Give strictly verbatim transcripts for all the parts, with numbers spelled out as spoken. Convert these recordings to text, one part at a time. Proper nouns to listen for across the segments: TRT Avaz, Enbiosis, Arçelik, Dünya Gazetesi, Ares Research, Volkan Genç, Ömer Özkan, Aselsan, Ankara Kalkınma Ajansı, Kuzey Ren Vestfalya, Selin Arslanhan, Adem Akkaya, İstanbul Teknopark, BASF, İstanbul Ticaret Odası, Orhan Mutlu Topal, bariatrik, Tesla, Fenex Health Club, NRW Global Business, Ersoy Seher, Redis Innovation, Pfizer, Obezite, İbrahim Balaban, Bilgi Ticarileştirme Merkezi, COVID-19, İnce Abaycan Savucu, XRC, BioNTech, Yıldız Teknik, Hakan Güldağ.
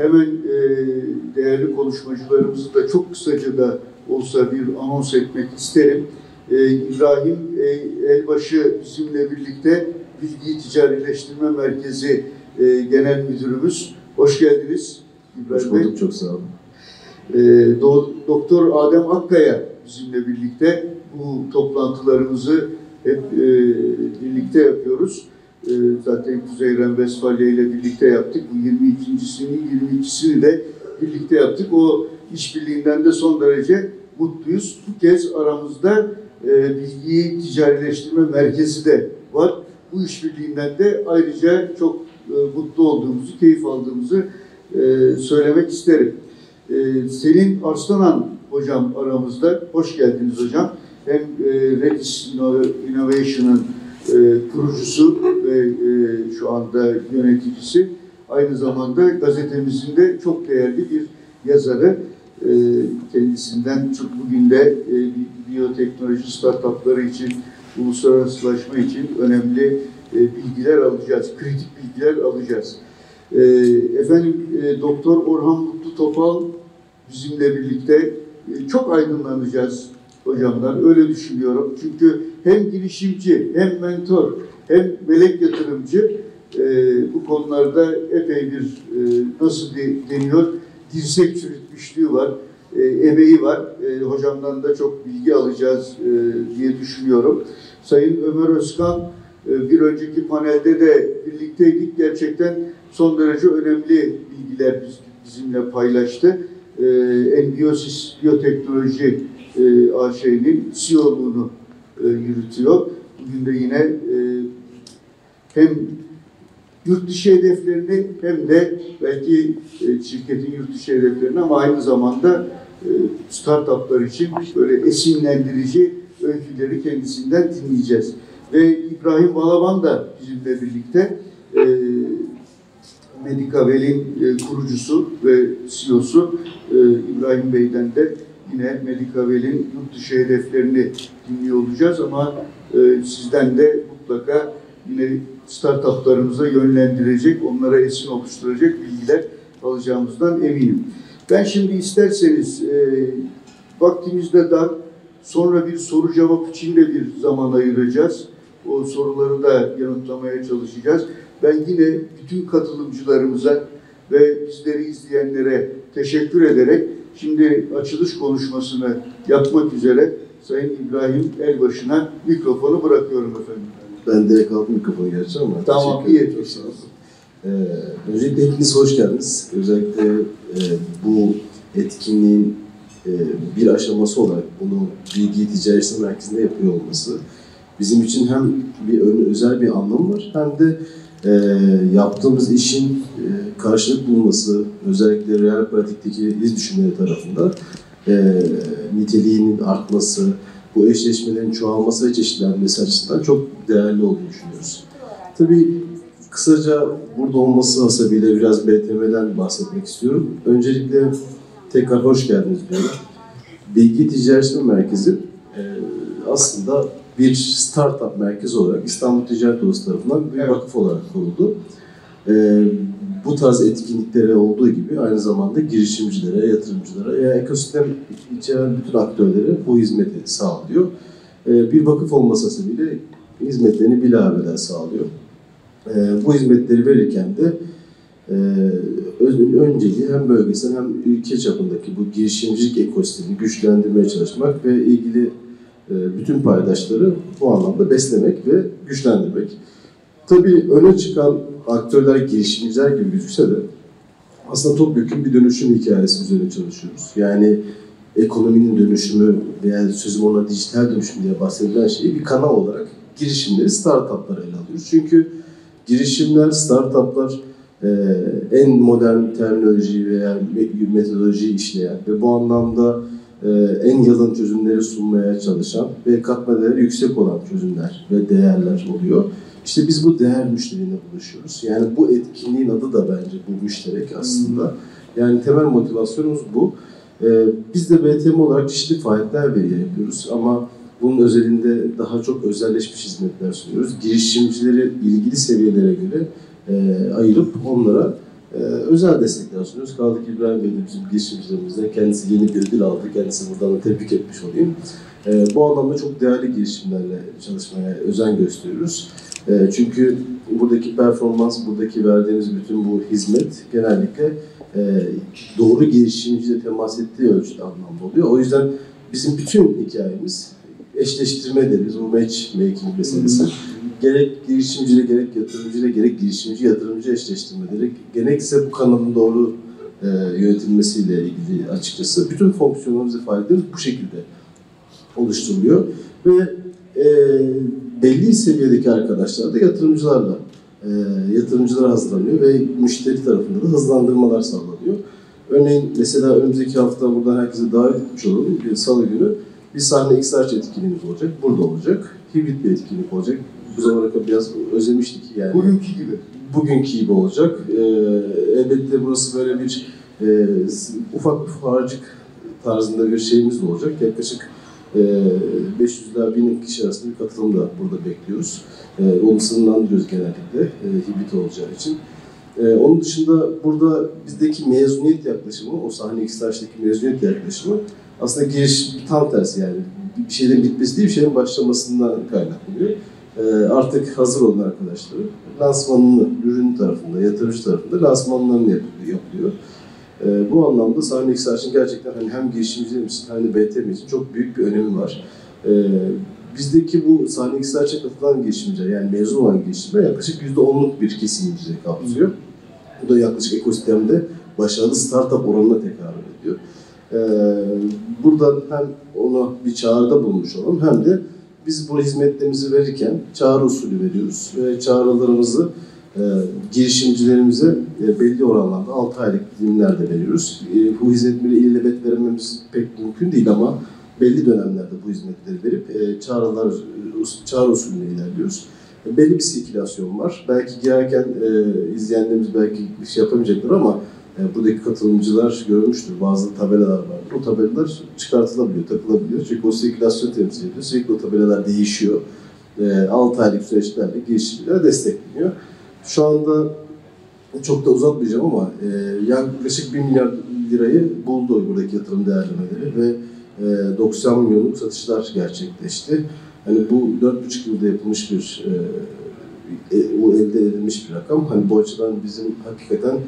Hemen e, değerli konuşmacılarımızı da çok kısaca da olsa bir anons etmek isterim. E, İbrahim e, Elbaşı bizimle birlikte Bilgi Ticarileştirme Merkezi e, Genel Müdürümüz. Hoş geldiniz İbrahim Hoş bulduk, Bey. Çok sağ olun. E, Do- Doktor Adem Akkaya bizimle birlikte bu toplantılarımızı hep e, birlikte yapıyoruz. E, zaten Kuzey Ren Vestfalya ile birlikte yaptık. Bu yirmi ikincisini, yirmi ikisini de birlikte yaptık. O işbirliğinden de son derece mutluyuz. Bu kez aramızda e, Bilgi Ticarileştirme Merkezi de var. Bu işbirliğinden de ayrıca çok e, mutlu olduğumuzu, keyif aldığımızı e, söylemek isterim. E, Selin Arslanhan hocam aramızda. Hoş geldiniz hocam. Hem e, Redis Innovation'ın e, kurucusu ve e, şu anda yöneticisi. Aynı zamanda gazetemizin de çok değerli bir yazarı. E, kendisinden çok bugün de e, biyoteknoloji startupları için, uluslararasılaşma için önemli e, bilgiler alacağız, kritik bilgiler alacağız. E, efendim e, Doktor Orhan Mutlu Topal bizimle birlikte e, çok aydınlanacağız hocamdan, öyle düşünüyorum. Çünkü hem girişimci, hem mentor, hem melek yatırımcı e, bu konularda epey bir e, nasıl deniyor, dirsek çürütmüşlüğü var. E, emeği var. E, hocamdan da çok bilgi alacağız e, diye düşünüyorum. Sayın Ömer Özkan e, bir önceki panelde de birlikteydik. Gerçekten son derece önemli bilgiler biz, bizimle paylaştı. E, Enbiosis Biyoteknoloji e, A Ş'nin C E O'luğunu e, yürütüyor. Bugün de yine e, hem yurt dışı hedeflerini hem de belki e, şirketin yurt dışı hedeflerini ama aynı zamanda e, startuplar için böyle esinlendirici öyküleri kendisinden dinleyeceğiz. Ve İbrahim Balaban da bizimle birlikte e, Medicawell'in e, kurucusu ve C E O'su e, İbrahim Bey'den de yine Medicawell'in yurt dışı hedeflerini dinliyor olacağız ama e, sizden de mutlaka yine startuplarımıza yönlendirecek, onlara esin oluşturacak bilgiler alacağımızdan eminim. Ben şimdi isterseniz e, vaktimizde dar, sonra bir soru cevap için de bir zaman ayıracağız. O soruları da yanıtlamaya çalışacağız. Ben yine bütün katılımcılarımıza ve bizleri izleyenlere teşekkür ederek şimdi açılış konuşmasını yapmak üzere Sayın İbrahim Elbaşı'na mikrofonu bırakıyorum efendim. Ben direkt aldım mikrofonu gerçi ama. Tamam, iyi ettiniz. Ee, öncelikle hepiniz hoş geldiniz. Özellikle e, bu etkinliğin e, bir aşaması olarak bunu Bilgi Ticarileştirme Merkezi'nde yapıyor olması bizim için hem bir özel bir anlamı var hem de e, yaptığımız işin e, karşılık bulması özellikle real pratikteki iz düşümleri tarafından e, niteliğinin artması, bu eşleşmelerin çoğalması ve çeşitlenmesi açısından çok değerli olduğunu düşünüyoruz. Tabii kısaca burada olması hasebiyle biraz B T M'den bahsetmek istiyorum. Öncelikle tekrar hoş geldiniz diyorum. Bilgi Ticarileştirme Merkezi aslında bir startup merkezi olarak İstanbul Ticaret Odası tarafından bir vakıf olarak kuruldu. Bu tarz etkinliklere olduğu gibi aynı zamanda girişimcilere, yatırımcılara ya ekosistem içeren bütün aktörlere bu hizmeti sağlıyor. Bir vakıf olması bile hizmetlerini bilabeden sağlıyor. Bu hizmetleri verirken de önceliği hem bölgesel hem ülke çapındaki bu girişimcilik ekosistemini güçlendirmeye çalışmak ve ilgili bütün paydaşları bu anlamda beslemek ve güçlendirmek. Tabii öne çıkan aktörler, girişimciler gibi gözükse de aslında topyekun bir dönüşüm hikayesi üzerine çalışıyoruz. Yani ekonominin dönüşümü veya sözüm ona dijital dönüşüm diye bahsedilen şeyi bir kanal olarak girişimleri, startupları ele alıyoruz. Çünkü girişimler, startuplar en modern terminolojiyi veya metodolojiyi işleyen ve bu anlamda en yalın çözümleri sunmaya çalışan ve katma değeri yüksek olan çözümler ve değerler oluyor. İşte biz bu değer müşteriyle buluşuyoruz. Yani bu etkinliğin adı da bence bu müşterek aslında. Yani temel motivasyonumuz bu. Ee, biz de B T M olarak çeşitli faaliyetler veriye yapıyoruz ama bunun özelinde daha çok özelleşmiş hizmetler sunuyoruz. Girişimcileri ilgili seviyelere göre e, ayırıp onlara Ee, özel destekler sunuyoruz. Kaldı ki İbrahim Bey de bizim girişimcilerimizden. Kendisi yeni bir ödül aldı. Kendisini buradan da tebrik etmiş olayım. Ee, bu anlamda çok değerli girişimlerle çalışmaya özen gösteriyoruz. Ee, çünkü buradaki performans, buradaki verdiğimiz bütün bu hizmet genellikle e, doğru girişimciyle temas ettiği ölçüde anlamda oluyor. O yüzden bizim bütün hikayemiz eşleştirme deriz. O matchmaking meselesi. Gerek girişimciyle, gerek yatırımcıyla, gerek girişimci yatırımcı eşleştirmeleri, gerekse bu kanalın doğru e, yönetilmesiyle ilgili açıkçası bütün fonksiyonlarımız, ifadelerimiz bu şekilde oluşturuluyor. Ve e, belli seviyedeki arkadaşlar da yatırımcılarla, e, yatırımcılara hazırlanıyor ve müşteri tarafında da hızlandırmalar sağlanıyor. Örneğin mesela önümüzdeki hafta buradan herkese davet etmiş olalım. Bir salı günü bir sahne X R C etkinliğimiz olacak, burada olacak, hibrit bir etkinlik olacak. Bu zamana kadar biraz özlemiştik yani. Bugünkü gibi. Bugünkü gibi olacak. Ee, elbette burası böyle bir e, ufak bir fuarcık tarzında bir şeyimiz de olacak. Yaklaşık e, beş yüz ila bin kişi arasında bir katılım da burada bekliyoruz. E, onu sınırlandırıyoruz genellikle e, hibrit olacağı için. E, onun dışında burada bizdeki mezuniyet yaklaşımı, o sahne İkstaş'taki mezuniyet yaklaşımı aslında giriş tam tersi yani. Bir şeylerin bitmesi değil, bir şeylerin başlamasından kaynaklanıyor. Artık hazır olan arkadaşları lansmanını, ürün tarafında, yatırımcı tarafında lansmanlarını yapılıyor. Bu anlamda Sahne X R C'nin gerçekten hani hem girişimcilerim için hem de B T M için çok büyük bir önemi var. Bizdeki bu Sahne X R C'ye katılan girişimciler, yani mezun olan girişimciler yaklaşık yüzde onluk bir kesimcileri kapsıyor. Bu da yaklaşık ekosistemde başarılı startup oranına tekabül ediyor. Buradan hem ona bir çağrıda bulmuş olalım hem de biz bu hizmetlerimizi verirken çağrı usulü veriyoruz ve çağrılarımızı e, girişimcilerimize e, belli oranlarda altı aylık dilimlerde veriyoruz. E, bu hizmetleri ilelebet vermemiz pek mümkün değil ama belli dönemlerde bu hizmetleri verip e, çağrılar çağrı usulüne ilerliyoruz. E, belli bir sirkülasyon var. Belki girerken e, izleyenlerimiz belki bir şey yapamayacaklar ama e, buradaki katılımcılar görmüştür. Bazı tabelalar var. O tabelalar çıkartılabiliyor, takılabiliyor. Çünkü o sirkülasyon temsil ediyor. Sürekli o tabelalar değişiyor. E, altı aylık süreçlerle girişimler destekleniyor. Şu anda çok da uzatmayacağım ama e, yaklaşık bir milyar lirayı buldu buradaki yatırım değerlemeleri ve e, doksan milyonluk satışlar gerçekleşti. Hani bu dört buçuk yılda yapılmış bir, e, e, elde edilmiş bir rakam. Hani bu açıdan bizim hakikaten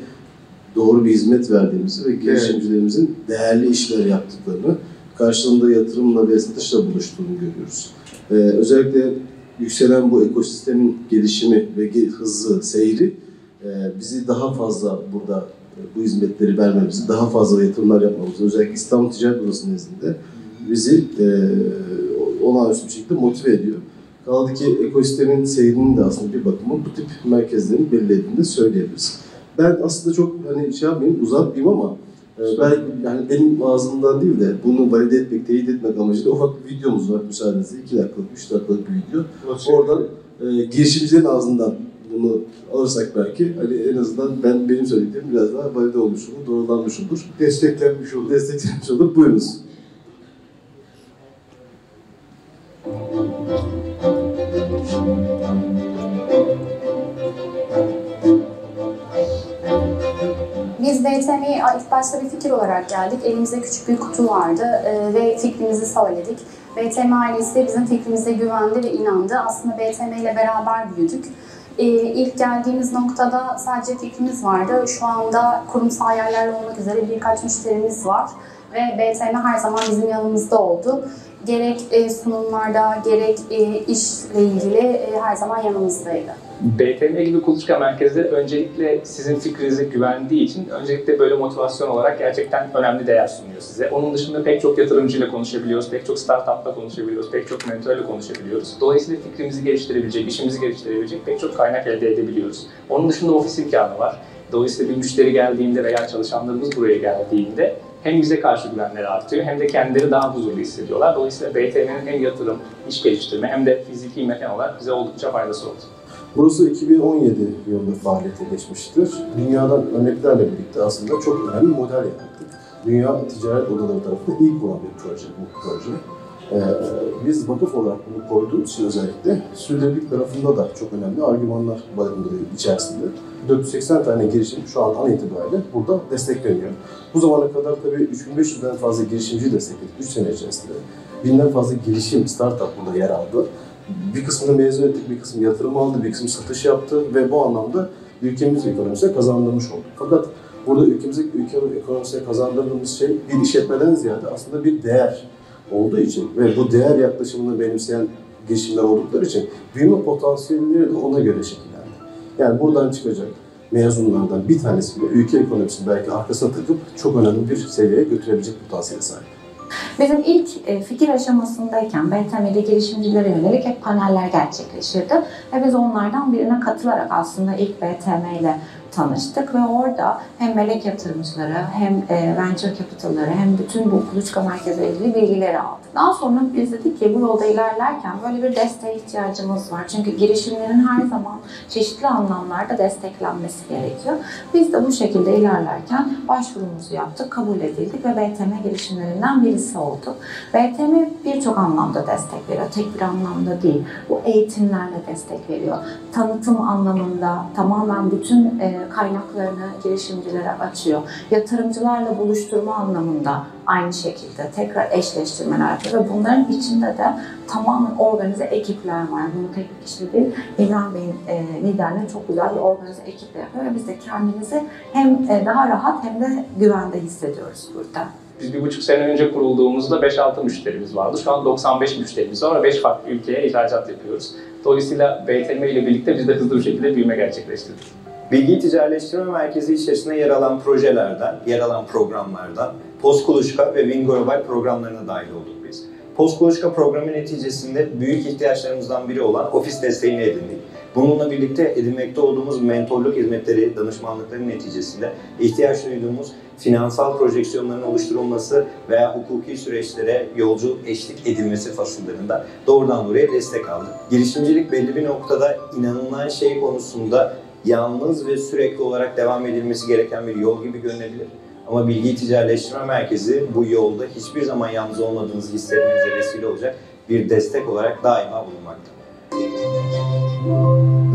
doğru bir hizmet verdiğimizi ve girişimcilerimizin evet. değerli işler yaptıklarını, karşılığında yatırımla ve satışla buluştuğunu görüyoruz. Ee, özellikle yükselen bu ekosistemin gelişimi ve hızı, seyri e, bizi daha fazla burada e, bu hizmetleri vermemizi, daha fazla yatırımlar yapmamızı, özellikle İstanbul Ticaret Odası'nın nezdinde bizi e, olağanüstü bir şekilde motive ediyor. Kaldı ki ekosistemin seyrinin de aslında bir bakıma bu tip merkezlerin belirlediğini de söyleyebiliriz. Ben aslında çok hani şey yapmayayım, uzatmayayım ama e, ben, yani benim ağzımdan değil de bunu valide etmek, teyit etmek amacıyla ufak bir videomuz var müsaadenizle. iki dakikalık, üç dakikalık bir video. Nasıl? Oradan e, girişimcilerin ağzından bunu alırsak belki hani en azından ben benim söylediğim biraz daha valide olmuş olur, doğrulanmış olur. Desteklenmiş olur. Desteklenmiş olur. Buyurunuz. B T M'ye ilk başta bir fikir olarak geldik. Elimizde küçük bir kutu vardı ve fikrimizi savaladık. B T M ailesi bizim fikrimize güvendi ve inandı. Aslında B T M ile beraber büyüdük. İlk geldiğimiz noktada sadece fikrimiz vardı. Şu anda kurumsal yerler olmak üzere birkaç müşterimiz var ve B T M her zaman bizim yanımızda oldu. Gerek sunumlarda, gerek işle ilgili her zaman yanımızdaydı. B T M gibi kuluçka merkezi öncelikle sizin fikrinize güvendiği için öncelikle böyle motivasyon olarak gerçekten önemli değer sunuyor size. Onun dışında pek çok yatırımcıyla konuşabiliyoruz, pek çok startupla konuşabiliyoruz, pek çok mentorla konuşabiliyoruz. Dolayısıyla fikrimizi geliştirebilecek, işimizi geliştirebilecek pek çok kaynak elde edebiliyoruz. Onun dışında ofis imkanı var. Dolayısıyla bir müşteri geldiğinde veya çalışanlarımız buraya geldiğinde hem bize karşı güvenleri artıyor hem de kendileri daha huzurlu hissediyorlar. Dolayısıyla B T M'nin hem yatırım, iş geliştirme hem de fiziki mekan olarak bize oldukça faydası oldu. Burası iki bin on yedi yılında faaliyete geçmiştir. Dünyadan örneklerle birlikte aslında çok önemli model yaptık. Dünya Ticaret Odaları tarafından ilk olan bir proje bu proje. Ee, biz vakıf olarak bunu koyduğumuz için özellikle sürdürülebilirlik tarafında da çok önemli argümanlar barındırıyor içerisinde. dört yüz seksen tane girişim şu an an itibariyle burada destekleniyor. Bu zamana kadar tabii üç bin beş yüzden fazla girişimci destekledik üç sene içerisinde. binden fazla girişim, startup burada yer aldı. Bir kısmını mezun ettik, bir kısmı yatırım aldı, bir kısmı satış yaptı ve bu anlamda ülkemiz ekonomisine kazandırmış olduk. Fakat burada ülkemizdeki ülke ekonomisine kazandırdığımız şey bir işletmeden ziyade aslında bir değer olduğu için ve bu değer yaklaşımını benimseyen girişimler oldukları için büyüme potansiyelleri de ona göre şekillendi. Yani buradan çıkacak mezunlardan bir tanesini ülke ekonomisini belki arkasına takıp çok önemli bir seviyeye götürebilecek potansiyele sahip. Bizim ilk fikir aşamasındayken B T M'de girişimcilere yönelik hep paneller gerçekleşirdi ve biz onlardan birine katılarak aslında ilk B T M ile tanıştık ve orada hem melek yatırımcıları, hem venture capital'ları, hem bütün bu kuluçka merkezleriyle ilgili bilgileri aldık. Daha sonra biz dedik ki bu yolda ilerlerken böyle bir desteğe ihtiyacımız var. Çünkü girişimlerin her zaman çeşitli anlamlarda desteklenmesi gerekiyor. Biz de bu şekilde ilerlerken başvurumuzu yaptık, kabul edildik ve B T M girişimlerinden birisi olduk. B T M birçok anlamda destek veriyor, tek bir anlamda değil. Bu eğitimlerle destek veriyor. Tanıtım anlamında tamamen bütün kaynaklarını girişimcilere açıyor. Yatırımcılarla buluşturma anlamında aynı şekilde tekrar eşleştirmeler yapıyor ve bunların içinde de tamamen organize ekipler var. Bunu tek bir kişi değil, İbrahim Bey'in liderliğinde çok güzel bir organize ekiple yapıyor ve biz de kendimizi hem daha rahat hem de güvende hissediyoruz burada. Biz bir buçuk sene önce kurulduğumuzda beş altı müşterimiz vardı. Şu an doksan beş müşterimiz var ve beş farklı ülkeye ihracat yapıyoruz. Dolayısıyla B T M ile birlikte biz de hızlı bir şekilde büyüme gerçekleştirdik. Bilgi Ticarileştirme Merkezi içerisinde yer alan projelerden, yer alan programlardan Post Kuluçka ve Win Global programlarına dahil olduk biz. Post Kuluçka programı neticesinde büyük ihtiyaçlarımızdan biri olan ofis desteğini edindik. Bununla birlikte edinmekte olduğumuz mentorluk hizmetleri, danışmanlıkların neticesinde ihtiyaç duyduğumuz finansal projeksiyonların oluşturulması veya hukuki süreçlere yolcu eşlik edilmesi fasıllarında doğrudan buraya destek aldık. Girişimcilik belli bir noktada inanılan şey konusunda yalnız ve sürekli olarak devam edilmesi gereken bir yol gibi görünebilir. Ama Bilgi Ticarileştirme Merkezi bu yolda hiçbir zaman yalnız olmadığınızı hissetmenize vesile olacak bir destek olarak daima bulunmakta.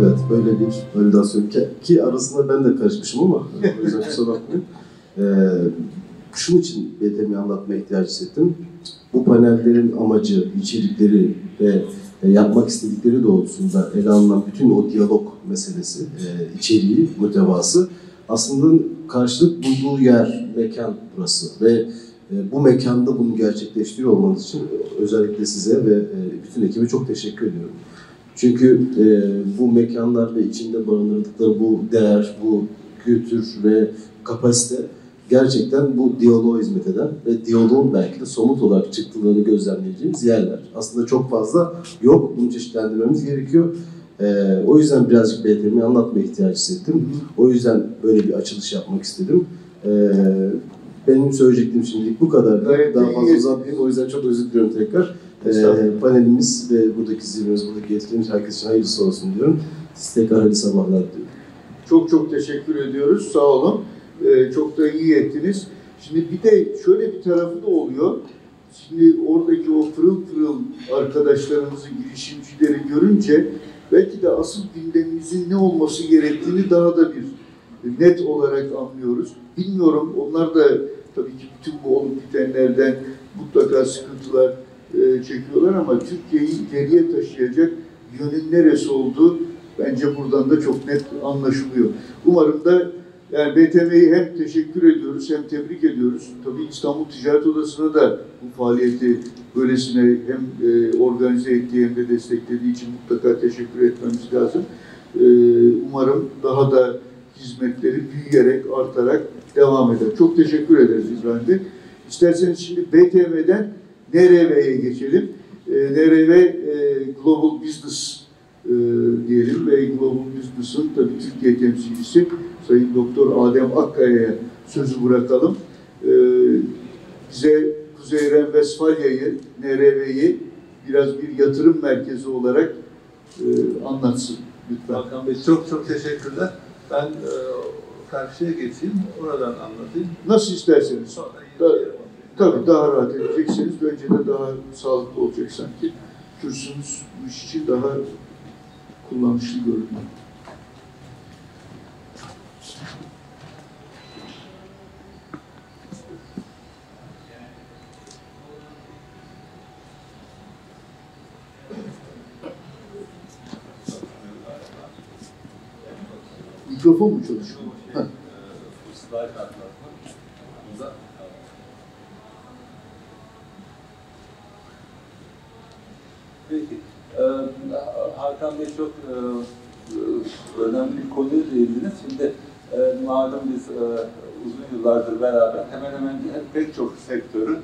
Evet, böyle bir validasyon ki, ki arasında ben de karışmışım ama o yüzden kusura bakmayın. Ee, şunun için B T M'yi anlatmaya ihtiyacı hissettim. Bu panellerin amacı, içerikleri ve yapmak istedikleri doğrultusunda ele alınan bütün o diyalog meselesi, içeriği, mütevası aslında karşılık bulduğu yer, mekan burası ve bu mekanda bunu gerçekleştiriyor olmanız için özellikle size ve bütün ekibe çok teşekkür ediyorum. Çünkü bu mekanlar ve içinde barındırdıkları bu değer, bu kültür ve kapasite gerçekten bu diyaloğa hizmet eden ve diyaloğun belki de somut olarak çıktılarını gözlemleyeceğimiz yerler. Aslında çok fazla yok, bunu çeşitlendirmemiz gerekiyor. Ee, o yüzden birazcık B T M'yi anlatmaya ihtiyacı hissettim. O yüzden böyle bir açılış yapmak istedim. Ee, benim söyleyecektim şimdilik bu kadar. Evet, daha fazla uzatmayayım, o yüzden çok özür diliyorum tekrar. Ee, panelimiz ve buradaki zirvemiz, buradaki yetkilerimiz herkes için hayırlısı olsun diyorum. Siz tekrar hayırlı sabahlar diliyorum. Çok çok teşekkür ediyoruz, sağ olun. Ee, çok da iyi ettiniz. Şimdi bir de şöyle bir tarafı da oluyor. Şimdi oradaki o pırıl pırıl arkadaşlarımızı, girişimcileri görünce belki de asıl gündeminizin ne olması gerektiğini daha da bir net olarak anlıyoruz. Bilmiyorum, onlar da tabii ki bütün bu olup bitenlerden mutlaka sıkıntılar e, çekiyorlar ama Türkiye'yi geriye taşıyacak yönün neresi olduğu bence buradan da çok net anlaşılıyor. Umarım da yani B T M'yi hem teşekkür ediyoruz hem tebrik ediyoruz. Tabii İstanbul Ticaret Odası'na da bu faaliyeti böylesine hem e, organize ettiği hem de desteklediği için mutlaka teşekkür etmemiz lazım. E, umarım daha da hizmetleri büyüyerek, artarak devam eder. Çok teşekkür ederiz İbrahim Bey. İsterseniz şimdi B T M'den N R W'ye geçelim. E, N R W e, Global Business e, diyelim ve Global Business'ın tabii Türkiye temsilcisi Sayın Doktor Adem Akkaya'ya sözü bırakalım. Ee, bize Kuzey Ren Vestfalya'yı, N R W'yi biraz bir yatırım merkezi olarak e, anlatsın lütfen. Hakan Bey çok çok teşekkürler. Ben e, karşıya geçeyim, oradan anlatayım. Nasıl isterseniz. Sonra, da, Tabii daha rahat edeceksiniz. Önce de daha sağlıklı olacak sanki. Kürsünüz bu iş için daha kullanışlı görünüyor. Mikrofon mu çalışıyor? Ha. Peki. Ee, Hakan Bey çok e, önemli bir konuya değindiniz. Şimdi e, malum biz e, uzun yıllardır beraber hemen hemen hep pek çok sektörün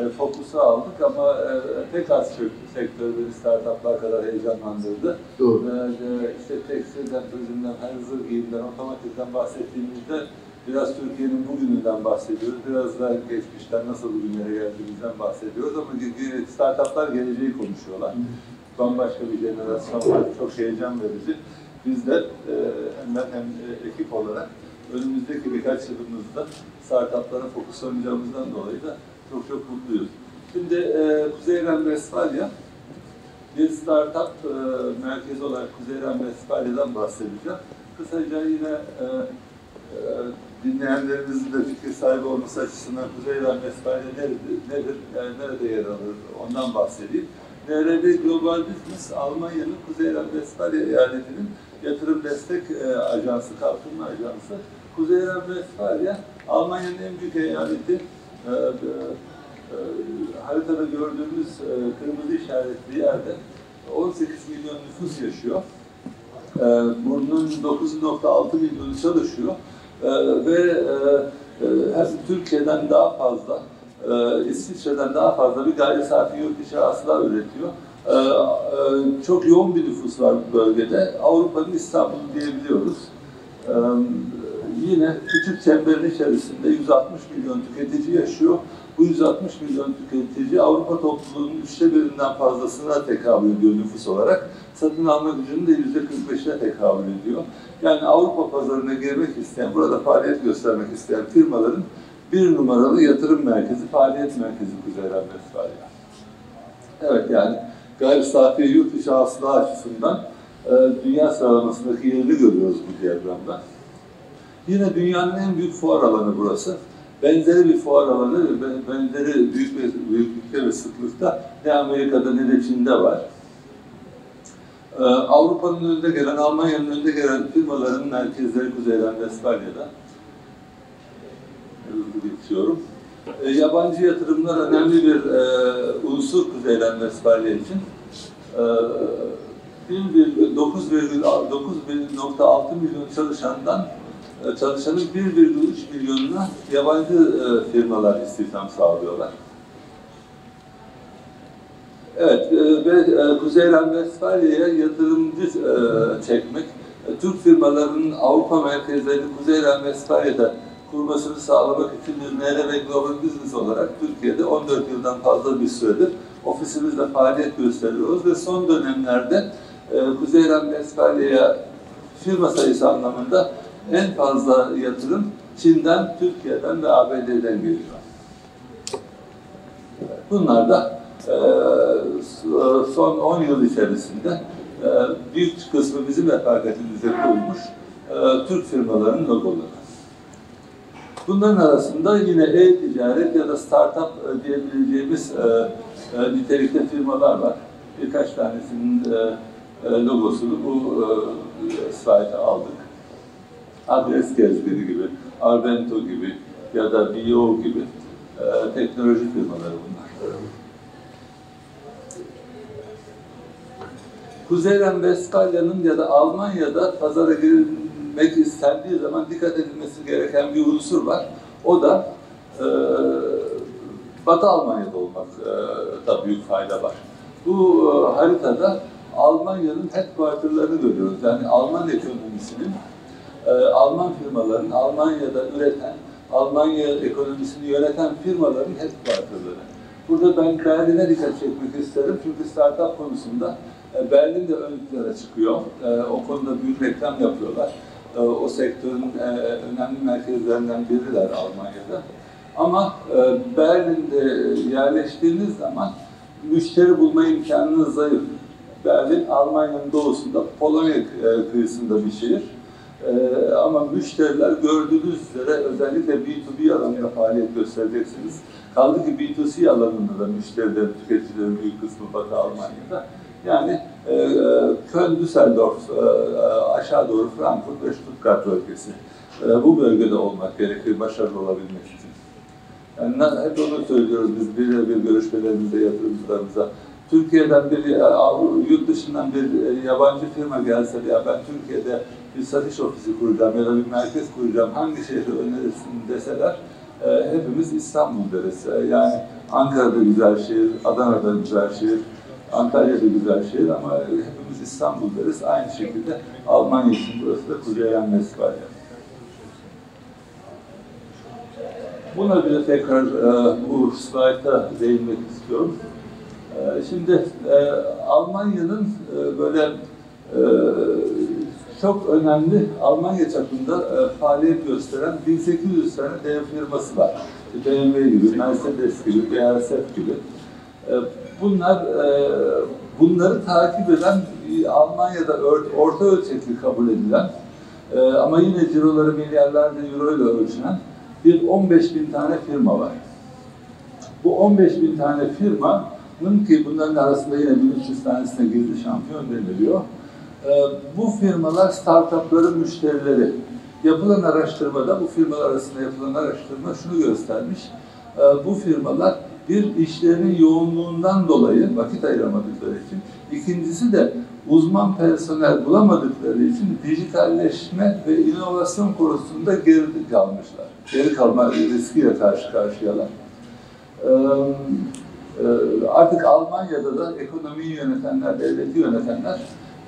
e, fokusu aldık ama e, pek az sektör beni startuplar kadar heyecanlandırdı. Doğru. E, e, işte tekstilden, turizmden, hazır giyimden, otomatikten bahsettiğimizde biraz Türkiye'nin bugününden bahsediyoruz, biraz daha geçmişten nasıl bugünlere geldiğimizden bahsediyoruz ama startuplar geleceği konuşuyorlar. Bambaşka bir jenerasyon var, çok heyecan verici. Biz de e, hem ben hem ekip olarak önümüzdeki birkaç yılımızda startuplara fokuslanacağımızdan dolayı da çok çok mutluyuz. Şimdi e, Kuzey Ren Vestfalya, bir startup e, merkezi olarak Kuzey Ren Vestfalya'dan bahsedeceğim. Kısaca yine e, dinleyenlerimizin de fikir sahibi olması açısından Kuzey Ren Vestfalya nedir, nedir yani nerede yer alır ondan bahsedeyim. N R W Global Business, Almanya'nın Kuzey Ren Vestfalya eyaletinin yatırım destek e, ajansı, kalkınma ajansı. Kuzey Ren Vestfalya, Almanya'nın en büyük eyaleti. E, e, e, haritada gördüğümüz e, kırmızı işaretli yerde on sekiz milyon nüfus yaşıyor. E, bunun dokuz nokta altı milyonu çalışıyor. Ee, ve e, e, Türkiye'den daha fazla, e, İsviçre'den daha fazla bir gayri safi yurt dışı hasıla üretiyor. E, e, çok yoğun bir nüfus var bu bölgede. Avrupa'nın İstanbul'u diyebiliyoruz. E, yine küçük çemberin içerisinde yüz altmış milyon tüketici yaşıyor. Bu yüz altmış milyon tüketici Avrupa topluluğunun üçte birinden fazlasına tekabül ediyor nüfus olarak. Satın alma gücünün de yüzde kırk beşine tekabül ediyor. Yani Avrupa pazarına girmek isteyen, burada faaliyet göstermek isteyen firmaların bir numaralı yatırım merkezi, faaliyet merkezi Kuzey Ren Vestfalya. Evet, yani gayri safi yurt dışı hasıla açısından e, dünya sıralamasındaki yerini görüyoruz bu diyagramda. Yine dünyanın en büyük fuar alanı burası. Benzeri bir fuar alanı, benzeri büyük bir, büyüklükte ve sıklıkta ne Amerika'da ne de Çin'de var. Ee, Avrupa'nın önde gelen, Almanya'nın önde gelen firmaların merkezleri Kuzey Ren Vestfalya'da. Geçiyorum. Ee, yabancı yatırımlar önemli bir e, unsur Kuzey Ren Vestfalya için. Ee, dokuz nokta altı milyon çalışandan çalışanın bir virgül üç milyonuna yabancı firmalar istihdam sağlıyorlar. Evet, ve Kuzey Ren Vestfalya'ya yatırımcı çekmek, Türk firmalarının Avrupa merkezlerini Kuzey Ren Vestfalya'da kurmasını sağlamak için bir N R W Global Business olarak Türkiye'de on dört yıldan fazla bir süredir ofisimizle faaliyet gösteriyoruz ve son dönemlerde Kuzey Ren Vestfalya'ya firma sayısı anlamında en fazla yatırım Çin'den, Türkiye'den ve A B D'den geliyor. Bunlar da e, son on yıl içerisinde e, büyük kısmı bizim refakatimizde kurulmuş e, Türk firmalarının logoları. Bunların arasında yine e-ticaret ya da startup diyebileceğimiz e, e, nitelikte firmalar var. Birkaç tanesinin e, e, logosunu bu e, slayta aldık. Adres gezgini gibi, Arvento gibi ya da Bio gibi e, teknoloji firmaları bunlar. Kuzey Ren Vestfalya'nın ya da Almanya'da pazara girilmek istendiği zaman dikkat edilmesi gereken bir unsur var. O da e, Batı Almanya'da olmakta e, büyük fayda var. Bu e, haritada Almanya'nın headquarter'larını görüyoruz. Yani Alman ekonomisinin Alman firmaların, Almanya'da üreten, Almanya ekonomisini yöneten firmaların headquarter'ları. Burada ben Berlin'e dikkat çekmek isterim çünkü startup konusunda Berlin de ön plana çıkıyor. O konuda büyük reklam yapıyorlar. O sektörün önemli merkezlerinden biriler Almanya'da. Ama e, Berlin'de yerleştiğiniz zaman müşteri bulma imkanınız zayıf. Berlin, Almanya'nın doğusunda, Polonya kıyısında bir şehir. E, ama müşteriler gördüğünüz üzere özellikle B iki B alanında faaliyet göstereceksiniz. Kaldı ki B iki C alanında da müşterilerin, tüketicilerin büyük kısmı Batı Almanya'da. Yani e, e, Köln, Düsseldorf, e, aşağı doğru Frankfurt ve Stuttgart bölgesi. E, bu bölgede olmak gerekir başarılı olabilmek için. Yani hep onu söylüyoruz biz birebir görüşmelerimizde, yatırımcılarımıza. Türkiye'den bir, Avrupa, yurt dışından bir yabancı firma gelse ya ben Türkiye'de bir satış ofisi kuracağım ya da bir merkez kuracağım, hangi şehri önerirsin deseler, e, hepimiz İstanbul deriz. Yani Ankara'da güzel şehir, Adana'da güzel şehir, Antalya'da güzel şehir ama hepimiz İstanbul deriz. Aynı şekilde Almanya için burası da Kuzey Ren Vestfalya. Buna bile tekrar e, bu slayta değinmek istiyorum. E, şimdi e, Almanya'nın e, böyle e, çok önemli Almanya çapında e, faaliyet gösteren bin sekiz yüz tane dev firması var. B M W gibi, Mercedes gibi, B A S F gibi. E, bunlar e, bunları takip eden Almanya'da orta ölçekli kabul edilen e, ama yine ciroları milyarlarca euro ile ölçülen bir on beş bin tane firma var. Bu on beş bin tane firmanın ki bunların arasında yine bin üç yüz tanesine gizli şampiyon deniliyor. Ee, bu firmalar startupların müşterileri. Yapılan araştırmada, bu firmalar arasında yapılan araştırma şunu göstermiş. Ee, bu firmalar bir işlerinin yoğunluğundan dolayı vakit ayıramadıkları için, ikincisi de uzman personel bulamadıkları için dijitalleşme ve inovasyon konusunda geri kalmışlar. Geri kalma riskiyle karşı karşıyalar. Ee, artık Almanya'da da ekonomiyi yönetenler, devleti yönetenler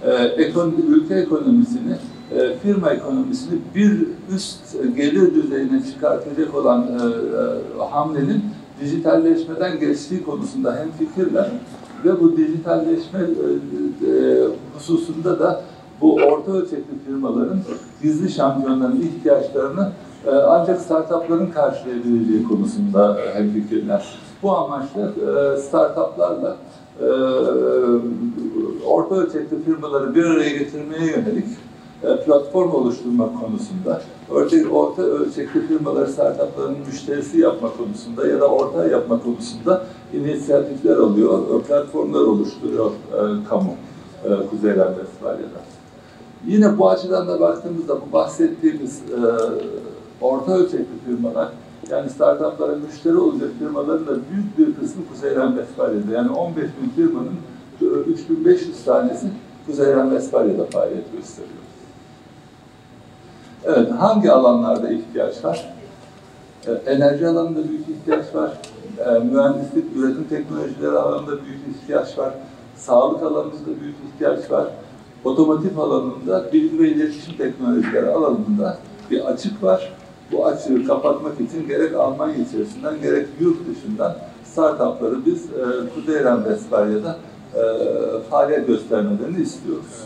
e, ekonomi, ülke ekonomisini, e, firma ekonomisini bir üst gelir düzeyine çıkartacak olan e, e, hamlenin dijitalleşmeden geçtiği konusunda hemfikirler ve bu dijitalleşme hususunda da bu orta ölçekli firmaların gizli şampiyonların ihtiyaçlarını ancak startupların karşılayabileceği konusunda hemfikirler. Bu amaçla startuplarla orta ölçekli firmaları bir araya getirmeye yönelik platform oluşturmak konusunda, örneğin orta ölçekli firmaları startupların müşterisi yapma konusunda ya da ortağı yapma konusunda inisiyatifler alıyor, platformlar oluşturuyor e, kamu e, Kuzey Ren Vestfalya'da. Yine bu açıdan da baktığımızda bu bahsettiğimiz e, orta ölçekli firmalar, yani startupların müşteri olacak firmaların da büyük bir kısmı Kuzey Ren Vestfalya'da. Yani on beş bin firmanın üç bin beş yüz tanesi Kuzey Ren Vestfalya'da faaliyet gösteriyor. Evet, hangi alanlarda ihtiyaç var? E, enerji alanında büyük ihtiyaç var. E, mühendislik, üretim teknolojileri alanında büyük ihtiyaç var. Sağlık alanında büyük ihtiyaç var. Otomotiv alanında, bilgi ve iletişim teknolojileri alanında bir açık var. Bu açığı kapatmak için gerek Almanya içerisinden, gerek yurt dışından startupları biz e, Kuzey Ren Vestfalya'da e, faaliyet göstermelerini istiyoruz.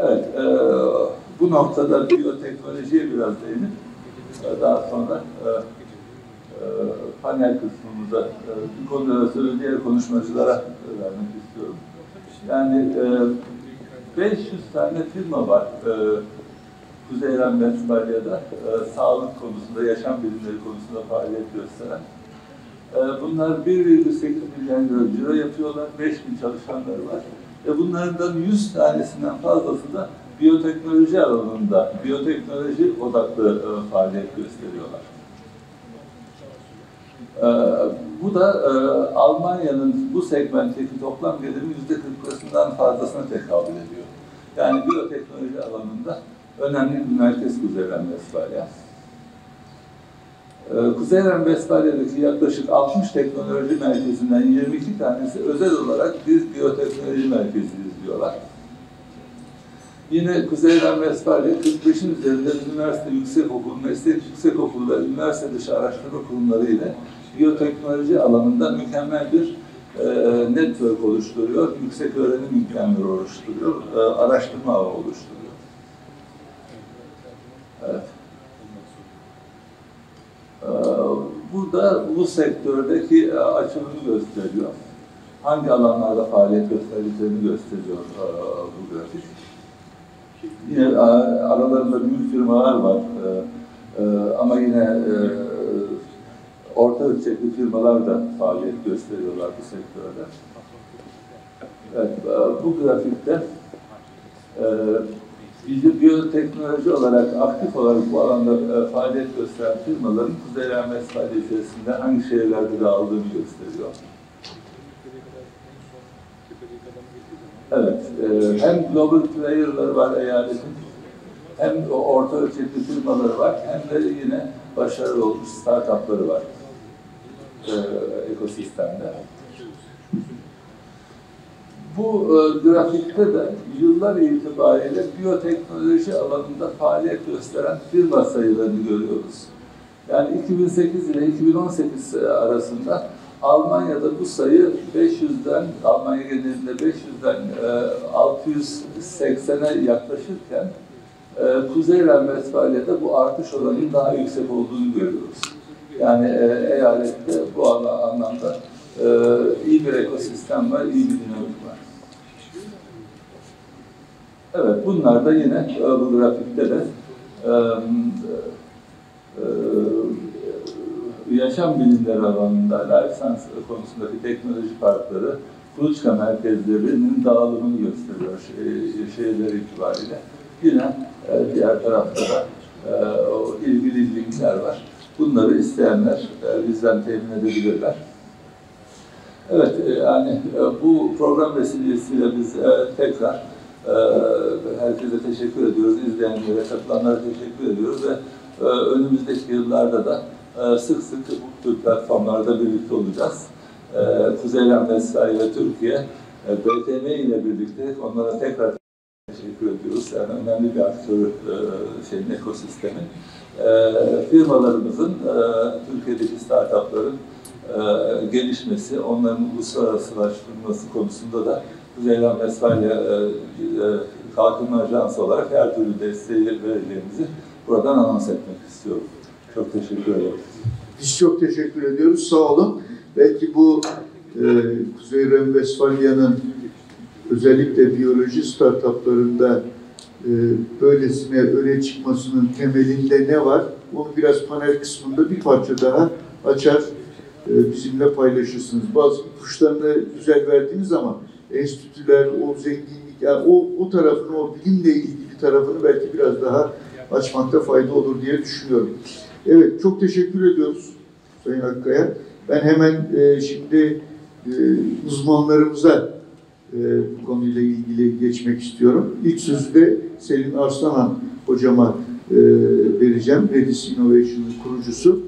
Evet, e, bu noktada biyoteknolojiye biraz değinip e, daha sonra e, e, panel kısmımıza e, bu konuda sözü diğer konuşmacılara e, vermek istiyorum. Yani e, beş yüz tane firma var e, Kuzey Ren Vestfalya'da e, sağlık konusunda, yaşam bilimleri konusunda faaliyet gösteren. E, bunlar bir virgül sekiz milyon euro ciro yapıyorlar, beş bin çalışanları var. E bunlardan yüz tanesinden fazlası da biyoteknoloji alanında, biyoteknoloji odaklı e, faaliyet gösteriyorlar. E, bu da e, Almanya'nın bu segmentteki toplam gelirinin yüzde kırkından fazlasına tekabül ediyor. Yani biyoteknoloji alanında önemli bir merkez Kuzey Ren Vestfalya. Kuzey Ren Vestfalya'daki yaklaşık altmış teknoloji merkezinden yirmi iki tanesi özel olarak biz biyoteknoloji merkeziyiz diyorlar. Yine Kuzey Ren Vestfalya kırk beşin üzerinde üniversite yüksekokulu, meslek yüksekokulu ve üniversite dışı araştırma kurumları ile biyoteknoloji alanında mükemmel bir e, network oluşturuyor, yüksek öğrenim imkanları oluşturuyor, e, araştırma ağı oluşturuyor. Evet. Bu da bu sektördeki açılımı gösteriyor. Hangi alanlarda faaliyet göstereceğini gösteriyor bu grafik. Yine aralarında büyük firmalar var ama yine orta ölçekli firmalar da faaliyet gösteriyorlar bu sektörde. Evet, bu grafikte bizi biyoteknoloji olarak aktif olarak bu alanda faaliyet gösteren firmaların Kuzey Ren Vestfalya içerisinde hangi şehirlerde de aldığını gösteriyor. Evet, hem global player'ları var eyaletin, hem orta ölçekli firmaları var, hem de yine başarılı olmuş startup'ları var ekosistemde. Bu e, grafikte de yıllar itibariyle biyoteknoloji alanında faaliyet gösteren firma sayılarını görüyoruz. Yani iki bin sekiz ile iki bin on sekiz arasında Almanya'da bu sayı beş yüzden, Almanya genelinde beş yüzden e, altı yüz seksene yaklaşırken e, Kuzey Ren Vestfalya'da bu artış oranının daha yüksek olduğunu görüyoruz. Yani e, eyalette bu anlamda e, iyi bir ekosistem var, iyi bir dinamik var. Evet, bunlar da yine bu grafikte de e, e, yaşam bilimleri alanında, life science konusundaki teknoloji parkları, kuluçka merkezlerinin dağılımını gösteriyor şeyler itibariyle. Yine e, diğer tarafta da e, o ilgili linkler var. Bunları isteyenler e, bizden temin edebilirler. Evet, e, yani e, bu program vesilesiyle biz e, tekrar herkese teşekkür ediyoruz, izleyenlere, katılanlara teşekkür ediyoruz ve önümüzdeki yıllarda da sık sık bu tür platformlarda birlikte olacağız. Kuzey Ren Vestfalya ve Türkiye, B T M ile birlikte onlara tekrar teşekkür ediyoruz. Yani önemli bir aktör şeyin, ekosistemin. Firmalarımızın, Türkiye'deki startupların gelişmesi, onların uluslararasılaştırılması konusunda da Kuzey Ren Vestfalya e, e, Kalkınma Ajansı olarak her türlü desteği vereceğimizi buradan anons etmek istiyorum. Çok teşekkür ederim. Biz çok teşekkür ediyoruz. Sağ olun. Belki bu e, Kuzey Ren Vestfalya'nın özellikle biyoloji startuplarında e, böylesine öne çıkmasının temelinde ne var? Onu biraz panel kısmında bir parça daha açar, e, bizimle paylaşırsınız. Bazı kuşlarını güzel verdiniz ama enstitüler, o zenginlik, yani o, o tarafını, o bilimle ilgili tarafını belki biraz daha açmakta fayda olur diye düşünüyorum. Evet, çok teşekkür ediyoruz Sayın Akkaya. Ben hemen e, şimdi e, uzmanlarımıza e, bu konuyla ilgili geçmek istiyorum. İlk sözü de Selin Arslanhan hocama e, vereceğim. Medis Innovation'ın kurucusu.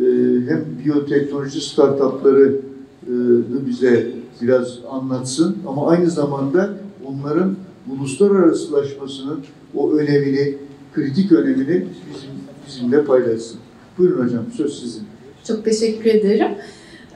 E, hem biyoteknoloji startupları e, bize biraz anlatsın ama aynı zamanda onların uluslararasılaşmasının o önemini, kritik önemini bizim, bizimle paylaşsın. Buyurun hocam, söz sizin. Çok teşekkür ederim.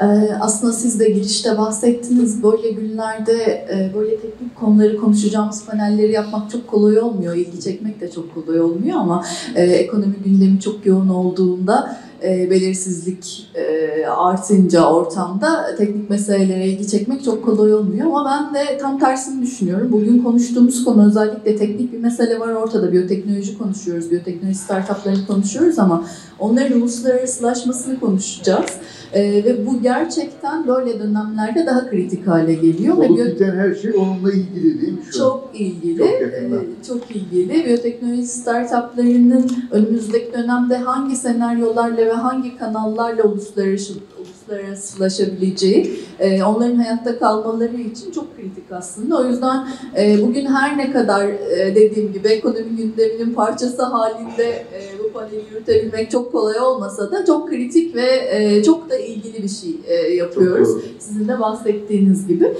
Ee, aslında siz de girişte bahsettiniz. Böyle günlerde e, böyle teknik konuları konuşacağımız panelleri yapmak çok kolay olmuyor. İlgi çekmek de çok kolay olmuyor ama e, ekonomi gündemi çok yoğun olduğunda E, belirsizlik e, artınca ortamda teknik meselelere ilgi çekmek çok kolay olmuyor ama ben de tam tersini düşünüyorum. Bugün konuştuğumuz konu özellikle teknik bir mesele var ortada. Biyoteknoloji konuşuyoruz, biyoteknoloji startuplarını konuşuyoruz ama onların uluslararasılaşmasını konuşacağız. E, ve bu gerçekten böyle dönemlerde daha kritik hale geliyor. Olup biten her şey onunla ilgili değil mi? Şu çok ilgili. Çok, e, çok ilgili. Biyoteknoloji startuplarının önümüzdeki dönemde hangi senaryolarla ve hangi kanallarla uluslararası, uluslararasılaşabileceği, e, onların hayatta kalmaları için çok kritik aslında. O yüzden e, bugün her ne kadar e, dediğim gibi ekonomi gündeminin parçası halinde e, bu paneli yürütebilmek çok kolay olmasa da çok kritik ve e, çok da ilgili bir şey e, yapıyoruz. Sizin de bahsettiğiniz gibi.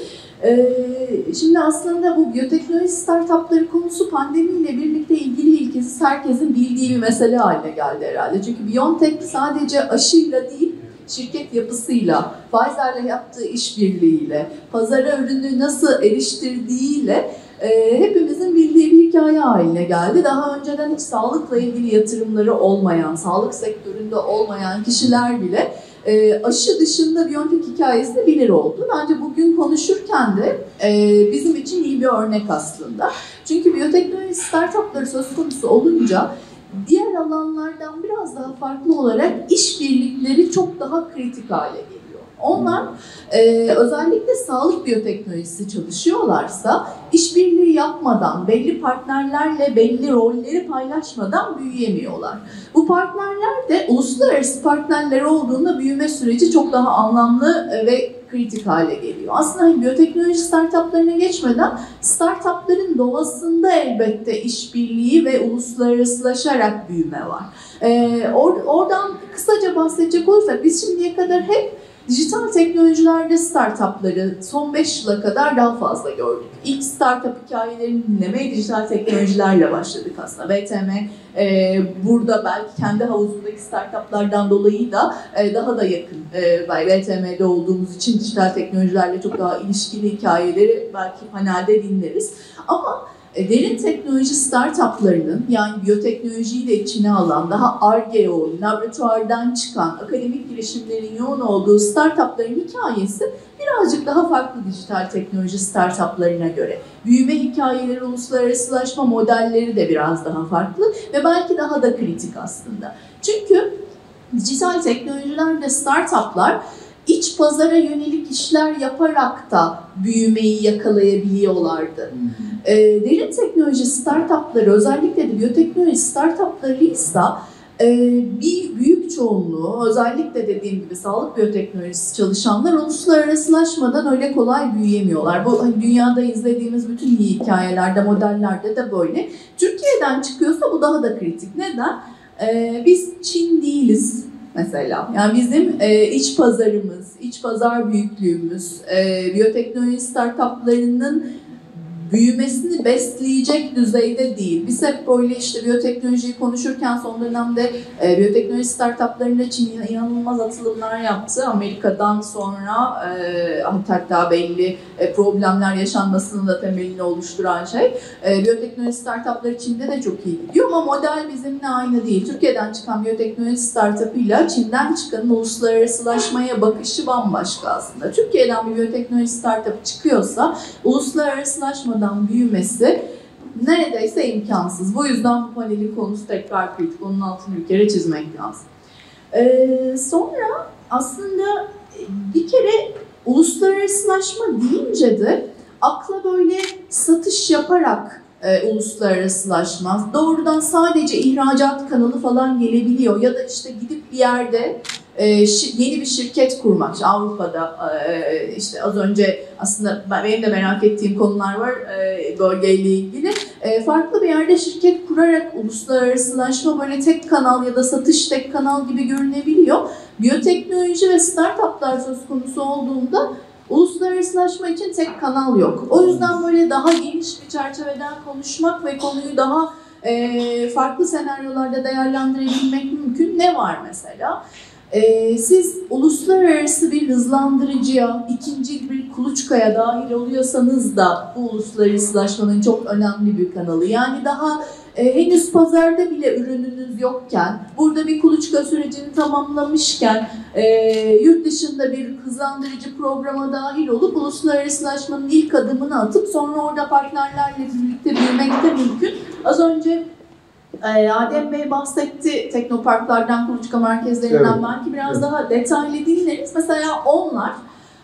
E, şimdi aslında bu biyoteknoloji startupları konusu pandemiyle birlikte ilgili ilkesiz herkesin bildiği bir mesele haline geldi herhalde. Çünkü BioNTech sadece aşıyla değil, şirket yapısıyla, Pfizer'le yaptığı işbirliğiyle, pazara ürünü nasıl eriştirdiğiyle e, hepimizin bildiği bir hikaye haline geldi. Daha önceden hiç sağlıkla ilgili yatırımları olmayan, sağlık sektöründe olmayan kişiler bile e, aşı dışında BioNTech hikayesini bilir oldu. Bence bugün konuşurken de e, bizim için iyi bir örnek aslında. Çünkü biyoteknoloji startupları söz konusu olunca diğer alanlardan biraz daha farklı olarak işbirlikleri çok daha kritik hale geliyor. Onlar e, özellikle sağlık biyoteknolojisi çalışıyorlarsa işbirliği yapmadan, belli partnerlerle belli rolleri paylaşmadan büyüyemiyorlar. Bu partnerler de uluslararası partnerler olduğunda büyüme süreci çok daha anlamlı ve kritik hale geliyor. Aslında biyoteknoloji startuplarına geçmeden startupların doğasında elbette işbirliği ve uluslararasılaşarak büyüme var. E, or- oradan kısaca bahsedecek olursak biz şimdiye kadar hep dijital teknolojilerde startupları son beş yıla kadar daha fazla gördük. İlk startup hikayelerini dinlemeye dijital teknolojilerle başladık aslında. V T M e, burada belki kendi havuzundaki startuplardan dolayı da e, daha da yakın. E, V T M'de olduğumuz için dijital teknolojilerle çok daha ilişkili hikayeleri belki panelde dinleriz. Ama derin teknoloji startuplarının, yani biyoteknolojiyi de içine alan, daha Ar-Ge, laboratuvardan çıkan, akademik girişimlerin yoğun olduğu startupların hikayesi birazcık daha farklı dijital teknoloji startuplarına göre. Büyüme hikayeleri, uluslararasılaşma modelleri de biraz daha farklı ve belki daha da kritik aslında. Çünkü dijital teknolojiler ve startuplar İç pazara yönelik işler yaparak da büyümeyi yakalayabiliyorlardı. Hmm. E, derin teknoloji startupları, özellikle de biyoteknoloji startuplarıysa e, bir büyük çoğunluğu, özellikle dediğim gibi sağlık biyoteknolojisi çalışanlar uluslararasılaşmadan öyle kolay büyüyemiyorlar. Bu dünyada izlediğimiz bütün iyi hikayelerde, modellerde de böyle. Türkiye'den çıkıyorsa bu daha da kritik. Neden? E, biz Çin değiliz. Mesela yani bizim e, iç pazarımız, iç pazar büyüklüğümüz, e, biyoteknoloji startuplarının büyümesini besleyecek düzeyde değil. Biz hep böyle işte biyoteknolojiyi konuşurken son dönemde e, biyoteknoloji startuplarında Çin inanılmaz atılımlar yaptı. Amerika'dan sonra e, hatta belli e, problemler yaşanmasının da temelini oluşturan şey. E, biyoteknoloji startupları Çin'de de çok iyi gidiyor ama model bizimle aynı değil. Türkiye'den çıkan biyoteknoloji startupıyla Çin'den çıkanın uluslararasılaşmaya bakışı bambaşka aslında. Türkiye'den bir biyoteknoloji startup çıkıyorsa uluslararasılaşma büyümesi neredeyse imkansız. Bu yüzden bu panelin konusu tekrar kritik. Onun altını bir kere çizmek lazım. Ee, sonra aslında bir kere uluslararasılaşma deyince de akla böyle satış yaparak e, uluslararasılaşma, doğrudan sadece ihracat kanalı falan gelebiliyor ya da işte gidip bir yerde yeni bir şirket kurmak. İşte Avrupa'da işte az önce aslında benim de merak ettiğim konular var bölgeyle ilgili. Farklı bir yerde şirket kurarak uluslararasılaşma böyle tek kanal ya da satış tek kanal gibi görünebiliyor. Biyoteknoloji ve startuplar söz konusu olduğunda uluslararasılaşma için tek kanal yok. O yüzden böyle daha geniş bir çerçeveden konuşmak ve konuyu daha farklı senaryolarda değerlendirebilmek mümkün. Ne var mesela? Ee, siz uluslararası bir hızlandırıcıya, ikinci bir kuluçkaya dahil oluyorsanız da bu uluslararasılaşmanın çok önemli bir kanalı. Yani daha e, henüz pazarda bile ürününüz yokken, burada bir kuluçka sürecini tamamlamışken, e, yurt dışında bir hızlandırıcı programa dahil olup uluslararasılaşmanın ilk adımını atıp sonra orada partnerlerle birlikte büyümek de mümkün. Az önce Adem Bey bahsetti teknoparklardan, kuluçka merkezlerinden, evet. Belki biraz evet. Daha detaylı dinleriz. Mesela onlar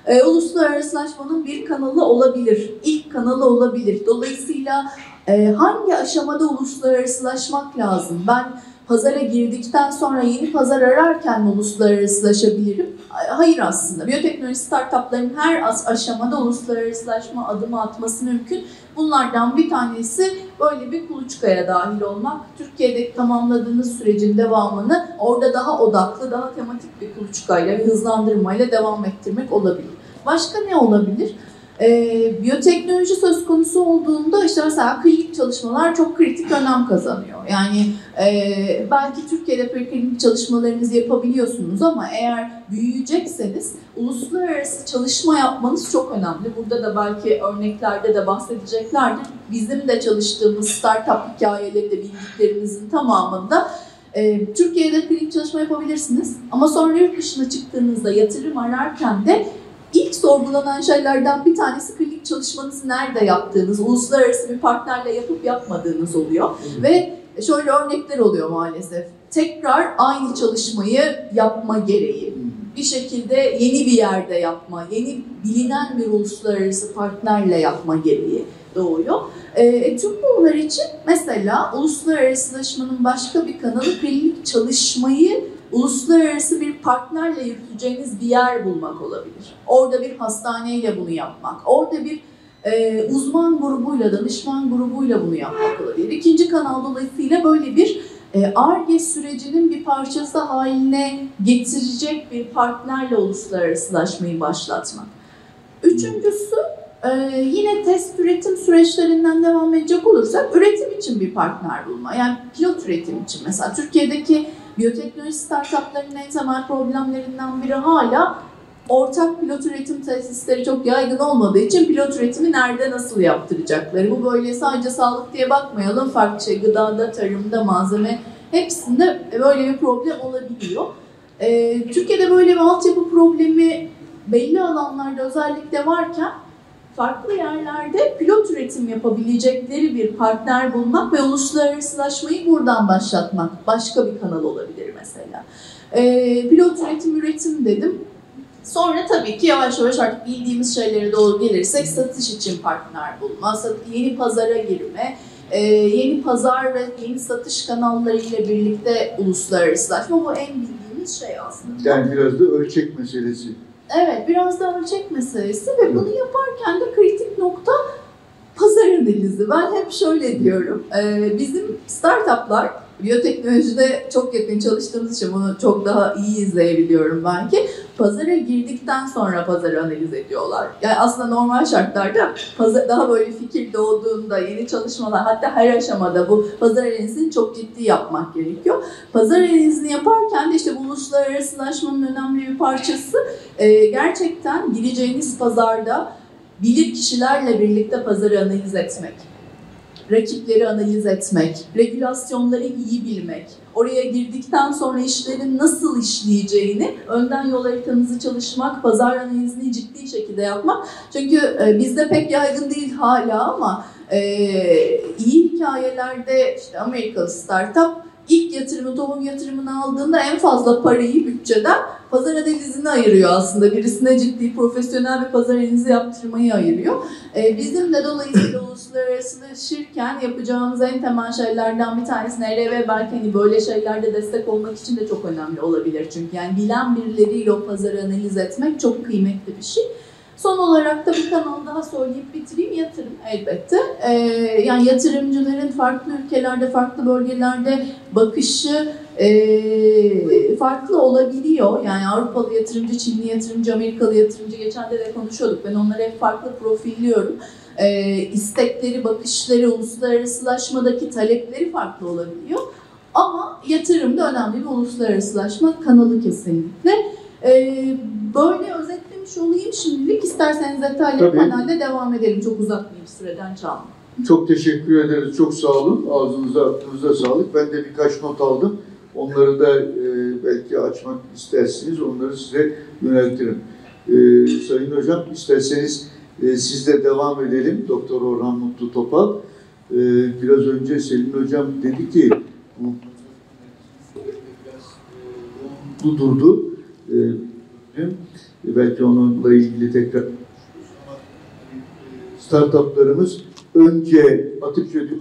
e, uluslararasılaşmanın bir kanalı olabilir, ilk kanalı olabilir. Dolayısıyla e, hangi aşamada uluslararasılaşmak lazım? Ben pazara girdikten sonra yeni pazar ararken uluslararasılaşabilirim. Hayır aslında. Biyoteknoloji startupların her aşamada uluslararasılaşma adımı atması mümkün. Bunlardan bir tanesi böyle bir kuluçkaya dahil olmak. Türkiye'de tamamladığınız sürecin devamını orada daha odaklı, daha tematik bir kuluçkayla, bir hızlandırmayla devam ettirmek olabilir. Başka ne olabilir? Ee, biyoteknoloji söz konusu olduğunda işte mesela klinik preklinik çalışmalar çok kritik önem kazanıyor. Yani e, belki Türkiye'de preklinik çalışmalarınızı yapabiliyorsunuz ama eğer büyüyecekseniz uluslararası çalışma yapmanız çok önemli. Burada da belki örneklerde de bahsedeceklerdir. Bizim de çalıştığımız startup hikayeleri de bildiklerimizin tamamında e, Türkiye'de klinik çalışma yapabilirsiniz ama sonra yurt dışına çıktığınızda yatırım ararken de İlk sorgulanan şeylerden bir tanesi klinik çalışmanızı nerede yaptığınız, uluslararası bir partnerle yapıp yapmadığınız oluyor. Hı-hı. Ve şöyle örnekler oluyor maalesef. Tekrar aynı çalışmayı yapma gereği, Hı-hı. bir şekilde yeni bir yerde yapma, yeni bilinen bir uluslararası partnerle yapma gereği doğuyor. E, tüm bunlar için mesela uluslararasılaşmanın başka bir kanalı klinik çalışmayı uluslararası bir partnerle yürüteceğiniz bir yer bulmak olabilir. Orada bir hastaneyle bunu yapmak, orada bir e, uzman grubuyla, danışman grubuyla bunu yapmak olabilir. İkinci kanal dolayısıyla böyle bir Ar-Ge e, sürecinin bir parçası haline getirecek bir partnerle uluslararasılaşmayı başlatmak. Üçüncüsü, e, yine test üretim süreçlerinden devam edecek olursak üretim için bir partner bulma. Yani pilot üretim için mesela Türkiye'deki biyoteknoloji startuplarının en temel problemlerinden biri hala ortak pilot üretim tesisleri çok yaygın olmadığı için pilot üretimi nerede nasıl yaptıracakları. Bu böyle sadece sağlık diye bakmayalım, farklı şey gıdada, tarımda, malzeme hepsinde böyle bir problem olabiliyor. Ee, Türkiye'de böyle bir altyapı problemi belli alanlarda özellikle varken farklı yerlerde pilot üretim yapabilecekleri bir partner bulmak ve uluslararasılaşmayı buradan başlatmak başka bir kanal olabilir mesela. Ee, pilot üretim, üretim dedim. Sonra tabii ki yavaş yavaş artık bildiğimiz şeylere doğru gelirsek satış için partner bulma, yeni pazara girme, yeni pazar ve yeni satış kanallarıyla birlikte uluslararasılaşma. Bu en bildiğimiz şey aslında. Yani biraz da ölçek meselesi. Evet, biraz da ölçek meselesi ve bunu yaparken de kritik nokta pazar analizi. Ben hep şöyle diyorum, bizim startuplar, biyoteknolojide çok yakın çalıştığımız için bunu çok daha iyi izleyebiliyorum belki, pazara girdikten sonra pazarı analiz ediyorlar. Yani aslında normal şartlarda daha böyle fikir doğduğunda yeni çalışmalar, hatta her aşamada bu pazar analizini çok ciddi yapmak gerekiyor. Pazar analizini yaparken de işte uluslararasılaşmanın önemli bir parçası gerçekten gireceğiniz pazarda bilir kişilerle birlikte pazarı analiz etmek. Rakipleri analiz etmek, regülasyonları iyi bilmek, oraya girdikten sonra işlerin nasıl işleyeceğini, önden yol haritanızı çalışmak, pazar analizini ciddi şekilde yapmak. Çünkü bizde pek yaygın değil hala ama e, iyi hikayelerde işte Amerikalı startup ilk yatırımı, tohum yatırımını aldığında en fazla parayı bütçeden pazar analizini ayırıyor aslında. Birisine ciddi, profesyonel bir pazar analizi yaptırmayı ayırıyor. Ee, bizim de dolayısıyla uluslararasılaşırken yapacağımız en temel şeylerden bir tanesi N R W belki hani böyle şeylerde destek olmak için de çok önemli olabilir. Çünkü yani bilen birileriyle o pazarı analiz etmek çok kıymetli bir şey. Son olarak da bir kanal daha söyleyip bitireyim, yatırım elbette. Ee, yani yatırımcıların farklı ülkelerde, farklı bölgelerde bakışı e, farklı olabiliyor. Yani Avrupalı yatırımcı, Çinli yatırımcı, Amerikalı yatırımcı, geçen de de konuşuyorduk. Ben onları hep farklı profilliyorum. Ee, istekleri, bakışları, uluslararasılaşmadaki talepleri farklı olabiliyor. Ama yatırımda önemli bir uluslararasılaşma kanalı kesinlikle. Ee, böyle özellikle olayım şimdilik. İsterseniz detaylı panelde devam edelim. Çok uzatmayayım, süreden çaldım. Çok teşekkür ederiz. Çok sağ olun. Ağzınıza, aklınıza sağlık. Ben de birkaç not aldım. Onları da e, belki açmak istersiniz. Onları size yöneltirim. E, Sayın Hocam, isterseniz e, siz de devam edelim. Doktor Orhan Mutlu Topal. E, biraz önce Selin Hocam dedi ki bu biraz durdu. E, Belki onunla ilgili tekrar startuplarımız önce atıp çöküp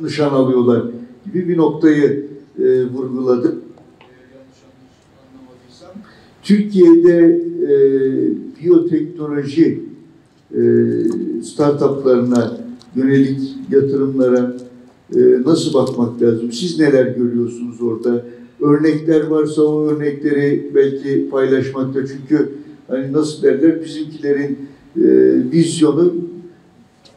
nişan alıyorlar gibi bir noktayı e, vurguladı. Türkiye'de e, biyoteknoloji e, startuplarına yönelik yatırımlara e, nasıl bakmak lazım? Siz neler görüyorsunuz orada? Örnekler varsa o örnekleri belki paylaşmakta çünkü hani nasıl derler, bizimkilerin e, vizyonu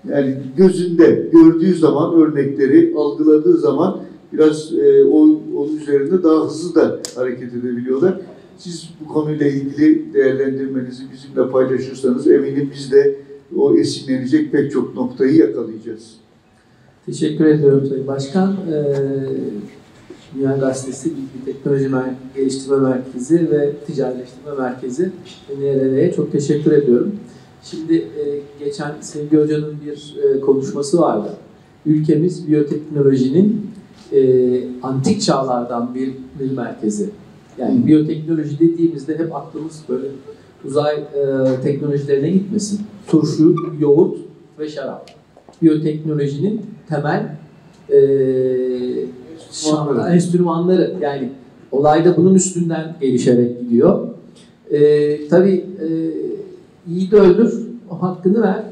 yani gözünde gördüğü zaman, örnekleri algıladığı zaman biraz e, o, onun üzerinde daha hızlı da hareket edebiliyorlar. Siz bu konuyla ilgili değerlendirmenizi bizimle paylaşırsanız eminim biz de o esinlenecek pek çok noktayı yakalayacağız. Teşekkür ediyorum Sayın Başkan. Ee, Dünya Gazetesi, Bilgi Teknoloji Mer- Geliştirme Merkezi ve Ticarileştirme Merkezi N R W'ye çok teşekkür ediyorum. Şimdi e, geçen Sevgi Hoca'nın bir e, konuşması vardı. Ülkemiz biyoteknolojinin e, antik çağlardan bir, bir merkezi. Yani biyoteknoloji dediğimizde hep aklımız böyle uzay e, teknolojilerine gitmesin. Turşu, yoğurt ve şarap. Biyoteknolojinin temel e, enstrümanları. enstrümanları. Yani olay da bunun üstünden gelişerek gidiyor. E, tabii e, iyi de öldür, o hakkını ver.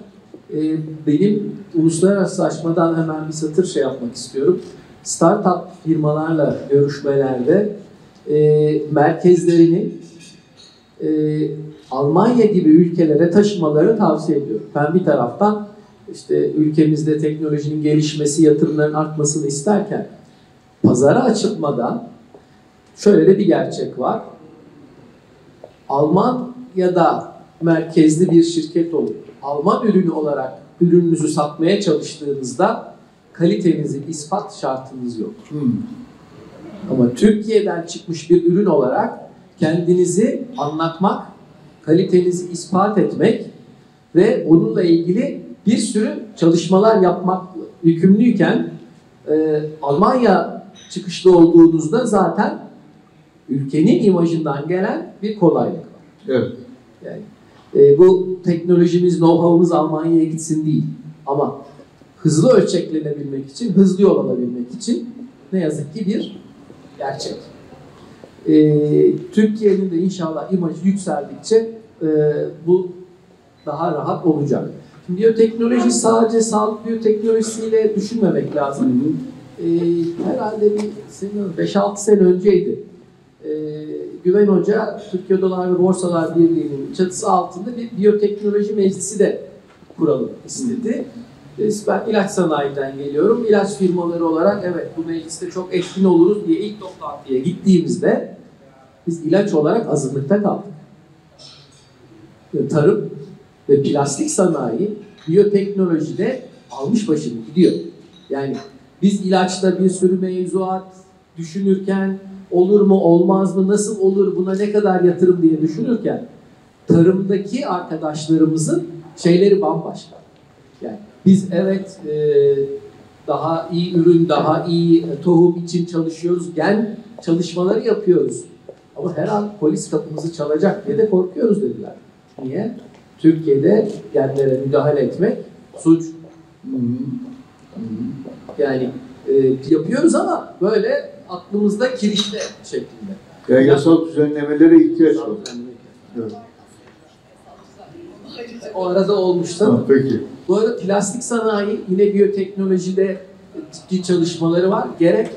E, benim uluslararası açmadan hemen bir satır şey yapmak istiyorum. Startup firmalarla görüşmelerde E, merkezlerini e, Almanya gibi ülkelere taşımaları tavsiye ediyorum. Ben bir taraftan işte ülkemizde teknolojinin gelişmesi, yatırımların artmasını isterken pazara açılmadan şöyle de bir gerçek var. Almanya'da merkezli bir şirket olup Alman ürünü olarak ürününüzü satmaya çalıştığınızda kalitenizi ispat şartınız yok. Hmm. Ama Türkiye'den çıkmış bir ürün olarak kendinizi anlatmak, kalitenizi ispat etmek ve onunla ilgili bir sürü çalışmalar yapmak yükümlüyken e, Almanya çıkışlı olduğunuzda zaten ülkenin imajından gelen bir kolaylık var. Evet. Yani, e, bu teknolojimiz, know-how'umuz Almanya'ya gitsin değil. Ama hızlı ölçeklenebilmek için, hızlı yol alabilmek için ne yazık ki bir gerçek. Ee, Türkiye'nin de inşallah imajı yükseldikçe e, bu daha rahat olacak. Şimdi biyoteknoloji sadece sağlık biyoteknolojisiyle düşünmemek lazım. Ee, herhalde bir beş altı sene önceydi. Ee, Güven Hoca, Türkiye Odalar ve Borsalar Birliği'nin çatısı altında bir biyoteknoloji meclisi de kuralım istedi. Ben ilaç sanayiden geliyorum. İlaç firmaları olarak evet bu mecliste çok etkin oluruz diye ilk toplantıya gittiğimizde biz ilaç olarak azınlıkta kaldık. Tarım ve plastik sanayi biyoteknolojide almış başını gidiyor. Yani biz ilaçta bir sürü mevzuat düşünürken olur mu olmaz mı nasıl olur buna ne kadar yatırım diye düşünürken tarımdaki arkadaşlarımızın şeyleri bambaşka. Yani biz evet daha iyi ürün, daha iyi tohum için çalışıyoruz, gen çalışmaları yapıyoruz. Ama her an polis kapımızı çalacak diye de korkuyoruz dediler. Niye? Türkiye'de genlere müdahale etmek suç. Yani yapıyoruz ama böyle aklımızda kirişte şeklinde. Yani yasal düzenlemelere ihtiyaç var. Evet. O arada olmuştu. Ha, peki. Bu arada plastik sanayi yine biyoteknolojide ciddi çalışmaları var. Gerek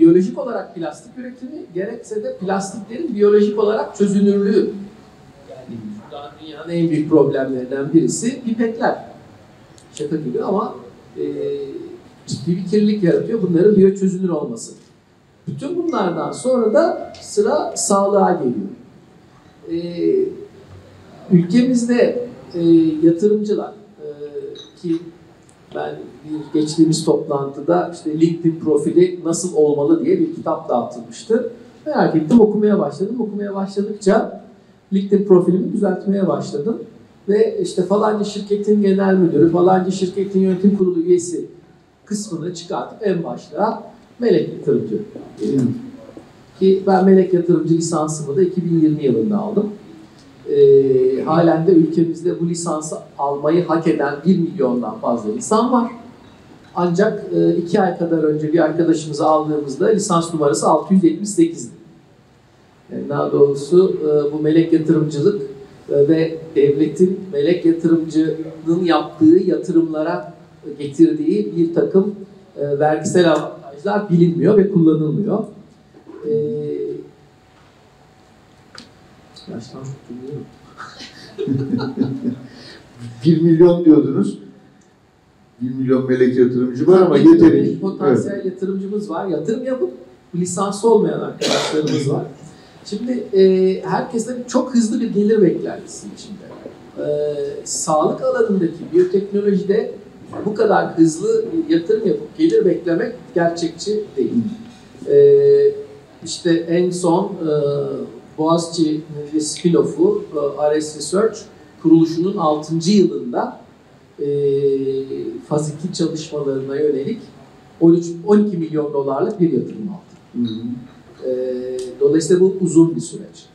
biyolojik olarak plastik üretimi, gerekse de plastiklerin biyolojik olarak çözünürlüğü. Yani dünyanın en büyük problemlerinden birisi pipetler. Şaka gibi ama e, ciddi bir kirlilik yaratıyor bunların biyoçözünür olması. Bütün bunlardan sonra da sıra sağlığa geliyor. E, Ülkemizde e, yatırımcılar e, ki ben bir geçtiğimiz toplantıda işte LinkedIn profili nasıl olmalı diye bir kitap dağıtılmıştı. Merak ettim, okumaya başladım. Okumaya başladıkça LinkedIn profilimi düzeltmeye başladım. Ve işte falanca şirketin genel müdürü, falanca şirketin yönetim kurulu üyesi kısmını çıkartıp en başta melek yatırımcı. Hmm. Ki ben melek yatırımcı lisansımı da iki bin yirmi yılında aldım. Ee, halen de ülkemizde bu lisansı almayı hak eden bir milyondan fazla insan var. Ancak e, iki ay kadar önce bir arkadaşımızı aldığımızda lisans numarası altı yüz yetmiş sekizdi. Yani daha doğrusu e, bu melek yatırımcılık e, ve devletin melek yatırımcının yaptığı yatırımlara getirdiği bir takım e, vergisel avantajlar bilinmiyor ve kullanılmıyor. E, Baştan bir milyon diyordunuz. bir milyon melek yatırımcı var ama yeterince bir potansiyel evet. yatırımcımız var. Yatırım yapıp lisansı olmayan arkadaşlarımız var. Şimdi e, herkesten çok hızlı bir gelir beklentisi içinde. E, sağlık alanındaki biyoteknolojide bu kadar hızlı yatırım yapıp gelir beklemek gerçekçi değil. E, işte en son e, Boğaziçi'nin spin-off'u e, Ares Research kuruluşunun altıncı yılında e, faz iki çalışmalarına yönelik on üç on iki milyon dolarlık bir yatırım aldı. E, dolayısıyla bu uzun bir süreç.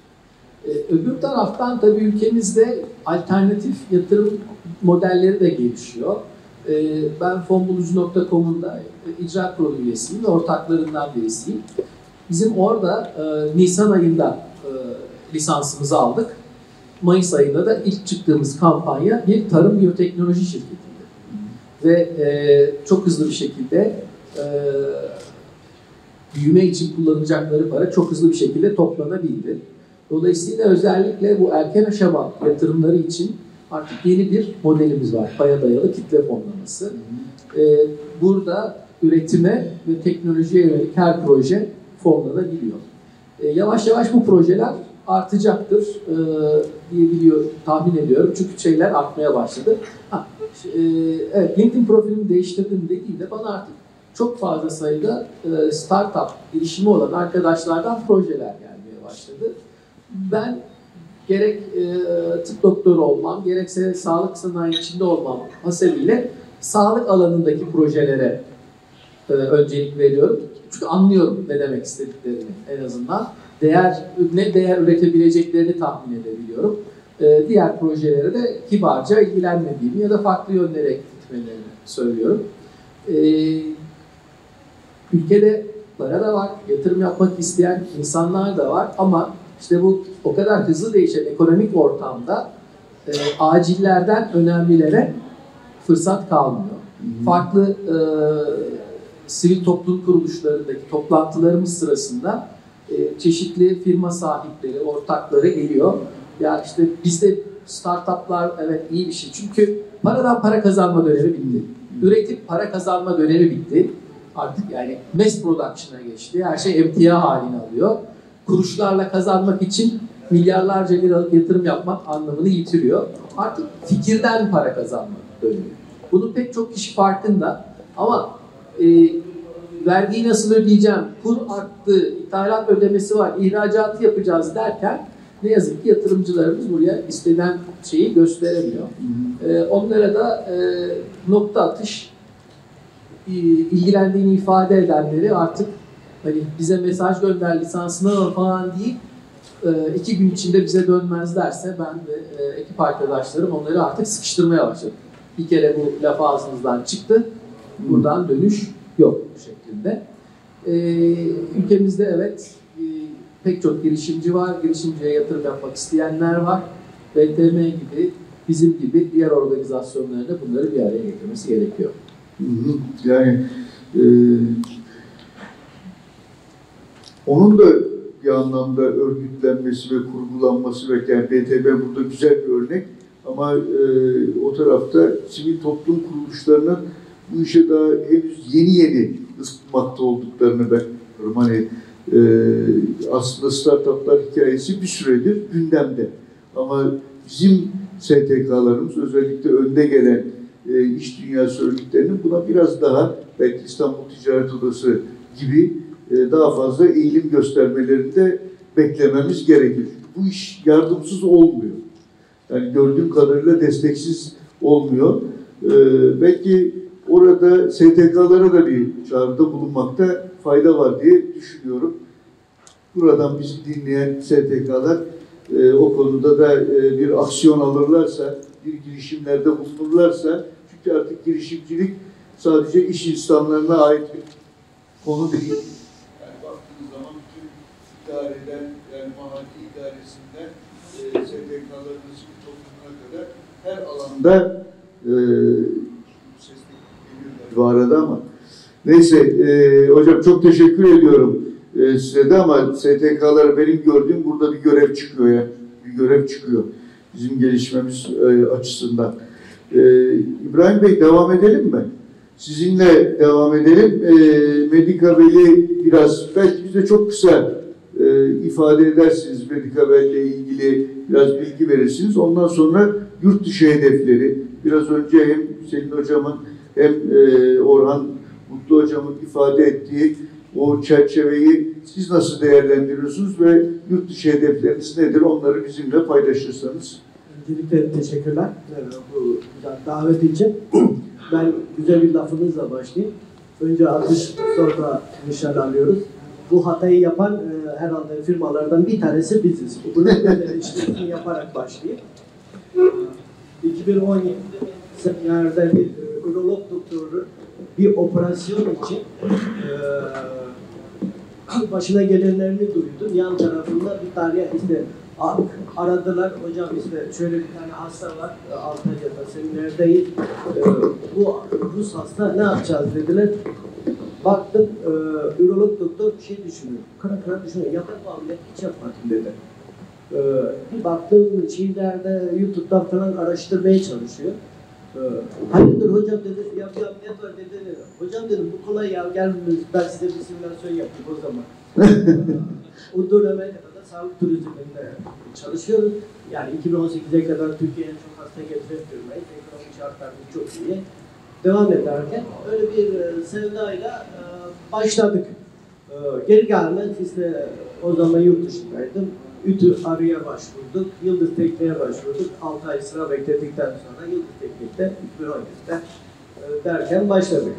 E, öbür taraftan tabii ülkemizde alternatif yatırım modelleri de gelişiyor. E, ben fonbulucu nokta com'un da e, icra kurulu üyesiyim ve ortaklarından birisiyim. Bizim orada e, Nisan ayında e, lisansımızı aldık. Mayıs ayında da ilk çıktığımız kampanya bir tarım biyoteknoloji şirketiydi. Ve e, çok hızlı bir şekilde e, büyüme için kullanacakları para çok hızlı bir şekilde toplanabildi. Dolayısıyla özellikle bu erken aşama yatırımları için artık yeni bir modelimiz var. Paya dayalı kitle fonlaması. E, burada üretime ve teknolojiye yönelik her proje fonlanabiliyor. E, yavaş yavaş bu projeler artacaktır e, diye biliyorum, tahmin ediyorum. Çünkü şeyler artmaya başladı. Ha, e, evet, LinkedIn profilimi değiştirdim dediğimde bana artık çok fazla sayıda e, startup girişimi olan arkadaşlardan projeler gelmeye başladı. Ben gerek e, tıp doktoru olmam, gerekse sağlık sanayi içinde olmam hasebiyle sağlık alanındaki projelere e, öncelik veriyorum. Çünkü anlıyorum ne demek istediklerini en azından. Değer, ne değer üretebileceklerini tahmin edebiliyorum. Ee, diğer projelere de kibarca ilgilenmediğimi ya da farklı yönlere gitmelerini söylüyorum. Ee, ülkede para da var, yatırım yapmak isteyen insanlar da var ama işte bu o kadar hızlı değişen ekonomik ortamda e, acillerden önemlilere fırsat kalmıyor. Hmm. Farklı e, sivil toplum kuruluşlarındaki toplantılarımız sırasında çeşitli firma sahipleri, ortakları geliyor. Ya işte bizde startuplar evet iyi bir şey. Çünkü paradan para kazanma dönemi bitti. Üretip para kazanma dönemi bitti. Artık yani mass production'a geçti. Her şey emtia halini alıyor. Kuruşlarla kazanmak için milyarlarca liralık yatırım yapmak anlamını yitiriyor. Artık fikirden para kazanma dönemi. Bunun pek çok kişi farkında ama e, vergiyi nasıl ödeyeceğim, kur arttı, ithalat ödemesi var, ihracatı yapacağız derken ne yazık ki yatırımcılarımız buraya istenen şeyi gösteremiyor. Hı hı. Ee, onlara da e, nokta atış e, ilgilendiğini ifade edenleri artık hani bize mesaj gönder lisansına falan değil, e, iki gün içinde bize dönmezlerse ben ve e, ekip arkadaşlarım onları artık sıkıştırmaya başladım. Bir kere bu laf ağzınızdan çıktı, buradan dönüş yok bu şeklinde. Ee, ülkemizde evet e, pek çok girişimci var, girişimciye yatırım yapmak isteyenler var. B T M gibi, bizim gibi diğer organizasyonların da bunları bir araya getirmesi gerekiyor. Hı hı. Yani e, onun da bir anlamda örgütlenmesi ve kurgulanması ve yani B T M burada güzel bir örnek ama e, o tarafta sivil toplum kuruluşlarının bu işe daha henüz yeni yeni ısınmakta olduklarını ben görüyorum. Hani e, aslında startuplar hikayesi bir süredir gündemde. Ama bizim S T K'larımız özellikle önde gelen e, iş dünyası örgütlerinin buna biraz daha belki İstanbul Ticaret Odası gibi e, daha fazla eğilim göstermelerini de beklememiz gerekir. Bu iş yardımsız olmuyor. Yani gördüğüm kadarıyla desteksiz olmuyor. E, belki orada S T K'lara da bir çağrıda bulunmakta fayda var diye düşünüyorum. Buradan bizi dinleyen S T K'lar e, o konuda da e, bir aksiyon alırlarsa, bir girişimlerde bulunurlarsa, çünkü artık girişimcilik sadece iş insanlarına ait bir konu değil. Yani baktığınız zaman bütün idareden, yani mahalle idaresinden e, S T K'ların sivil toplumuna kadar her alanda e, bu arada ama. Neyse e, hocam çok teşekkür ediyorum e, size de ama S T K'lar benim gördüğüm burada bir görev çıkıyor ya. Yani. Bir görev çıkıyor bizim gelişmemiz e, açısından. E, Ee, İbrahim Bey, devam edelim mi? Sizinle devam edelim. Ee, Medicawell'i biraz, belki bize çok kısa e, ifade edersiniz, Medicawell'le ilgili biraz bilgi verirsiniz. Ondan sonra yurt dışı hedefleri, biraz önce hem Selin Hocam'ın hem e, Orhan Mutlu Hocam'ın ifade ettiği o çerçeveyi siz nasıl değerlendiriyorsunuz ve yurt dışı hedefleriniz nedir? Onları bizimle paylaşırsanız. Öncelikle teşekkürler bu davet için. Ben güzel bir lafınızla başlayayım. Önce alkış, sonra nişan alıyoruz. Bu hatayı yapan e, herhalde firmalardan bir tanesi biziz. Bunu özelleştirmeyi yaparak başlayayım. iki bin on yedi seminerde bir e, urolog doktoru bir operasyon için e, başına gelenlerini duydum. Yan tarafında bir tarihe işte aradılar, hocam işte şöyle bir tane hasta var, Antalya'da seminerdeyiz, e, bu Rus hasta, ne yapacağız dediler. Baktım, e, ürolog doktor şey düşünüyor, kara kara düşünüyor, yatak bağımlı hiç yapmadım dedi. E, bir baktım şeylerde, YouTube'dan falan araştırmaya çalışıyor. E, hayırdır hocam dedi, yapacağım ne var dedi. Hocam dedim, bu kolay ya, gelmemiz, ben size bir simülasyon yaptım o zaman. O döneme kadar sağlık turizminde çalışıyoruz. Yani iki bin on sekize kadar Türkiye'nin çok hasta getiren firmayı, ekonomik şartlarımız çok iyi. Devam ederken öyle bir sevdayla başladık. Geri gelmez işte o zaman yurt dışındaydım. Ütü Arı'ya başvurduk, Yıldız Teknik'e başvurduk. altı ay sıra bekledikten sonra Yıldız Teknik'te iki bin on yedide derken başladık.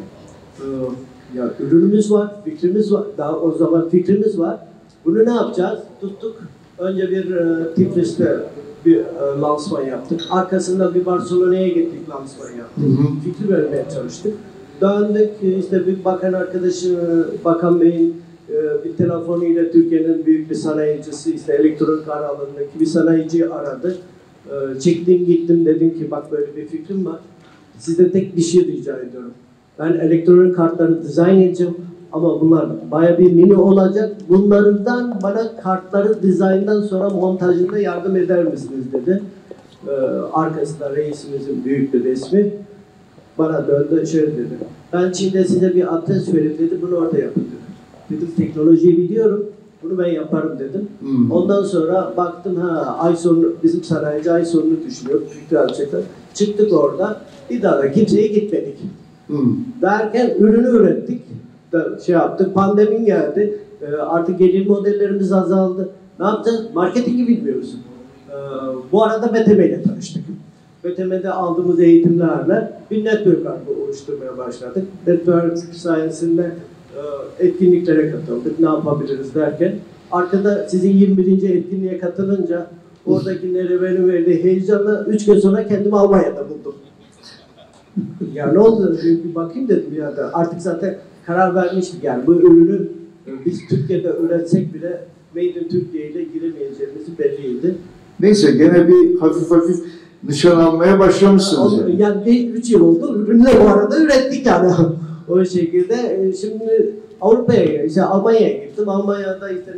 Ya ürünümüz var, fikrimiz var. Daha o zaman fikrimiz var. Bunu ne yapacağız? Tuttuk. Önce bir e, Tiflis'te bir e, lansman yaptık. Arkasından bir Barcelona'ya gittik, lansman yaptık. Hı hı. Fikri vermeye çalıştık. Döndük işte bir bakan arkadaşı, bakan beyin e, bir telefonuyla Türkiye'nin büyük bir sanayicisi, işte elektronik aralarındaki bir sanayiciyi aradı. E, çektim gittim, dedim ki bak böyle bir fikrim var. Size tek bir şey rica ediyorum. Ben elektronik kartları dizayn edeceğim ama bunlar bayağı bir mini olacak. Bunlardan bana kartları dizayndan sonra montajında yardım eder misiniz dedi. Ee, arkasında reisimizin büyük bir resmi. Bana döndü şöyle dedi. Ben Çin'de size bir adres vereyim dedi. Bunu orada yapın dedi. Dedim teknolojiyi biliyorum. Bunu ben yaparım dedim. Hmm. Ondan sonra baktım ha ay sonu bizim sanayici ay sonunu düşünüyor. Çıktık orada. Bir daha da kimseye gitmedik. Hmm. Derken ürünü ürettik, şey yaptık, pandemin geldi, e, artık gelir modellerimiz azaldı. Ne yapacağız? Marketingi bilmiyoruz. E, bu arada B T M ile tanıştık. B T M'de aldığımız eğitimlerle bir network hakkı oluşturmaya başladık. Network sayesinde e, etkinliklere katıldık, ne yapabiliriz derken. Arkada sizin yirmi birinci etkinliğe katılınca oradakileri benim verdiği heyecanla üç gün sonra kendimi Almanya'da buldum. Ya ne oldu? Bir bakayım dedim ya da artık zaten karar vermiştik yani bu ürünü biz Türkiye'de üretsek bile Made in Türkiye ile giremeyeceğimizi belliydi. Neyse gene bir hafif hafif nişan almaya başlamışsınız. Ya, yani, yani üç yıl oldu. Ürünleri bu arada ürettik yani. O şekilde şimdi Avrupa'ya, işte Almanya'ya gittim. Almanya'da işte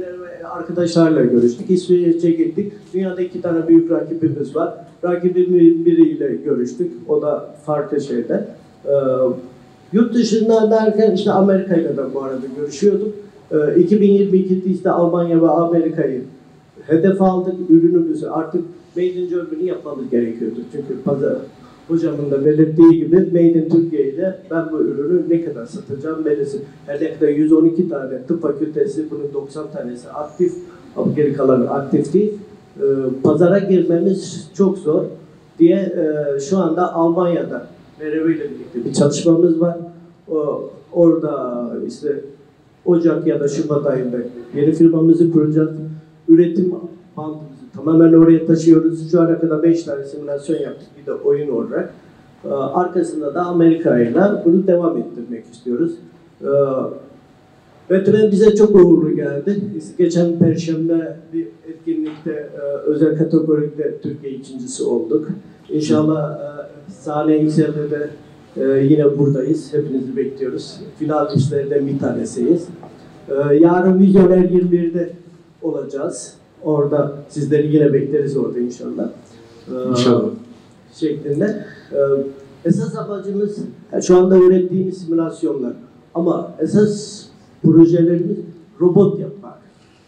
arkadaşlarla görüştük. İsveç'e gittik. Dünyada iki tane büyük rakibimiz var. Rakibimiz biriyle görüştük. O da farklı şeyde. Ee, yurt dışından derken işte Amerika'yla da bu arada görüşüyorduk. Ee, iki bin yirmi ikide işte Almanya ve Amerika'yı hedef aldık. Ürünümüzü artık Made in Germany yapmamız gerekiyordu. Çünkü pazar hocamın da belirttiği gibi Made in Türkiye ile ben bu ürünü ne kadar satacağım belirsin. Her ne kadar yüz on iki tane tıp fakültesi, bunun doksan tanesi aktif, ama geri kalanı aktif değil. Ee, pazara girmemiz çok zor diye e, şu anda Almanya'da N R W ile birlikte bir çalışmamız var. O, orada işte Ocak ya da Şubat ayında yeni firmamızı kuracağız. Üretim bandımızı tamamen oraya taşıyoruz. Şu ana kadar beş tane simülasyon yaptık. Bir de oyun olarak. Ee, arkasında da Amerika'yla bunu devam ettirmek istiyoruz. Ee, Betüren bize çok uğurlu geldi. Geçen Perşembe bir etkinlikte özel kategoride Türkiye ikincisi olduk. İnşallah sahne yükseldi de yine buradayız. Hepinizi bekliyoruz. Final işlerden bir tanesiyiz. Yarın Vizyoner yirmi birde olacağız. Orada sizleri yine bekleriz orada inşallah. İnşallah. Şeklinde. Ee, esas amacımız şu anda ürettiğimiz simülasyonlar. Ama esas projelerimiz robot yapmak.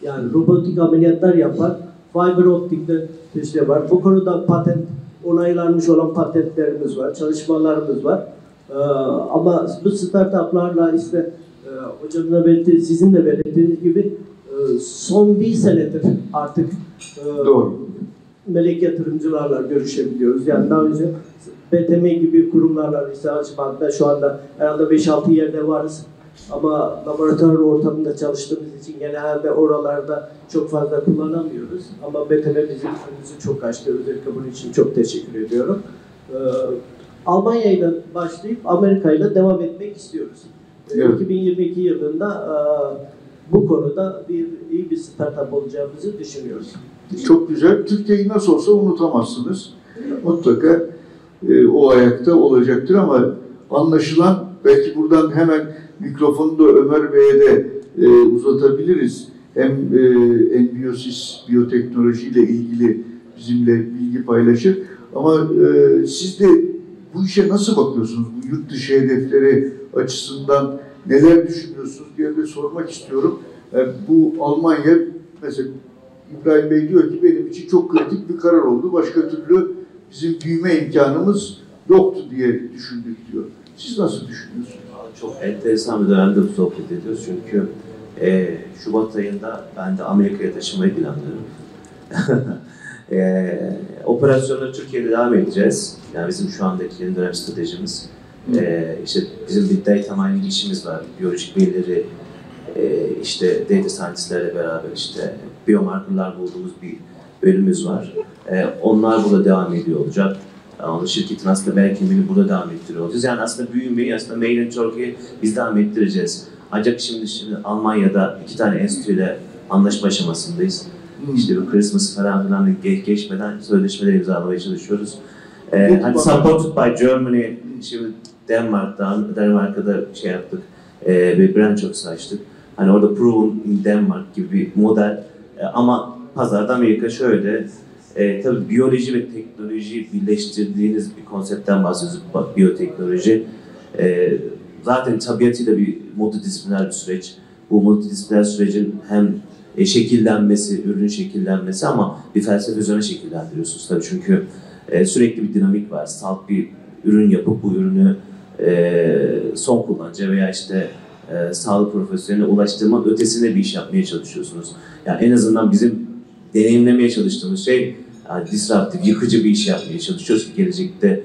Yani robotik ameliyatlar yapmak. Fiber optikte işte var. Bu konuda patent, onaylanmış olan patentlerimiz var, çalışmalarımız var. Ee, ama bu startuplarla işte e, hocam da belirtti, sizin de belirttiğiniz gibi e, son bir senedir artık e, doğru melek yatırımcılarla görüşebiliyoruz. Yani daha önce B T M gibi kurumlarla işte açmakta şu anda herhalde beş altı yerde varız. Ama laboratuvar ortamında çalıştığımız için genelde oralarda çok fazla kullanamıyoruz. Ama B T V'ye bizim önümüzü çok açtı. Özellikle bunun için çok teşekkür ediyorum. Ee, Almanya ile başlayıp Amerika ile devam etmek istiyoruz. Evet. iki bin yirmi iki yılında e, bu konuda bir iyi bir startup olacağımızı düşünüyoruz. Çok güzel. Türkiye'yi nasıl olsa unutamazsınız. Mutlaka e, o ayakta olacaktır ama anlaşılan belki buradan hemen mikrofonu da Ömer Bey'e de e, uzatabiliriz. Hem e, Enbiosis biyoteknoloji ile ilgili bizimle bilgi paylaşır. Ama e, siz de bu işe nasıl bakıyorsunuz? Bu yurt dışı hedefleri açısından neler düşünüyorsunuz diye de sormak istiyorum. Yani bu Almanya, mesela İbrahim Bey diyor ki benim için çok kritik bir karar oldu. Başka türlü bizim büyüme imkanımız yoktu diye düşündük diyor. Siz nasıl düşünüyorsunuz? Çok enteresan bir dönemde bu sohbet ediyoruz çünkü e, Şubat ayında ben de Amerika'ya taşınmayı planlıyorum. e, operasyonları Türkiye'de devam edeceğiz. Yani bizim şu andaki yeni dönem stratejimiz. E, işte bizim bir data mining işimiz var. Biyolojik verileri, e, işte data scientistlerle beraber işte biomarkerlar bulduğumuz bir bölümümüz var. E, onlar burada devam ediyor olacak. Yani şirketin aslında belki eminim burada devam ettiriyor olacağız. Yani aslında büyümeyi, aslında Made in Turkey'i biz devam ettireceğiz. Ancak şimdi şimdi Almanya'da iki tane enstitüyle anlaşma aşamasındayız. Hmm. İşte bu Christmas falan filan geç, geçmeden sözleşmeleri imzalamaya çalışıyoruz. Ee, hani supported by Germany, şimdi Denmark'tan, Denmark'da şey yaptık, e, bir brand çok açtık. Hani orada Proven in Denmark gibi bir model e, ama pazarda Amerika şöyle. E, tabii biyoloji ve teknolojiyi birleştirdiğiniz bir konseptten bahsediyoruz. Biyoteknoloji e, zaten tabiatıyla bir multidisipliner bir süreç. Bu multidisipliner sürecin hem e, şekillenmesi, ürünün şekillenmesi ama bir felsefe üzerine şekillendiriyorsunuz tabii. Çünkü e, sürekli bir dinamik var. Salt bir ürün yapıp bu ürünü e, son kullanıcı veya işte e, sağlık profesyoneline ulaştırma ötesinde bir iş yapmaya çalışıyorsunuz. Yani en azından bizim deneyimlemeye çalıştığımız şey yani disruptif, yıkıcı bir iş yapmaya çalışıyoruz ki gelecekte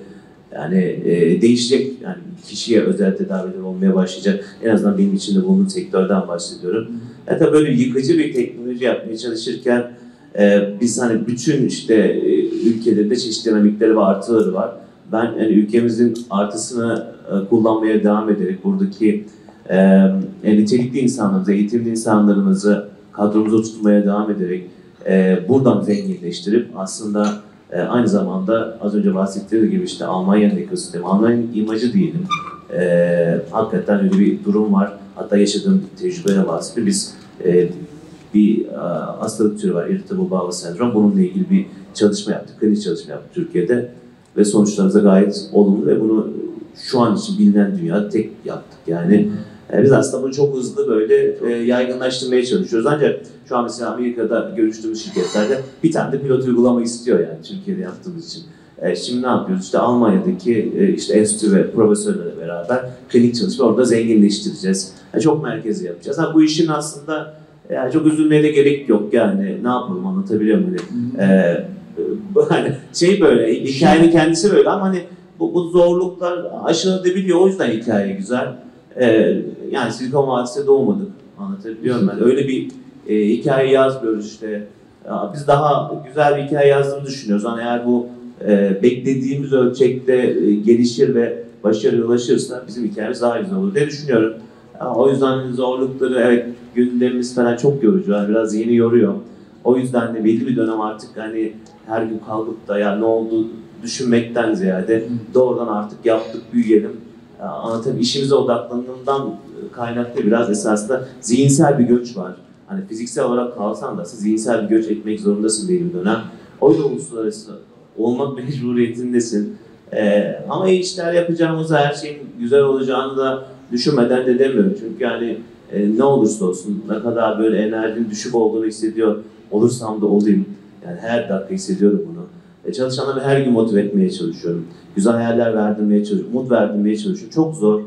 yani e, değişecek, yani kişiye özel tedaviler olmaya başlayacak. En azından benim için de bulunduğum sektörden bahsediyorum. Ya tabii böyle yıkıcı bir teknoloji yapmaya çalışırken e, biz hani bütün işte e, ülkelerde çeşitli dinamikleri ve artıları var. Ben yani ülkemizin artısını e, kullanmaya devam ederek buradaki e, e, nitelikli insanlarımızı, eğitimli insanlarımızı kadromuza tutmaya devam ederek Ee, buradan zenginleştirip aslında e, aynı zamanda az önce bahsettiğim gibi işte Almanya'nın ekosistemi, Almanya'nın imajı diyelim. E, hakikaten öyle bir durum var. Hatta yaşadığım bir tecrübeyle bahsettim. Biz e, bir a, hastalık türü var, irritable bowel sendrom. Bununla ilgili bir çalışma yaptık, klinik çalışma yaptık Türkiye'de. Ve sonuçlarımıza gayet olumlu ve bunu şu an için bilinen dünya tek yaptık yani. Biz aslında bunu çok hızlı böyle e, yaygınlaştırmaya çalışıyoruz. Ancak şu an mesela Amerika'da görüştüğümüz şirketlerde bir tane de pilot uygulama istiyor yani Türkiye'de yaptığımız için. E, şimdi ne yapıyoruz? İşte Almanya'daki e, işte enstitü ve profesörlerle beraber klinik çalışma orada zenginleştireceğiz. Yani çok merkezi yapacağız. Ha, bu işin aslında e, çok üzülmeye de gerek yok yani. Ne yapalım, anlatabiliyor muyum? E, e, hani şey böyle, hikayenin kendisi böyle ama hani bu, bu zorluklar aşılabiliyor. O yüzden hikaye güzel. Ee, yani Silikon Vadisi'de doğmadık, anlatabiliyor muyum? Yani öyle bir e, hikaye yazmıyoruz işte. Ya, biz daha güzel bir hikaye yazdığını düşünüyoruz. Yani eğer bu e, beklediğimiz ölçekte e, gelişir ve başarıya ulaşırsa bizim hikayemiz daha güzel olur diye düşünüyorum. Ya, o yüzden zorlukları, evet gündemimiz falan çok yorucu, yani biraz yeni yoruyor. O yüzden de belli bir dönem artık hani her gün kalkıp da ya ne oldu düşünmekten ziyade doğrudan artık yaptık, büyüyelim. Ama tabii işimize odaklandığından kaynaklı biraz esasında zihinsel bir göç var. Hani fiziksel olarak kalsan da zihinsel bir göç etmek zorundasın belli bir dönem. O yüzden uluslararası olmak mecburiyetindesin. E, ama iyi işler yapacağımızı, her şeyin güzel olacağını da düşünmeden de demiyorum. Çünkü yani e, ne olursa olsun, ne kadar böyle enerjinin düşük olduğunu hissediyor olursam da olayım. Yani her dakika hissediyorum bunu. E, çalışanları her gün motive etmeye çalışıyorum. Güzel hayaller verdirmeye çalışıyorum, umut verdirmeye çalışıyorum. Çok zor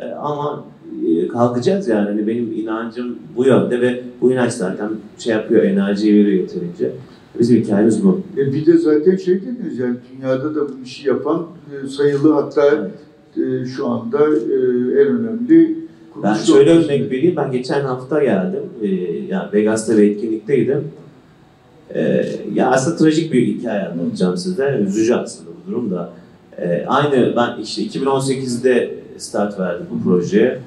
e, ama e, kalkacağız yani. Yani benim inancım bu yönde ve bu inanç zaten şey yapıyor, enerjiyi veriyor yeterince. Bizim hikayemiz bu. E, bir de zaten şey dediniz yani dünyada da bu işi yapan e, sayılı hatta e, şu anda e, en önemli kuruluş. Ben şöyle örnek vereyim. Ben geçen hafta geldim. E, yani Vegas'ta bir etkinlikteydim. E, ya aslında trajik bir hikaye anlatacağım size. Üzücü aslında bu durum da. E, aynı ben işte iki bin on sekizde start verdim bu projeye.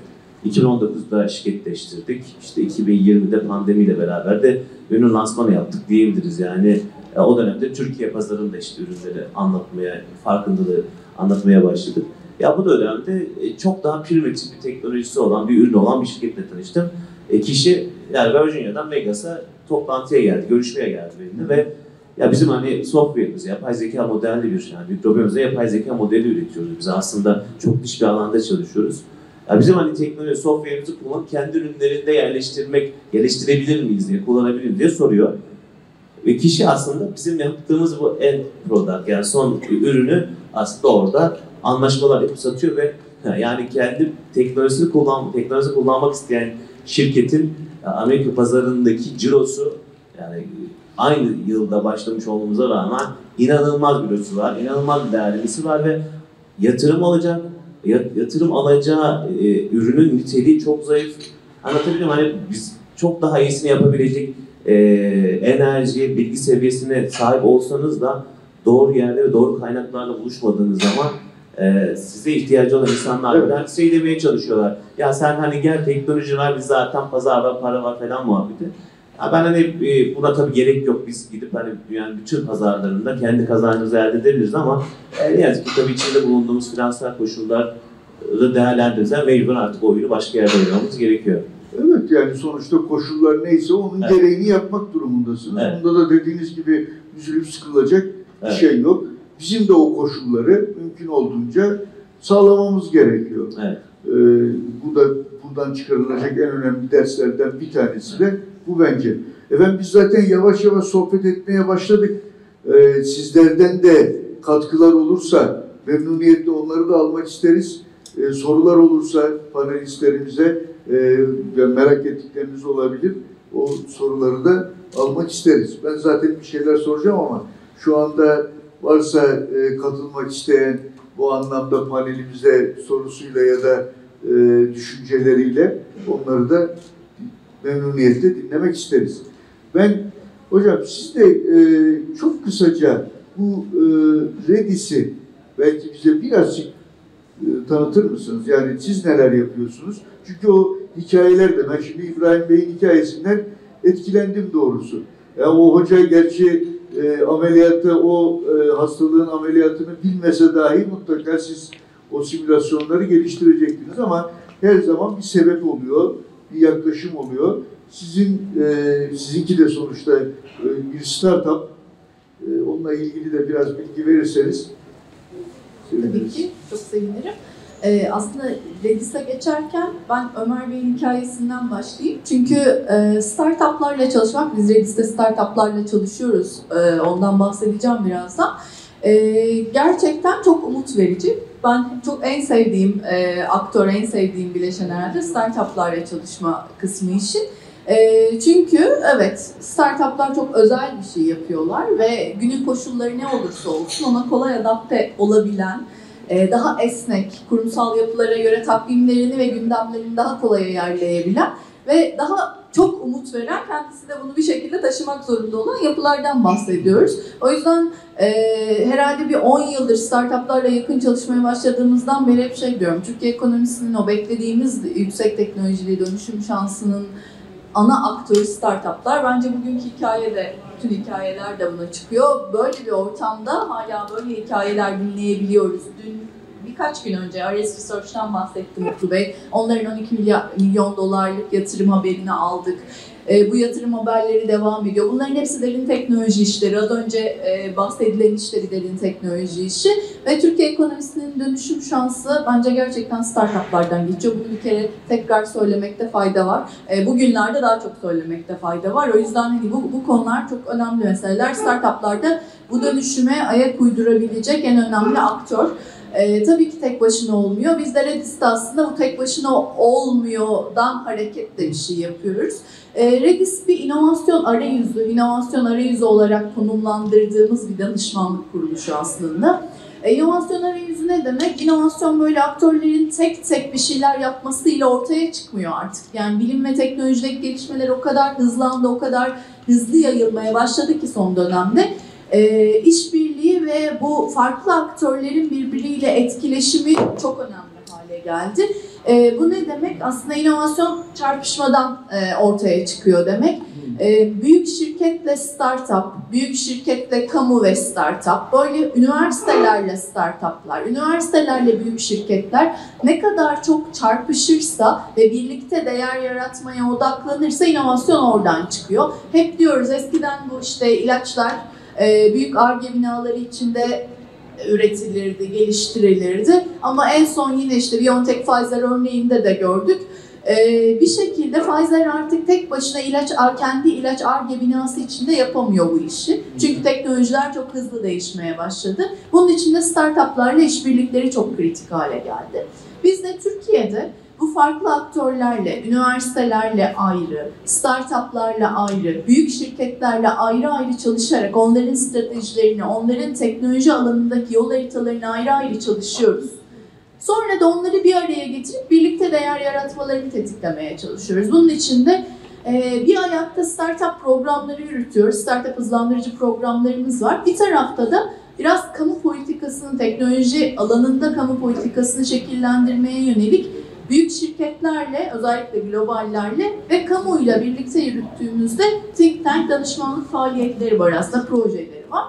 iki bin on dokuzda şirketleştirdik. İşte iki bin yirmide pandemiyle beraber de ürünün lansmanı yaptık diyebiliriz yani. O dönemde Türkiye pazarında işte ürünleri anlatmaya, farkındalığı anlatmaya başladık. Ya bu dönemde çok daha primitif bir teknolojisi olan, bir ürün olan bir şirketle tanıştım. E kişi yani Virginia'dan Vegas'a toplantıya geldi, görüşmeye geldi benimle ve ya bizim hani software'ımız yapay zeka modelli bir yani mikrobiyomuzda yapay zeka modeli üretiyoruz. Biz aslında çok dış bir alanda çalışıyoruz. Ya bizim hani teknoloji, software'imizi kullanıp kendi ürünlerinde yerleştirmek, geliştirebilir miyiz diye, kullanabilir miyiz diye soruyor. Ve kişi aslında bizim yaptığımız bu end product, yani son ürünü aslında orada anlaşmalar yapıp satıyor ve yani kendi teknolojisini, kullan, teknolojisini kullanmak isteyen şirketin Amerika pazarındaki cirosu, yani aynı yılda başlamış olmamıza rağmen inanılmaz bir ölçü var, inanılmaz bir değerlemesi var ve yatırım alacak, yatırım alacağı e, ürünün niteliği çok zayıf. Anlatabilirim hani biz çok daha iyisini yapabilecek e, enerji, bilgi seviyesine sahip olsanız da doğru yerde ve doğru kaynaklarla buluşmadığınız zaman e, size ihtiyacı olan insanlar evet. şey demeye çalışıyorlar. Ya sen hani gel teknoloji var, biz zaten pazar var, para var falan muhabbeti. Ya ben hani e, buna tabii gerek yok. Biz gidip hani yani bütün pazarlarında kendi kazancımızı elde edebiliriz ama e, ne yazık ki tabii içinde bulunduğumuz finansal koşulları değerlendirirsen mecbur artık oyunu başka yerde oynamamız gerekiyor. Evet yani sonuçta koşullar neyse onun evet. gereğini yapmak durumundasınız. Evet. Bunda da dediğiniz gibi üzülüp sıkılacak evet. bir şey yok. Bizim de o koşulları mümkün olduğunca sağlamamız gerekiyor. Evet. Ee, bu da buradan çıkarılacak en önemli derslerden bir tanesi de bu bence. Efendim biz zaten yavaş yavaş sohbet etmeye başladık. Ee, sizlerden de katkılar olursa memnuniyetle onları da almak isteriz. Ee, sorular olursa panelistlerimize e, merak ettikleriniz olabilir. O soruları da almak isteriz. Ben zaten bir şeyler soracağım ama şu anda varsa e, katılmak isteyen bu anlamda panelimize sorusuyla ya da e, düşünceleriyle onları da memnuniyetle dinlemek isteriz. Ben, hocam siz de e, çok kısaca bu e, Redis'i belki bize birazcık e, tanıtır mısınız? Yani siz neler yapıyorsunuz? Çünkü o hikayelerde, ben şimdi İbrahim Bey'in hikayesinden etkilendim doğrusu. Yani o hoca gerçi e, ameliyatta, o e, hastalığın ameliyatını bilmese dahi mutlaka siz o simülasyonları geliştirecektiniz ama her zaman bir sebep oluyor. Bir yaklaşım oluyor. Sizin e, sizinki de sonuçta e, bir startup. E, onunla ilgili de biraz bilgi verirseniz seviniriz. Tabii ki. Çok sevinirim. E, aslında Redis'e geçerken ben Ömer Bey'in hikayesinden başlayayım. Çünkü e, startuplarla çalışmak, biz Redis'te startuplarla çalışıyoruz. E, ondan bahsedeceğim birazdan. E, gerçekten çok umut verici. Ben çok en sevdiğim e, aktör, en sevdiğim bileşen herhalde startuplarla çalışma kısmı işin. E, çünkü evet startuplar çok özel bir şey yapıyorlar ve günün koşulları ne olursa olsun ona kolay adapte olabilen, e, daha esnek, kurumsal yapılara göre takvimlerini ve gündemlerini daha kolay ayarlayabilen ve daha çok umut veren, kendisi de bunu bir şekilde taşımak zorunda olan yapılardan bahsediyoruz. O yüzden e, herhalde bir on yıldır startuplarla yakın çalışmaya başladığımızdan beri hep şey diyorum, Türkiye ekonomisinin o beklediğimiz yüksek teknolojili dönüşüm şansının ana aktörü startuplar. Bence bugünkü hikayede, bütün hikayeler de buna çıkıyor. Böyle bir ortamda hala böyle hikayeler dinleyebiliyoruz. Dün birkaç gün önce Ares Research'tan bahsettim Mutlu Bey. Onların on iki milyar, milyon dolarlık yatırım haberini aldık. E, bu yatırım haberleri devam ediyor. Bunların hepsi derin teknoloji işleri. Az önce e, bahsedilen işleri derin teknoloji işi. Ve Türkiye ekonomisinin dönüşüm şansı bence gerçekten startuplardan geçiyor. Bunu bir kere tekrar söylemekte fayda var. E, bugünlerde daha çok söylemekte fayda var. O yüzden hani bu, bu konular çok önemli meseleler. Startuplarda bu dönüşüme ayak uydurabilecek en önemli aktör. Ee, tabii ki tek başına olmuyor. Biz de Redis'te aslında bu tek başına olmuyordan hareketle bir şey yapıyoruz. Ee, Redis bir inovasyon arayüzü, inovasyon arayüzü olarak konumlandırdığımız bir danışmanlık kuruluşu aslında. Ee, inovasyon arayüzü ne demek? İnovasyon böyle aktörlerin tek tek bir şeyler yapmasıyla ortaya çıkmıyor artık. Yani bilim ve teknolojideki gelişmeler o kadar hızlandı, o kadar hızlı yayılmaya başladı ki son dönemde. E, işbirliği ve bu farklı aktörlerin birbiriyle etkileşimi çok önemli hale geldi. E, bu ne demek? Aslında inovasyon çarpışmadan e, ortaya çıkıyor demek. E, büyük şirketle startup, büyük şirketle kamu ve startup, böyle üniversitelerle startuplar, üniversitelerle büyük şirketler ne kadar çok çarpışırsa ve birlikte değer yaratmaya odaklanırsa inovasyon oradan çıkıyor. Hep diyoruz eskiden bu işte ilaçlar büyük Ar-Ge binaları içinde üretilirdi, geliştirilirdi. Ama en son yine işte BioNTech, Pfizer örneğinde de gördük. Bir şekilde Pfizer artık tek başına ilaç, kendi ilaç Ar-Ge binası içinde yapamıyor bu işi. Çünkü teknolojiler çok hızlı değişmeye başladı. Bunun için de startuplarla işbirlikleri çok kritik hale geldi. Biz de Türkiye'de bu farklı aktörlerle, üniversitelerle ayrı, startuplarla ayrı, büyük şirketlerle ayrı ayrı çalışarak onların stratejilerini, onların teknoloji alanındaki yol haritalarını ayrı ayrı çalışıyoruz. Sonra da onları bir araya getirip birlikte değer yaratmalarını tetiklemeye çalışıyoruz. Bunun için de bir ayakta startup programları yürütüyoruz, startup hızlandırıcı programlarımız var. Bir tarafta da biraz kamu politikasını, teknoloji alanında kamu politikasını şekillendirmeye yönelik büyük şirketlerle, özellikle globallerle ve kamuyla birlikte yürüttüğümüzde think tank danışmanlık faaliyetleri var aslında, projeleri var.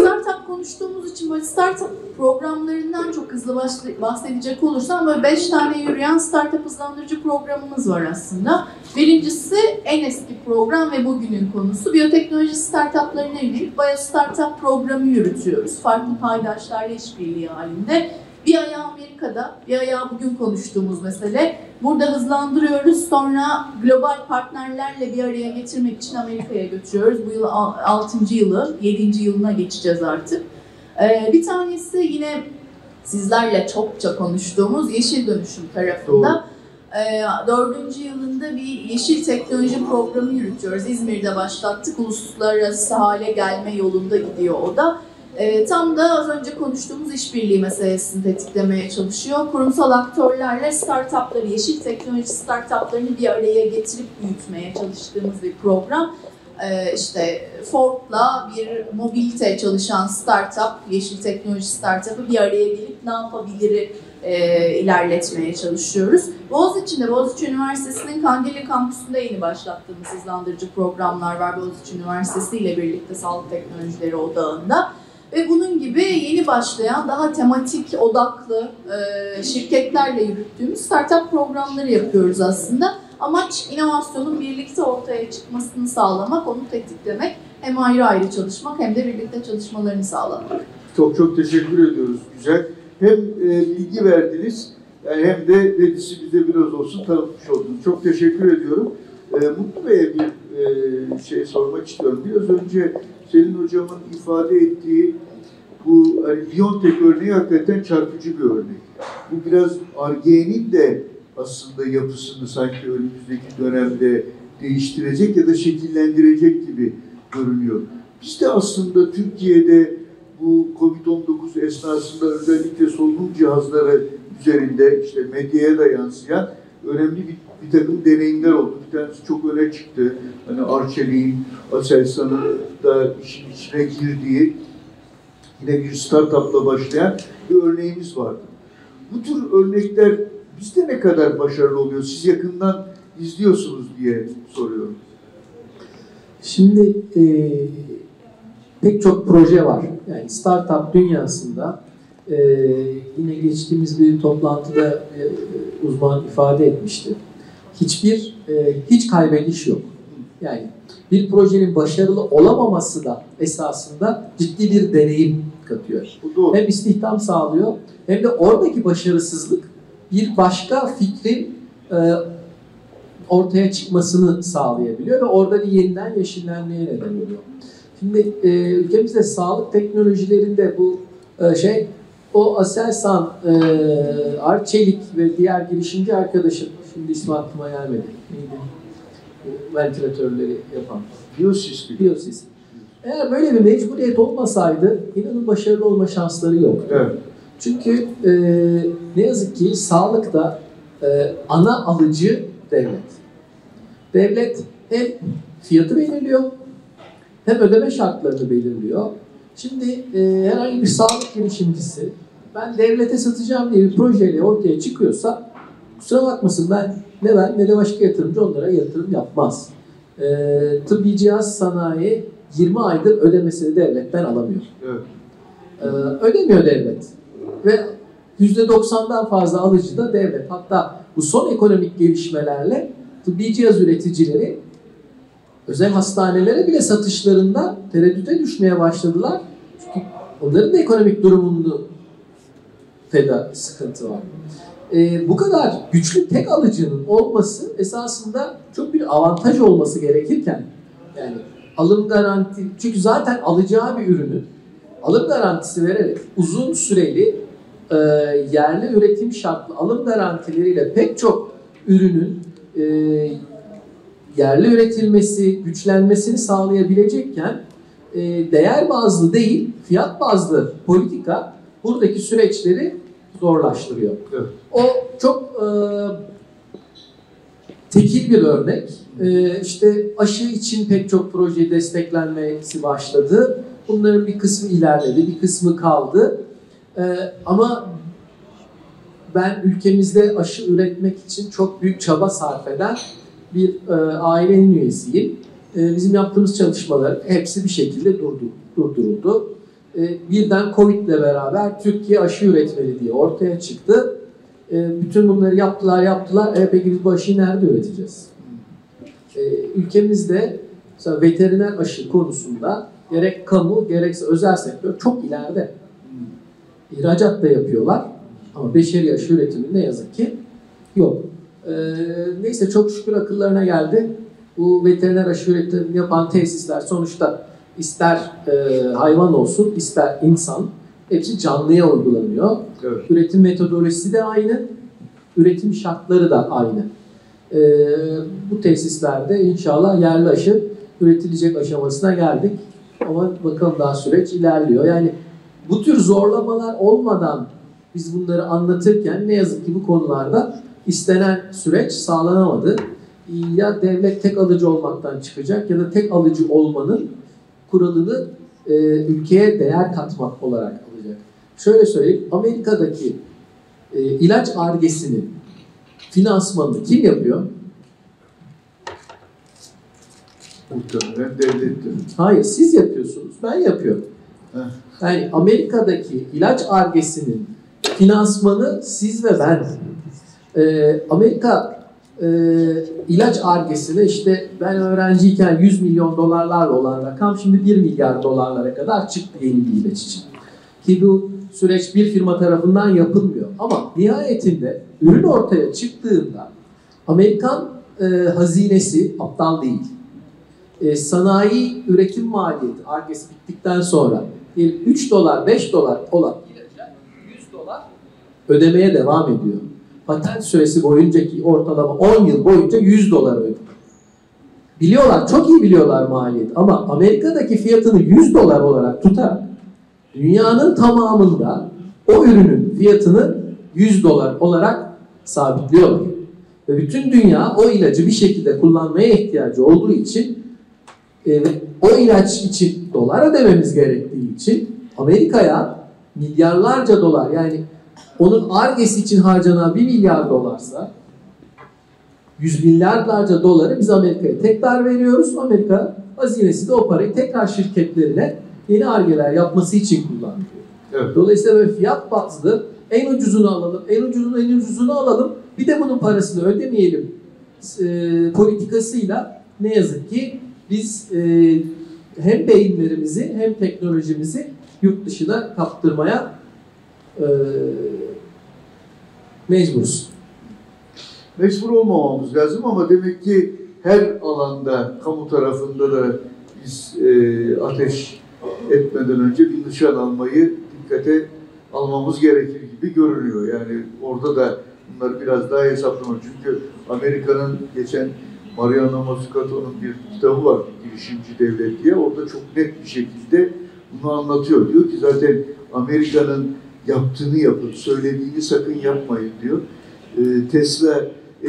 Startup konuştuğumuz için böyle startup programlarından çok hızlı bahsedecek olursam böyle beş tane yürüyen startup hızlandırıcı programımız var aslında. Birincisi en eski program ve bugünün konusu biyoteknoloji startuplarına yönelik BioStartup programı yürütüyoruz. Farklı paydaşlarla işbirliği halinde. Bir ayağı Amerika'da, bir ayağı bugün konuştuğumuz mesele. Burada hızlandırıyoruz, sonra global partnerlerle bir araya getirmek için Amerika'ya götürüyoruz. Bu yıl altıncı yılı, yedinci yılına geçeceğiz artık. Ee, bir tanesi yine sizlerle çokça konuştuğumuz yeşil dönüşüm tarafında. Ee, dördüncü yılında bir yeşil teknoloji programı yürütüyoruz. İzmir'de başlattık, uluslararası hale gelme yolunda gidiyor o da. E, tam da az önce konuştuğumuz işbirliği meselesini tetiklemeye çalışıyor. Kurumsal aktörlerle startupları, yeşil teknoloji startuplarını bir araya getirip büyütmeye çalıştığımız bir program. E, işte Ford'la bir mobilite çalışan startup, yeşil teknoloji startup'ı bir araya gelip ne yapabilir e, ilerletmeye çalışıyoruz. Boğaziçi'nde, Boğaziçi Üniversitesi'nin Kandilli Kampüsü'nde yeni başlattığımız hızlandırıcı programlar var. Boğaziçi Üniversitesi ile birlikte Sağlık Teknolojileri Odağı'nda. Ve bunun gibi yeni başlayan, daha tematik odaklı e, şirketlerle yürüttüğümüz startup programları yapıyoruz aslında. Amaç inovasyonun birlikte ortaya çıkmasını sağlamak, onu tetiklemek, hem ayrı ayrı çalışmak hem de birlikte çalışmalarını sağlamak. Çok çok teşekkür ediyoruz. Güzel. Hem e, bilgi verdiniz yani hem de Redis'i bize biraz olsun tanıtmış oldunuz. Çok teşekkür ediyorum. E, Mutlu Bey'e bir e, şey sormak istiyorum. Biraz önce Selin Hocam'ın ifade ettiği bu hani BioNTech örneği hakikaten çarpıcı bir örnek. Bu biraz Ar-Ge'nin de aslında yapısını sanki önümüzdeki dönemde değiştirecek ya da şekillendirecek gibi görünüyor. Biz de aslında Türkiye'de bu Covid on dokuz esnasında özellikle solunum cihazları üzerinde işte medyaya da yansıyan önemli bir bir takım deneyimler oldu. Bir tanesi çok öne çıktı. Hani Arçelik'in, Aselsan'ın da işin içine girdiği yine bir startupla başlayan bir örneğimiz vardı. Bu tür örnekler bizde ne kadar başarılı oluyor? Siz yakından izliyorsunuz diye soruyorum. Şimdi e, pek çok proje var. Yani startup dünyasında e, yine geçtiğimiz bir toplantıda e, uzman ifade etmişti. Hiçbir, e, hiç kaybediş yok. Yani bir projenin başarılı olamaması da esasında ciddi bir deneyim katıyor. Hem istihdam sağlıyor hem de oradaki başarısızlık bir başka fikrin e, ortaya çıkmasını sağlayabiliyor ve orada bir yeniden yeşillenmeye neden oluyor. Şimdi e, ülkemizde sağlık teknolojilerinde bu e, şey, o Aselsan, e, Arçelik ve diğer girişimci arkadaşım, şimdi ismi aklıma gelmedi, neydi? Bu ventilatörleri yapan. BioNTech. BioNTech. Eğer böyle bir mecburiyet olmasaydı inanın başarılı olma şansları yok. Evet. Çünkü e, ne yazık ki sağlıkta e, ana alıcı devlet. Devlet hem fiyatı belirliyor, hem ödeme şartlarını belirliyor. Şimdi e, herhangi bir sağlık girişimcisi ben devlete satacağım diye bir projeyle ortaya çıkıyorsa kusura bakmasın, ben ne ben ne de başka yatırımcı onlara yatırım yapmaz. E, tıbbi cihaz sanayi yirmi aydır ödemesini devletten alamıyor. Evet. E, ödemiyor devlet. Ve yüzde doksandan fazla alıcı da devlet. Hatta bu son ekonomik gelişmelerle tıbbi cihaz üreticileri özel hastanelere bile satışlarında tereddüte düşmeye başladılar. Çünkü onların da ekonomik durumunda feda sıkıntı var. E, bu kadar güçlü tek alıcının olması esasında çok bir avantaj olması gerekirken, yani alım garanti, çünkü zaten alacağı bir ürünü alım garantisi vererek uzun süreli e, yerli üretim şartlı alım garantileriyle pek çok ürünün e, yerli üretilmesi, güçlenmesini sağlayabilecekken e, değer bazlı değil, fiyat bazlı politika buradaki süreçleri zorlaştırıyor. Evet. O çok e, tekil bir örnek. E, işte aşı için pek çok proje desteklenmesi başladı. Bunların bir kısmı ilerledi, bir kısmı kaldı. E, ama ben ülkemizde aşı üretmek için çok büyük çaba sarf eden bir e, ailenin üyesiyim. E, bizim yaptığımız çalışmaların hepsi bir şekilde durdu, durduruldu. E, birden Covid ile beraber Türkiye aşı üretmeli diye ortaya çıktı. E, bütün bunları yaptılar yaptılar. E, peki biz bu aşıyı nerede üreteceğiz? E, ülkemizde mesela veteriner aşı konusunda gerek kamu gerekse özel sektör çok ileride. İhracat da yapıyorlar ama beşeri aşı üretimi ne yazık ki yok. Ee, neyse çok şükür akıllarına geldi. Bu veteriner aşı üretimi yapan tesisler sonuçta ister e, hayvan olsun ister insan, hepsi canlıya uygulanıyor. Evet. Üretim metodolojisi de aynı, üretim şartları da aynı. Ee, bu tesislerde inşallah yerli aşı üretilecek aşamasına geldik. Ama bakalım daha süreç ilerliyor. Yani bu tür zorlamalar olmadan biz bunları anlatırken ne yazık ki bu konularda istenen süreç sağlanamadı. Ya devlet tek alıcı olmaktan çıkacak ya da tek alıcı olmanın kuralını e, ülkeye değer katmak olarak alacak. Şöyle söyleyeyim, Amerika'daki e, ilaç argesinin finansmanını kim yapıyor? Muhtemelen devlettir. Hayır, siz yapıyorsunuz, ben yapıyorum. Heh. Yani Amerika'daki ilaç argesinin finansmanı siz ve ben. Ee, Amerika e, ilaç argesine işte ben öğrenciyken yüz milyon dolarlarla olan rakam şimdi bir milyar dolarlara kadar çıktı yeni bir ilaç için. Ki bu süreç bir firma tarafından yapılmıyor. Ama nihayetinde ürün ortaya çıktığında Amerikan e, hazinesi aptal değil. E, sanayi üretim maliyeti Ar-Ge bittikten sonra üç dolar beş dolar olan ilaca yüz dolar ödemeye devam ediyor. Patent süresi boyuncaki ortalama on yıl boyunca yüz dolar ödüyor. Biliyorlar, çok iyi biliyorlar maliyet ama Amerika'daki fiyatını yüz dolar olarak tutarak dünyanın tamamında o ürünün fiyatını yüz dolar olarak sabitliyorlar. Ve bütün dünya o ilacı bir şekilde kullanmaya ihtiyacı olduğu için ve o ilaç için dolar ödememiz gerektiği için Amerika'ya milyarlarca dolar, yani onun Ar-Ge'si için harcanan bir milyar dolarsa yüz milyarlarca doları biz Amerika'ya tekrar veriyoruz. Amerika hazinesi de o parayı tekrar şirketlerine yeni Ar-Ge'ler yapması için kullanıyor. Evet. Dolayısıyla böyle fiyat bazlı en ucuzunu alalım, en ucuzunu en ucuzunu alalım, bir de bunun parasını ödemeyelim e, politikasıyla ne yazık ki biz e, hem beyinlerimizi hem teknolojimizi yurt dışına kaptırmaya e, mecburuz. Mecbur olmamamız lazım ama demek ki her alanda, kamu tarafında da biz e, ateş etmeden önce bir nişan almayı dikkate almamız gerekir gibi görünüyor. Yani orada da bunlar biraz daha hesaplamalı. Çünkü Amerika'nın geçen Mariano Mazzucato'nun bir kitabı var, girişimci devlet diye. Orada çok net bir şekilde bunu anlatıyor. Diyor ki zaten Amerika'nın yaptığını yapın, söylediğini sakın yapmayın diyor. E, Tesla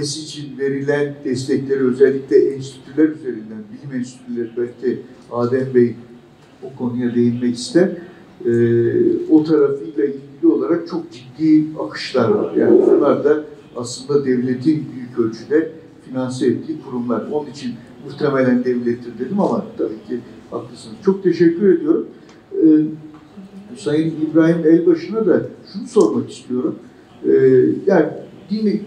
S için verilen destekleri özellikle enstitüler üzerinden, bilim enstitüleri, belki Adem Bey o konuya değinmek ister, e, o tarafıyla ilgili olarak çok ciddi akışlar var. Yani bunlar da aslında devletin büyük ölçüde finanse ettiği kurumlar. Onun için muhtemelen devlettir dedim ama tabii ki haklısınız. Çok teşekkür ediyorum. E, Sayın İbrahim Elbaşı'na da şunu sormak istiyorum. E, yani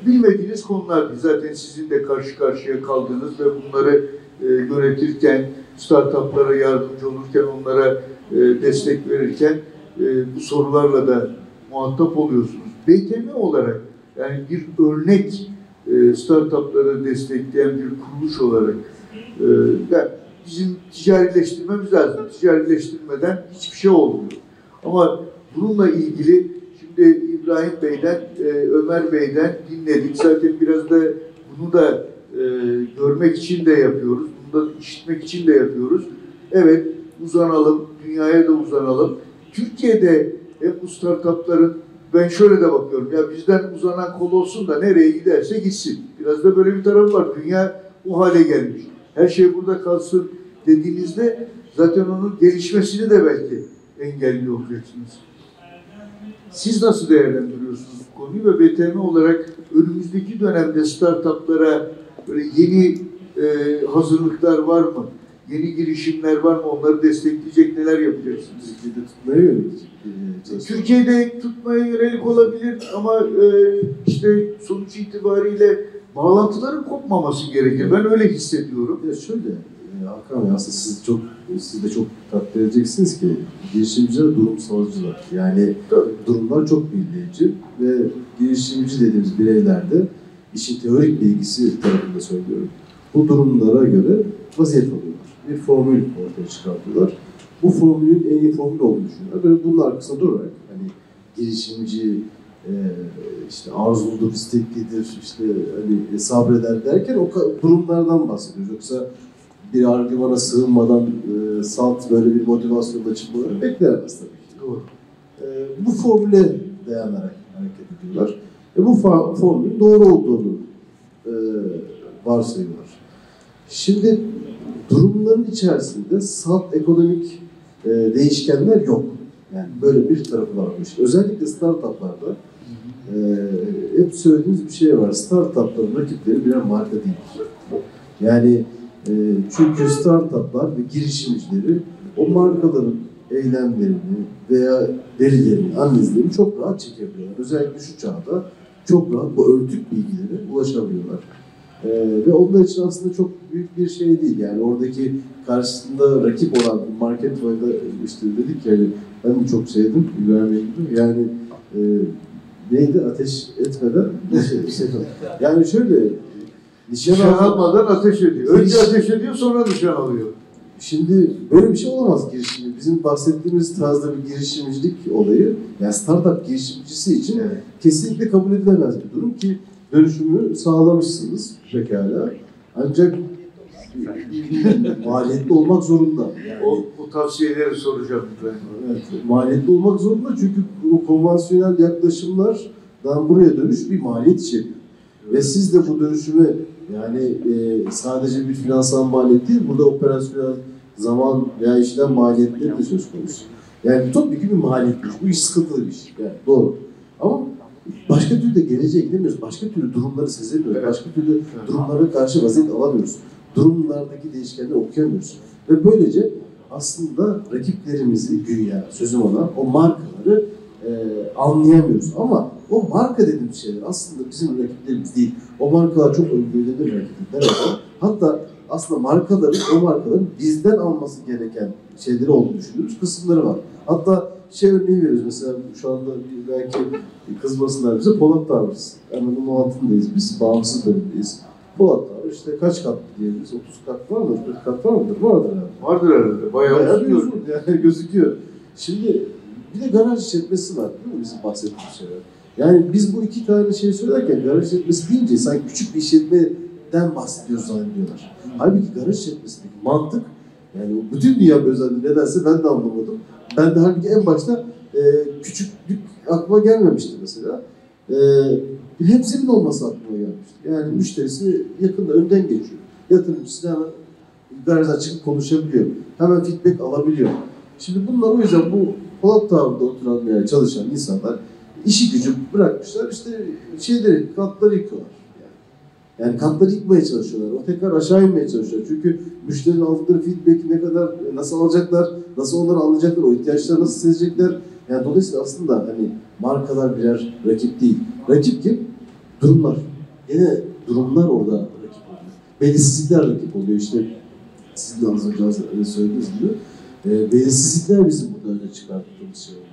bilmediğiniz konulardı. Zaten sizin de karşı karşıya kaldığınız ve bunları e, yönetirken, startuplara yardımcı olurken, onlara e, destek verirken e, bu sorularla da muhatap oluyorsunuz. B T M olarak, yani bir örnek e, startupları destekleyen bir kuruluş olarak e, yani bizim ticarileştirmemiz lazım. Ticarileştirmeden hiçbir şey olmuyor. Ama bununla ilgili İbrahim Bey'den, Ömer Bey'den dinledik. Zaten biraz da bunu da e, görmek için de yapıyoruz. Bunu da işitmek için de yapıyoruz. Evet, uzanalım. Dünyaya da uzanalım. Türkiye'de hep bu startupların, ben şöyle de bakıyorum. Ya bizden uzanan kol olsun da nereye giderse gitsin. Biraz da böyle bir taraf var. Dünya o hale gelmiş. Her şey burada kalsın dediğinizde zaten onun gelişmesini de belki engelli olacaksınız. Siz nasıl değerlendiriyorsunuz bu konuyu ve B T M olarak önümüzdeki dönemde startuplara böyle yeni e, hazırlıklar var mı? Yeni girişimler var mı? Onları destekleyecek neler yapacaksınız? Türkiye'de tutmaya yönelik. E, Türkiye'de tutmaya yönelik olabilir ama e, işte sonuç itibariyle bağlantıların kopmaması gerekir. Ben öyle hissediyorum. Ya şöyle, e, Hakan Bey, aslında siz çok, siz de çok takdir edeceksiniz ki girişimciler durumsalcılar. Yani durumlar çok belirleyici ve girişimci dediğimiz bireylerde işin teorik bilgisi tarafında söylüyorum. Bu durumlara göre vaziyet alıyorlar. Bir formül ortaya çıkartıyorlar. Bu formülün en iyi formül olduğunu düşünüyorlar. Ve bunun arkasında durarak hani girişimci e, işte arzuludur, isteklidir, işte hani sabreder derken o durumlardan bahsediyoruz. Yoksa bir argümana sığınmadan e, salt böyle bir motivasyonla çıkmaları bekleyemez tabii ki. Doğru. E, bu formüle dayanarak hareket ediyorlar. E, bu formülün doğru olduğunu e, varsayıyorlar. Şimdi durumların içerisinde salt ekonomik e, değişkenler yok. Yani böyle bir tarafı varmış. Özellikle startuplarda e, hep söylediğimiz bir şey var. Startupların rakipleri birer marka değil. Yani çünkü startuplar ve girişimcileri o markaların eylemlerini veya verilerini, analizlerini çok rahat çekebiliyorlar. Özellikle şu çağda çok rahat bu örtük bilgilere ulaşabiliyorlar. Ee, ve onlar için aslında çok büyük bir şey değil. Yani oradaki karşısında rakip olan market var da işte dedik yani ben de çok sevdim, güvenmedim. Yani e, neydi ateş etmeden şey, şey, yani şöyle nişan almadan ateş ediyor. Önce ateş ediyor, sonra nişan alıyor. Şimdi böyle bir şey olamaz girişimci. Bizim bahsettiğimiz tarzda bir girişimcilik olayı, yani startup girişimcisi için evet, kesinlikle kabul edilemez bir durum ki dönüşümü sağlamışsınız pekala. Ancak maliyetli olmak zorunda. Yani, o, o tavsiyeleri soracağım ben. Evet, maliyetli olmak zorunda çünkü bu konvansiyonel yaklaşımlardan buraya dönüş bir maliyet içeriyor. Evet. Ve siz de bu dönüşümü yani e, sadece bir finansal maliyet değil, burada operasyonel zaman veya işlem maliyetleri de söz konusu. Yani topyekun bir maliyetmiş. Bu iş sıkıntılı bir iş. Yani doğru. Ama başka türlü de geleceğe gidemiyoruz. Başka türlü durumları sezemiyoruz. Evet. Başka türlü evet, durumlara karşı vaziyet alamıyoruz. Durumlardaki değişkenleri okuyamıyoruz. Ve böylece aslında rakiplerimizi güya sözüm olan o markaları e, anlayamıyoruz. Ama o marka dediğimiz şeyler aslında bizim rakiplerimiz değil. O markalar çok öngörülebilir rakipler. Hatta aslında markaların, o markaların bizden alması gereken şeyleri olduğunu düşündüğümüz kısımları var. Hatta şey örneği veriyoruz mesela şu anda belki kızmasınlar bize, Polat Tarvız. Anadolu Muhatı'ndayız biz, bağımsız bölümdeyiz. Polat Tarvız işte kaç kat diyebiliriz, otuz kat var mıdır, kırk kat var mıdır? Vardır herhalde. Vardır herhalde, bayağı, bayağı gözüküyor. Yani gözüküyor. Şimdi bir de garaj işletmesi var değil mi bizim bahsettiğimiz şeyler? Yani biz bu iki tane şey söylerken garaj işletmesi deyince sanki küçük bir işletmeden bahsediyoruz zannediyorlar. Halbuki garaj işletmesindeki mantık, yani bütün dünya özelliği nedense ben de anlamadım. Ben de halbuki en başta e, küçüklük aklıma gelmemişti mesela. E, hepsinin olması aklıma gelmişti. Yani müşterisi yakında önden geçiyor. Yatırımcısı hemen garajdan çıkıp konuşabiliyor. Hemen feedback alabiliyor. Şimdi bunlar o yüzden bu Polat Tavır'da oturan veya çalışan insanlar işi gücü bırakmışlar. İşte şeyleri, katları yıkıyorlar. Yani katları yıkmaya çalışıyorlar. O tekrar aşağı inmeye çalışıyor. Çünkü müşterinin aldıkları feedback'i ne kadar, nasıl alacaklar, nasıl onları anlayacaklar, o ihtiyaçları nasıl sezecekler. Yani dolayısıyla aslında hani markalar birer rakip değil. Rakip kim? Durumlar. Yine durumlar orada rakip oluyor. Belirsizlikler rakip oluyor. İşte sizin de az önce söylediğiniz gibi. E, belirsizlikler bizim burada öne çıkarttığımız şey oluyor.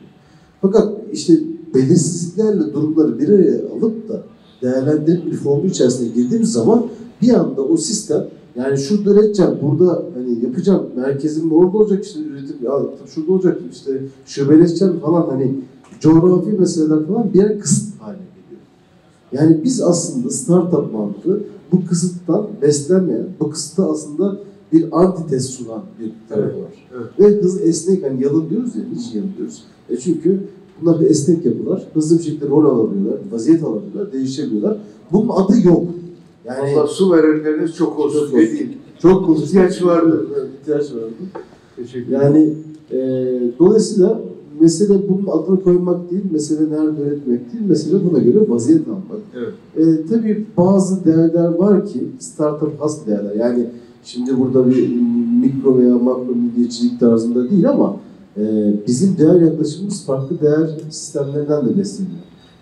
Fakat işte belirsizliklerle durumları bir araya alıp da değerlendirip bir formül içerisine girdiğimiz zaman bir anda o sistem, yani şurada üreteceğim, burada hani yapacağım, merkezim orada olacak, işte üretim şurada olacak, işte şöbeleşeceğim falan, hani coğrafi meseleler falan bir yer kısıt haline geliyor. Yani biz aslında startup mantığı bu kısıttan beslenmeyen, bu kısıtta aslında bir antites sunan bir tarafı evet, var. Evet. Ve hızlı esnek, hani yalın diyoruz ya, hiç yalın diyoruz. E çünkü bunlar da esnek yapılar, hızlı bir şekilde rol alabiliyorlar, vaziyet alabiliyorlar, değişebiliyorlar. Bunun adı yok. Yani Allah su verenleriniz çok olsun, çok olsun. Dediğim. Çok olsun. İhtiyaç vardı. Evet, ihtiyaç vardı. Teşekkür ederim. Yani e, dolayısıyla mesele bunun adını koymak değil, mesele nerede öğretmek değil, mesele buna göre vaziyet almak. Evet. E, tabii bazı değerler var ki, startup has değerler. Yani şimdi burada bir mikro veya makro milliyetçilik tarzında değil ama bizim değer yaklaşımımız farklı değer sistemlerinden de besleniyor.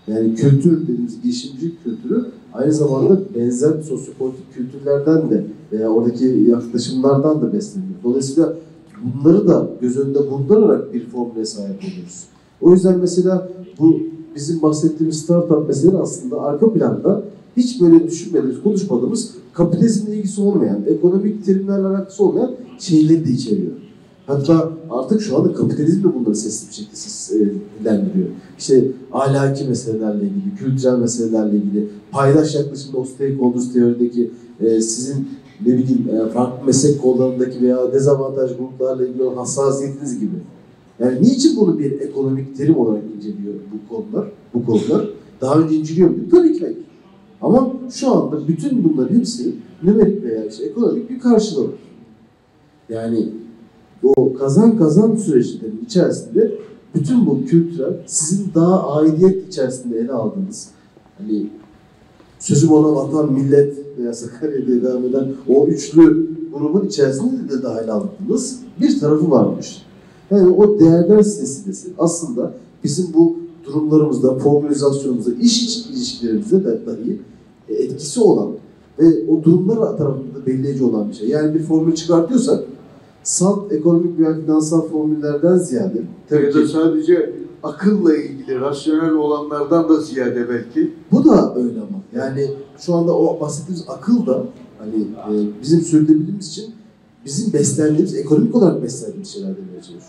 Yani kültür dediğimiz girişimcilik kültürü aynı zamanda benzer sosyopolitik kültürlerden de veya oradaki yaklaşımlardan da besleniyor. Dolayısıyla bunları da göz önünde bulundurarak bir formüle sahip oluyoruz. O yüzden mesela bu bizim bahsettiğimiz startup meselesi aslında arka planda hiç böyle düşünmediğimiz, konuşmadığımız, kapitalizmle ilgisi olmayan, ekonomik terimlerle alakası olmayan şeyleri de içeriyor. Hatta artık şu anda kapitalizm de bunları sesli bir şekilde ses, e, dilendiriyor. İşte ahlaki meselelerle ilgili, kültürel meselelerle ilgili, paydaş yaklaşımda o stakeholders teorideki e, sizin ne bileyim e, farklı meslek kollarındaki veya dezavantaj gruplarla ilgili olan hassasiyetiniz gibi. Yani niçin bunu bir ekonomik terim olarak inceliyor bu konular? Bu konular daha önce inceliyor muydu? Tabii ki hayır. Ama şu anda bütün bunların hepsi nümerik veya işte ekonomik bir karşılığı var. Yani o kazan kazan süreçlerinin içerisinde bütün bu kültürel, sizin daha aidiyet içerisinde ele aldığınız, hani sözüm ona vatan, millet veya Sakarya'da devam eden o üçlü grubun içerisinde de dahil aldığınız bir tarafı varmış. Yani o değerler silsilesi aslında bizim bu durumlarımızda, formülizasyonumuzda, iş iç ilişkilerimizde de dahi etkisi olan ve o durumlar tarafında belirleyici olan bir şey. Yani bir formül çıkartıyorsak salt ekonomik veya finansal formüllerden ziyade tabii ya da sadece akılla ilgili rasyonel olanlardan da ziyade belki. Bu da öyle ama. Yani şu anda o bahsettiğimiz akıl da hani e, bizim sürdürülebildiğimiz için bizim beslendiğimiz, ekonomik olarak beslendiğimiz şeyler demeye çalışıyoruz.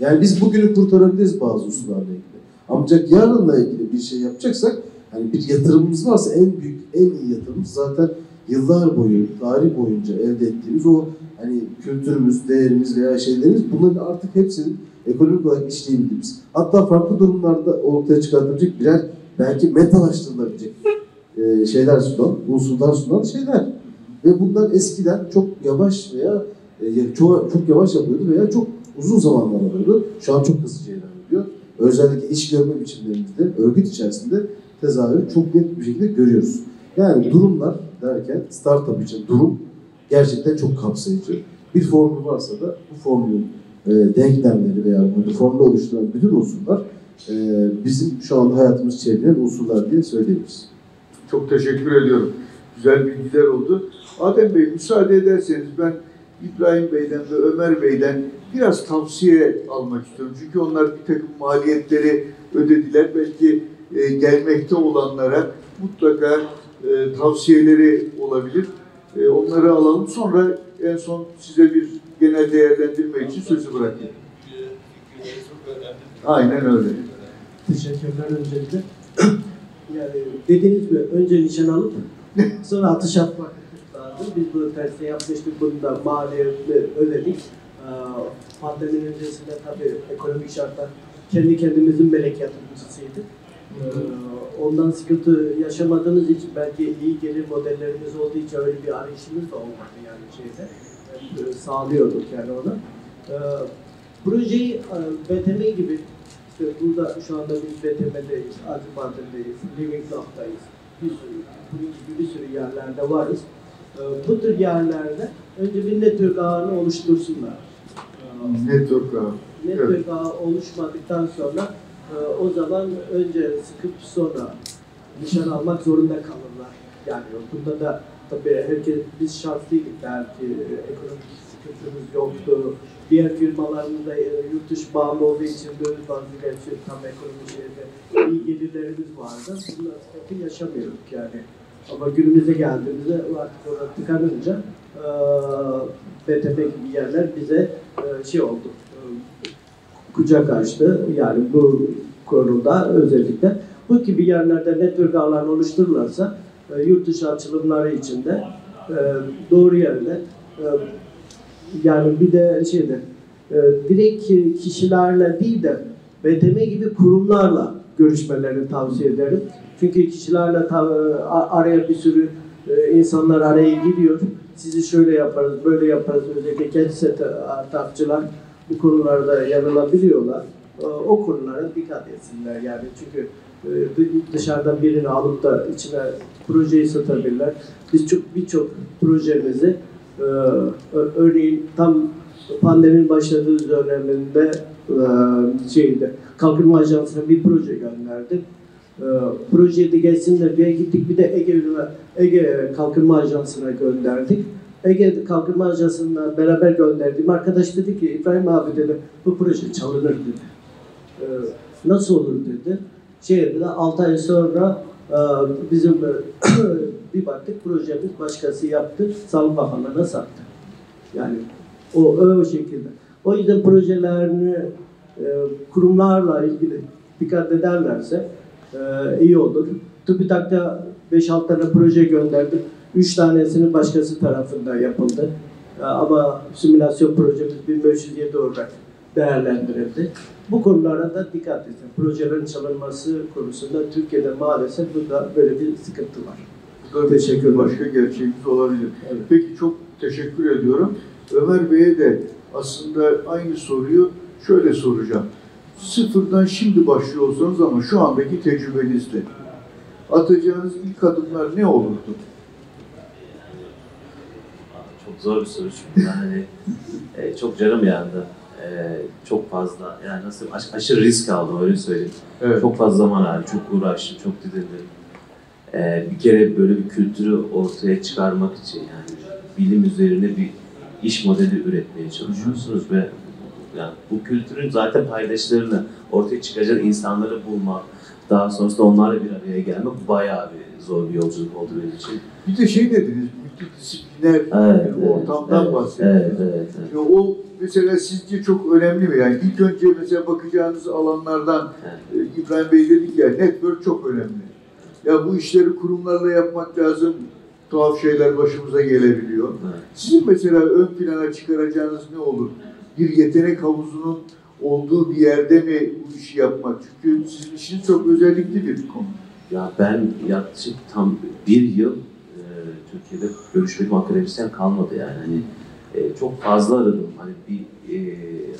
Yani biz bugünü kurtarabiliriz bazı hususlarla ilgili. Ancak yarınla ilgili bir şey yapacaksak, hani bir yatırımımız varsa en büyük, en iyi yatırımımız zaten yıllar boyu, tarih boyunca elde ettiğimiz o hani kültürümüz, değerimiz veya şeylerimiz, bunların artık hepsinin ekonomik olarak işleyebildiğimiz, hatta farklı durumlarda ortaya çıkartılabilecek birer belki metalaştırılabilecek e, şeyler sunan, unsurlar sunan şeyler. Ve bunlar eskiden çok yavaş veya e, çok, çok yavaş yapılıyordu veya çok uzun zamanlar alıyordu. Şu an çok hızlıca ilerliyor. Özellikle iş görme biçimlerimizde, örgüt içerisinde tezahürü çok net bir şekilde görüyoruz. Yani durumlar derken startup için durum gerçekten çok kapsayıcı bir formül varsa da bu formülün e, denklemleri veya formülü oluşturan bütün unsurlar e, bizim şu anda hayatımız çevrilen unsurlar diye söyleyebiliriz. Çok teşekkür ediyorum. Güzel bilgiler oldu. Adem Bey, müsaade ederseniz ben İbrahim Bey'den ve Ömer Bey'den biraz tavsiye almak istiyorum. Çünkü onlar bir takım maliyetleri ödediler. Belki e, gelmekte olanlara mutlaka e, tavsiyeleri olabilir. E, onları alalım. Sonra en son size bir genel değerlendirme için sözü bırakayım. Aynen öyle. Teşekkürler öncelikle. Yani dediğiniz gibi önce nişan alıp sonra atış atmak lazım. Biz bunu tersine yapmıştık. Bunu da maliyetini ödedik. Pandeminin öncesinde tabii ekonomik şartlar kendi kendimizin melek yatırımcısıydı. Ondan sıkıntı yaşamadığımız için belki iyi gelir modellerimiz olduğu için öyle bir arayışımız da olmadı yani şeyde. Yani sağlıyorduk yani ona. Projeyi B T M gibi işte burada şu anda biz B T M'deyiz, Azimad'dayız, Living Loft'tayız. Bir sürü, bunun gibi bir sürü yerlerde varız. Bu tür yerlerde önce bir network ağını oluştursunlar. Network ağı. Network evet. ağı oluşmadıktan sonra o zaman önce sıkıp sonra nişan almak zorunda kalırlar. Yani bunda da tabii herkes, biz şanslıydık belki, ekonomik sıkıntımız yoktu. Diğer firmalarımızda yurt dışı bağlı olduğu için böyle bazı gerçek tam ekonomik şeyde iyi gelirlerimiz vardı. Bunlar sıkıntı yaşamıyorduk yani. Ama günümüze geldiğimizde artık orada tıkanınca B T P gibi yerler bize şey oldu, kucak açtı. Yani bu konuda özellikle bu gibi yerlerde network ağlarını oluştururlarsa yurt dışı açılımları için de doğru yerde yani bir de şeyde direkt kişilerle değil de B T M gibi kurumlarla görüşmelerini tavsiye ederim. Çünkü kişilerle araya bir sürü insanlar araya giriyor. Sizi şöyle yaparız, böyle yaparız. Özellikle genç startupçılar bu konularda yanılabiliyorlar. O konulara dikkat etsinler yani. Çünkü dışarıdan birini alıp da içine projeyi satabilirler. Biz çok birçok projemizi örneğin tam pandeminin başladığı döneminde şeyde Kalkınma Ajansı'na bir proje gönderdik. E, projeyi de gelsinler diye gittik. Bir de Ege, Ege Kalkınma Ajansı'na gönderdik. Ege Kalkınma Ajansı'na beraber gönderdiğim arkadaş dedi ki İbrahim abi dedi bu proje çalınır dedi. E, nasıl olur dedi. Şey dedi altı ay sonra e, bizim bir baktık projemiz başkası yaptı. Sağlık Bakanlığı'na sattı. Yani o, o şekilde. O yüzden projelerini e, kurumlarla ilgili dikkat ederlerse Ee, iyi olur. TÜBİTAK'ta beş altı tane proje gönderdim. üç tanesinin başkası tarafından yapıldı. Ee, ama simülasyon projemiz bin beş yüz yedi olarak değerlendirildi. Bu konulara da dikkat edin. Projelerin çalınması konusunda Türkiye'de maalesef burada böyle bir sıkıntı var. Tabii teşekkür başka gerçeğimiz olabilir. Evet. Peki çok teşekkür ediyorum. Ömer Bey'e de aslında aynı soruyu şöyle soracağım. Sıfırdan şimdi başlıyor olsanız ama şu andaki tecrübenizle atacağınız ilk adımlar ne olurdu? Çok zor bir soru çünkü yani e, çok canım yandı. E, çok fazla yani nasıl aş, aşırı risk aldım öyle söyleyeyim. Evet. Çok fazla zaman aldım, çok uğraştım, çok didindim. E, bir kere böyle bir kültürü ortaya çıkarmak için yani bilim üzerine bir iş modeli üretmeye çalışıyorsunuz ve yani bu kültürün zaten paydaşlarını, ortaya çıkacak insanları bulmak, daha sonrasında onlarla bir araya gelmek bayağı bir zor bir yolculuk oldu benim için. Bir de şey dediniz, multidisipliner evet, evet, ortamdan evet, bahsediyoruz. Evet, evet, evet. Yani o mesela sizce çok önemli mi? Yani ilk önce mesela bakacağınız alanlardan evet. İbrahim Bey dedik ya, network çok önemli. Ya bu işleri kurumlarla yapmak lazım. Tuhaf şeyler başımıza gelebiliyor. Evet. Sizin mesela ön plana çıkaracağınız ne olur? Bir yetenek havuzunun olduğu bir yerde mi bu işi yapmak? Çünkü sizin için çok özellikli bir konu. Ya ben yaklaşık tam bir yıl e, Türkiye'de görüşmek akademisyen kalmadı yani. Hani, çok fazla aradım. Hani bir, e,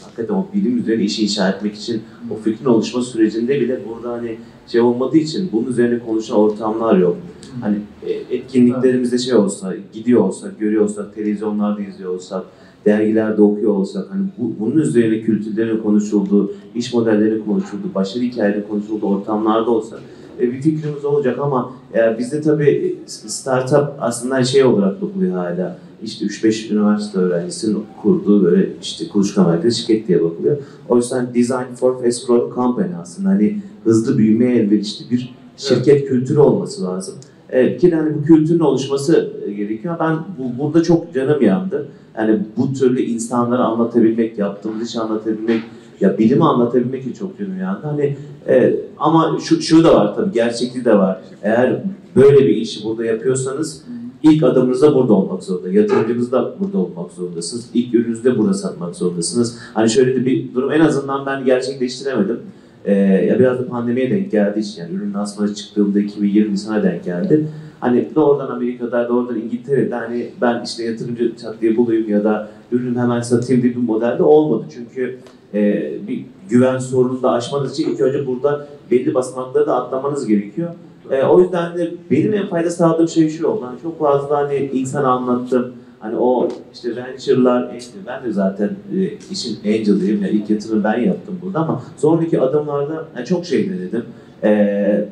hakikaten o bilim üzerine işi inşa etmek için o fikrin oluşma sürecinde bile burada hani şey olmadığı için bunun üzerine konuşan ortamlar yok. Hani e, etkinliklerimizde şey olsa, gidiyor olsak, görüyor olsak, televizyonlarda izliyor olsak, dergilerde okuyor olsak, hani bu, bunun üzerine kültürlerin konuşulduğu, iş modelleri konuşulduğu, başarı hikayeleri konuşulduğu ortamlarda olsa e, bir fikrimiz olacak ama e, bizde tabii startup aslında şey olarak dokunuyor hala. İşte üç beş üniversite öğrencisinin kurduğu böyle işte kuluçka merkezi şirket diye bakılıyor. O yüzden Design for Fast Growing Company aslında hani hızlı büyümeye elverişli bir şirket evet. kültürü olması lazım. Evet, ki yani bu kültürün oluşması gerekiyor. Ben bu, burada çok canım yandı. Yani bu türlü insanlara anlatabilmek, yaptığımız işi anlatabilmek, ya bilimi anlatabilmek için çok canım yandı. Hani e, ama şu, şu da var tabii, gerçekliği de var. Eğer böyle bir işi burada yapıyorsanız İlk adımınızda burada olmak zorunda, yatırımcınız da burada olmak zorundasınız, ilk ürününüzü de burada satmak zorundasınız. Hani şöyle de bir durum, en azından ben gerçekleştiremedim. Ee, ya biraz da pandemiye denk geldi için, yani ürünün asmaya çıktığımda iki bin yirmi denk geldi. Hani doğrudan Amerika'da, doğrudan İngiltere'de hani ben işte yatırımcı çat diye bulayım ya da ürünü hemen satayım diye bir modelde olmadı. Çünkü e, bir güven sorununu da aşmanız için ilk önce burada belli basamakları da atlamanız gerekiyor. Ee, o yüzden de benim en fayda sağladığım şey şu oldu. Yani çok fazla hani insana anlattım. Hani o işte venture'lar, işte ben de zaten e, işin angel'ıyım. Yani ilk yatırımı ben yaptım burada ama sonraki adımlarda yani çok şey denedim. E,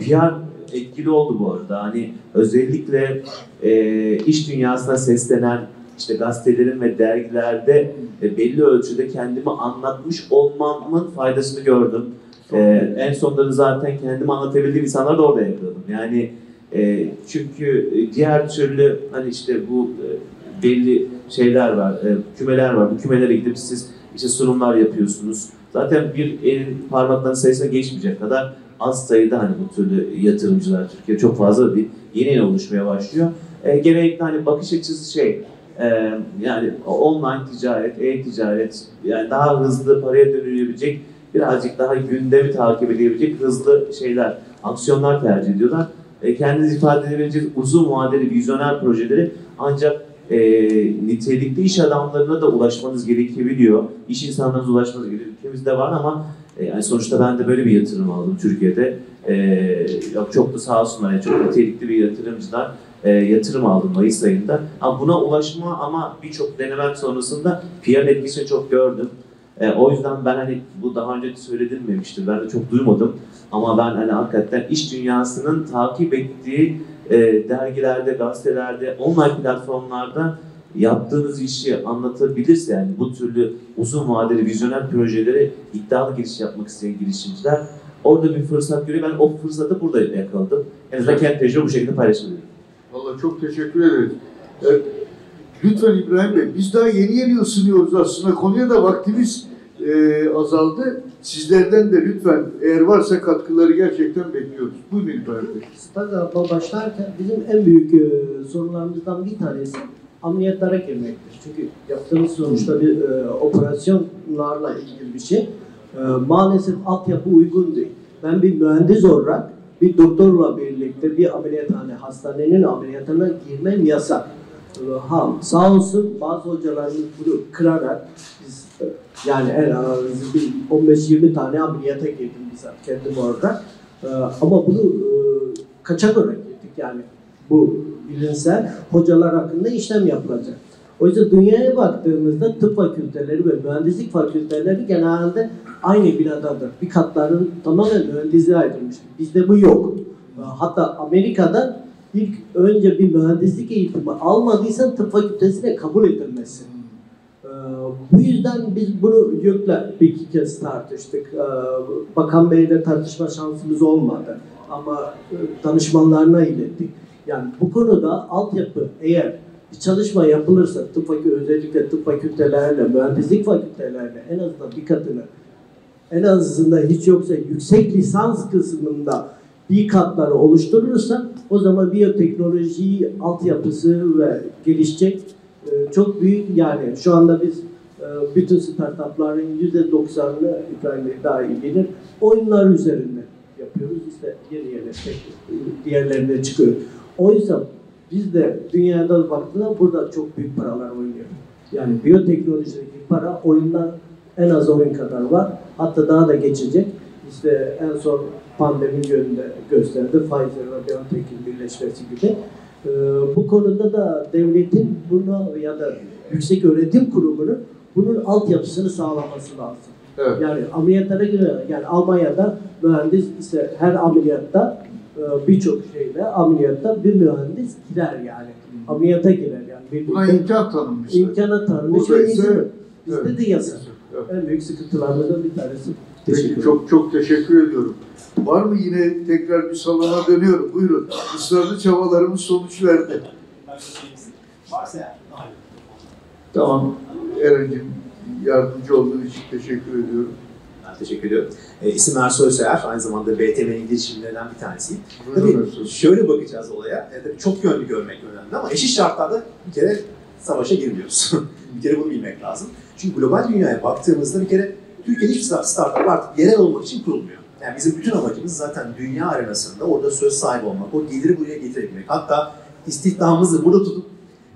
P R etkili oldu bu arada. Hani özellikle e, iş dünyasına seslenen işte gazetelerin ve dergilerde e, belli ölçüde kendimi anlatmış olmamın faydasını gördüm. Ee, en sonları zaten kendimi anlatabildiğim insanlar da orada yakaladım. Yani e, çünkü diğer türlü hani işte bu e, belli şeyler var, e, kümeler var. Bu kümelere gidip siz işte sunumlar yapıyorsunuz. Zaten bir elin parmaklarının sayısına geçmeyecek kadar az sayıda hani bu türlü yatırımcılar Türkiye çok fazla bir yeni yeni oluşmaya başlıyor. E, genellikle hani bakış açısı şey e, yani online ticaret, e-ticaret yani daha hızlı paraya dönülebilecek, birazcık daha gündemi takip edebilecek hızlı şeyler, aksiyonlar tercih ediyorlar. E, kendiniz ifade edebileceğiniz uzun vadeli vizyoner projeleri ancak e, nitelikli iş adamlarına da ulaşmanız gerekebiliyor. İş insanlarına ulaşmanız gerekiyor. Ülkemizde var ama e, yani sonuçta ben de böyle bir yatırım aldım Türkiye'de. E, çok da sağ olsunlar, yani çok nitelikli bir yatırımcılar. E, yatırım aldım Mayıs ayında. Yani buna ulaşma ama birçok denemem sonrasında P R etkisini çok gördüm. E, o yüzden ben hani bu daha önce söylenilmemiştir, ben de çok duymadım ama ben hani hakikaten iş dünyasının takip ettiği e, dergilerde, gazetelerde, online platformlarda yaptığınız işi anlatabilirse yani bu türlü uzun vadeli vizyoner projelere iddialı giriş yapmak isteyen girişimciler orada bir fırsat görüyor. Ben o fırsatı burada yakaladım. En azından kendi tecrübemi bu şekilde paylaşabilirim. Vallahi çok teşekkür ederiz. Evet. Lütfen İbrahim Bey, biz daha yeni yeni ısınıyoruz aslında. Konuya da vaktimiz e, azaldı. Sizlerden de lütfen eğer varsa katkıları gerçekten bekliyoruz. Buyurun İbrahim Bey. Startup'a başlarken bizim en büyük e, sorunlarımızdan bir tanesi ameliyatlara girmektir. Çünkü yaptığımız sonuçta bir e, operasyonlarla ilgili bir şey. E, maalesef altyapı uygun değil. Ben bir mühendis olarak bir doktorla birlikte bir ameliyathane, hastanenin ameliyatına girmem yasak. Ha, sağ olsun bazı hocalarımız bunu kırarak biz yani en az on beş yirmi tane ameliyata girdim bizzat kendim orada. Ee, ama bunu e, kaçak olarak girdik yani bu bilimsel hocalar hakkında işlem yapılacak. O yüzden dünyaya baktığımızda tıp fakülteleri ve mühendislik fakülteleri genelde aynı binadadır. Bir katların tamamen mühendisliğe ayrılmıştır. Bizde bu yok. Hatta Amerika'da İlk önce bir mühendislik eğitimi almadıysan tıp fakültesine kabul edilmesin. Ee, bu yüzden biz bunu YÖK'le bir iki kez tartıştık. Ee, Bakan Bey'le tartışma şansımız olmadı ama danışmanlarına ilettik. Yani bu konuda altyapı eğer bir çalışma yapılırsa tıp fakülteleri, özellikle tıp fakültelerle, mühendislik fakültelerle en azından bir katını, en azından hiç yoksa yüksek lisans kısmında bir katları oluşturursa o zaman biyoteknoloji altyapısı ve gelişecek e, çok büyük yani şu anda biz e, bütün startupların yüzde doksanını İbrahim Bey daha iyi bilir oyunlar üzerinde yapıyoruz işte yeni yeni diğerlerine çıkıyor. O yüzden biz de dünyada baktığında burada çok büyük paralar oynuyoruz. Yani biyoteknolojideki para oyundan en az oyun kadar var. Hatta daha da geçecek. İşte en son pandemi yönünde gösterdi. Pfizer ve BioNTech'in birleşmesi gibi. Ee, bu konuda da devletin bunu ya da Yüksek Öğretim Kurumu'nun bunun altyapısını sağlaması lazım. Evet. Yani ameliyatlara göre, yani Almanya'da mühendis ise her ameliyatta birçok şeyle ameliyatta bir mühendis girer yani. Hmm. Ameliyata girer yani. Buna imkan tanınmış. İmkana tanınmış. Bizde evet. de yasa. Evet. En büyük sıkıntılarımızdan bir tanesi. Peki, çok çok teşekkür ediyorum. Var mı yine tekrar bir salona dönüyorum. Buyurun. Israrlı çabalarımız sonuç verdi. Varsa yani. Tamam. Eren'cim yardımcı olduğun için teşekkür ediyorum. Ben teşekkür ediyorum. E, isim Ersoy Seher. Aynı zamanda B T M'nin girişimlerinden bir tanesiyim. Tabii şöyle bakacağız olaya. E, çok yönlü görmek önemli ama eşit şartlarda bir kere savaşa girmiyoruz. Bir kere bunu bilmek lazım. Çünkü global dünyaya baktığımızda bir kere Türkiye'de hiçbir startup artık yerel olmak için kurulmuyor. Yani bizim bütün amacımız zaten dünya arenasında orada söz sahibi olmak, o geliri buraya getirebilmek. Hatta istihdamımızı burada tutup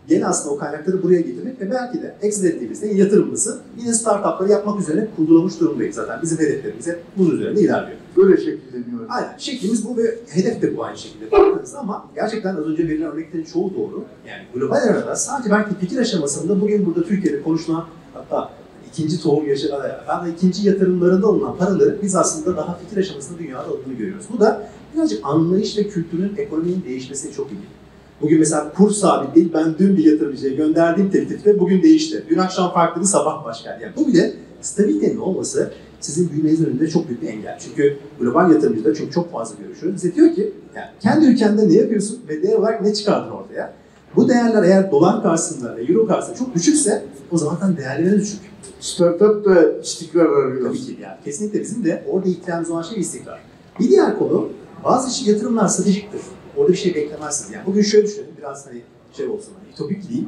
yeni aslında o kaynakları buraya getirmek ve belki de exit ettiğimizde yatırımımızı yine startupları yapmak üzere kurgulamış durumdayız zaten. Bizim hedeflerimiz hep bunun üzerine ilerliyor. Böyle şekilleniyor. Aynen. Şeklimiz bu ve hedef de bu aynı şekilde baktığınız ama gerçekten az önce verilen örneklerin çoğu doğru. Yani global arada sadece belki fikir aşamasında bugün burada Türkiye'de konuşulan hatta ikinci tohum yaşanan yani ikinci yatırımlarında olan paraları biz aslında daha fikir aşamasında dünyada aldığını görüyoruz. Bu da birazcık anlayış ve kültürün, ekonominin değişmesi çok ilgili. Bugün mesela kur sabit değil, ben dün bir yatırımcıya gönderdiğim teklifle bugün değişti. Dün akşam farklı, sabah başka. Yani bu bile stabilitenin olması sizin büyümeniz önünde çok büyük bir engel. Çünkü global yatırımcıda çünkü çok fazla görüşüyoruz. Bize diyor ki, yani kendi ülkende ne yapıyorsun ve değer olarak ne çıkardın ortaya? Bu değerler eğer dolar karşısında ve euro karşısında çok düşükse o zaten değerleri düşük. Startup da istikrar arıyor. Tabii ki yani. Kesinlikle bizim de orada ihtiyacımız olan şey istikrar. Bir diğer konu, bazı işi yatırımlar stratejiktir. Orada bir şey beklemezsiniz. Yani bugün şöyle düşünelim, biraz hani şey olsun, hani ütopik değil.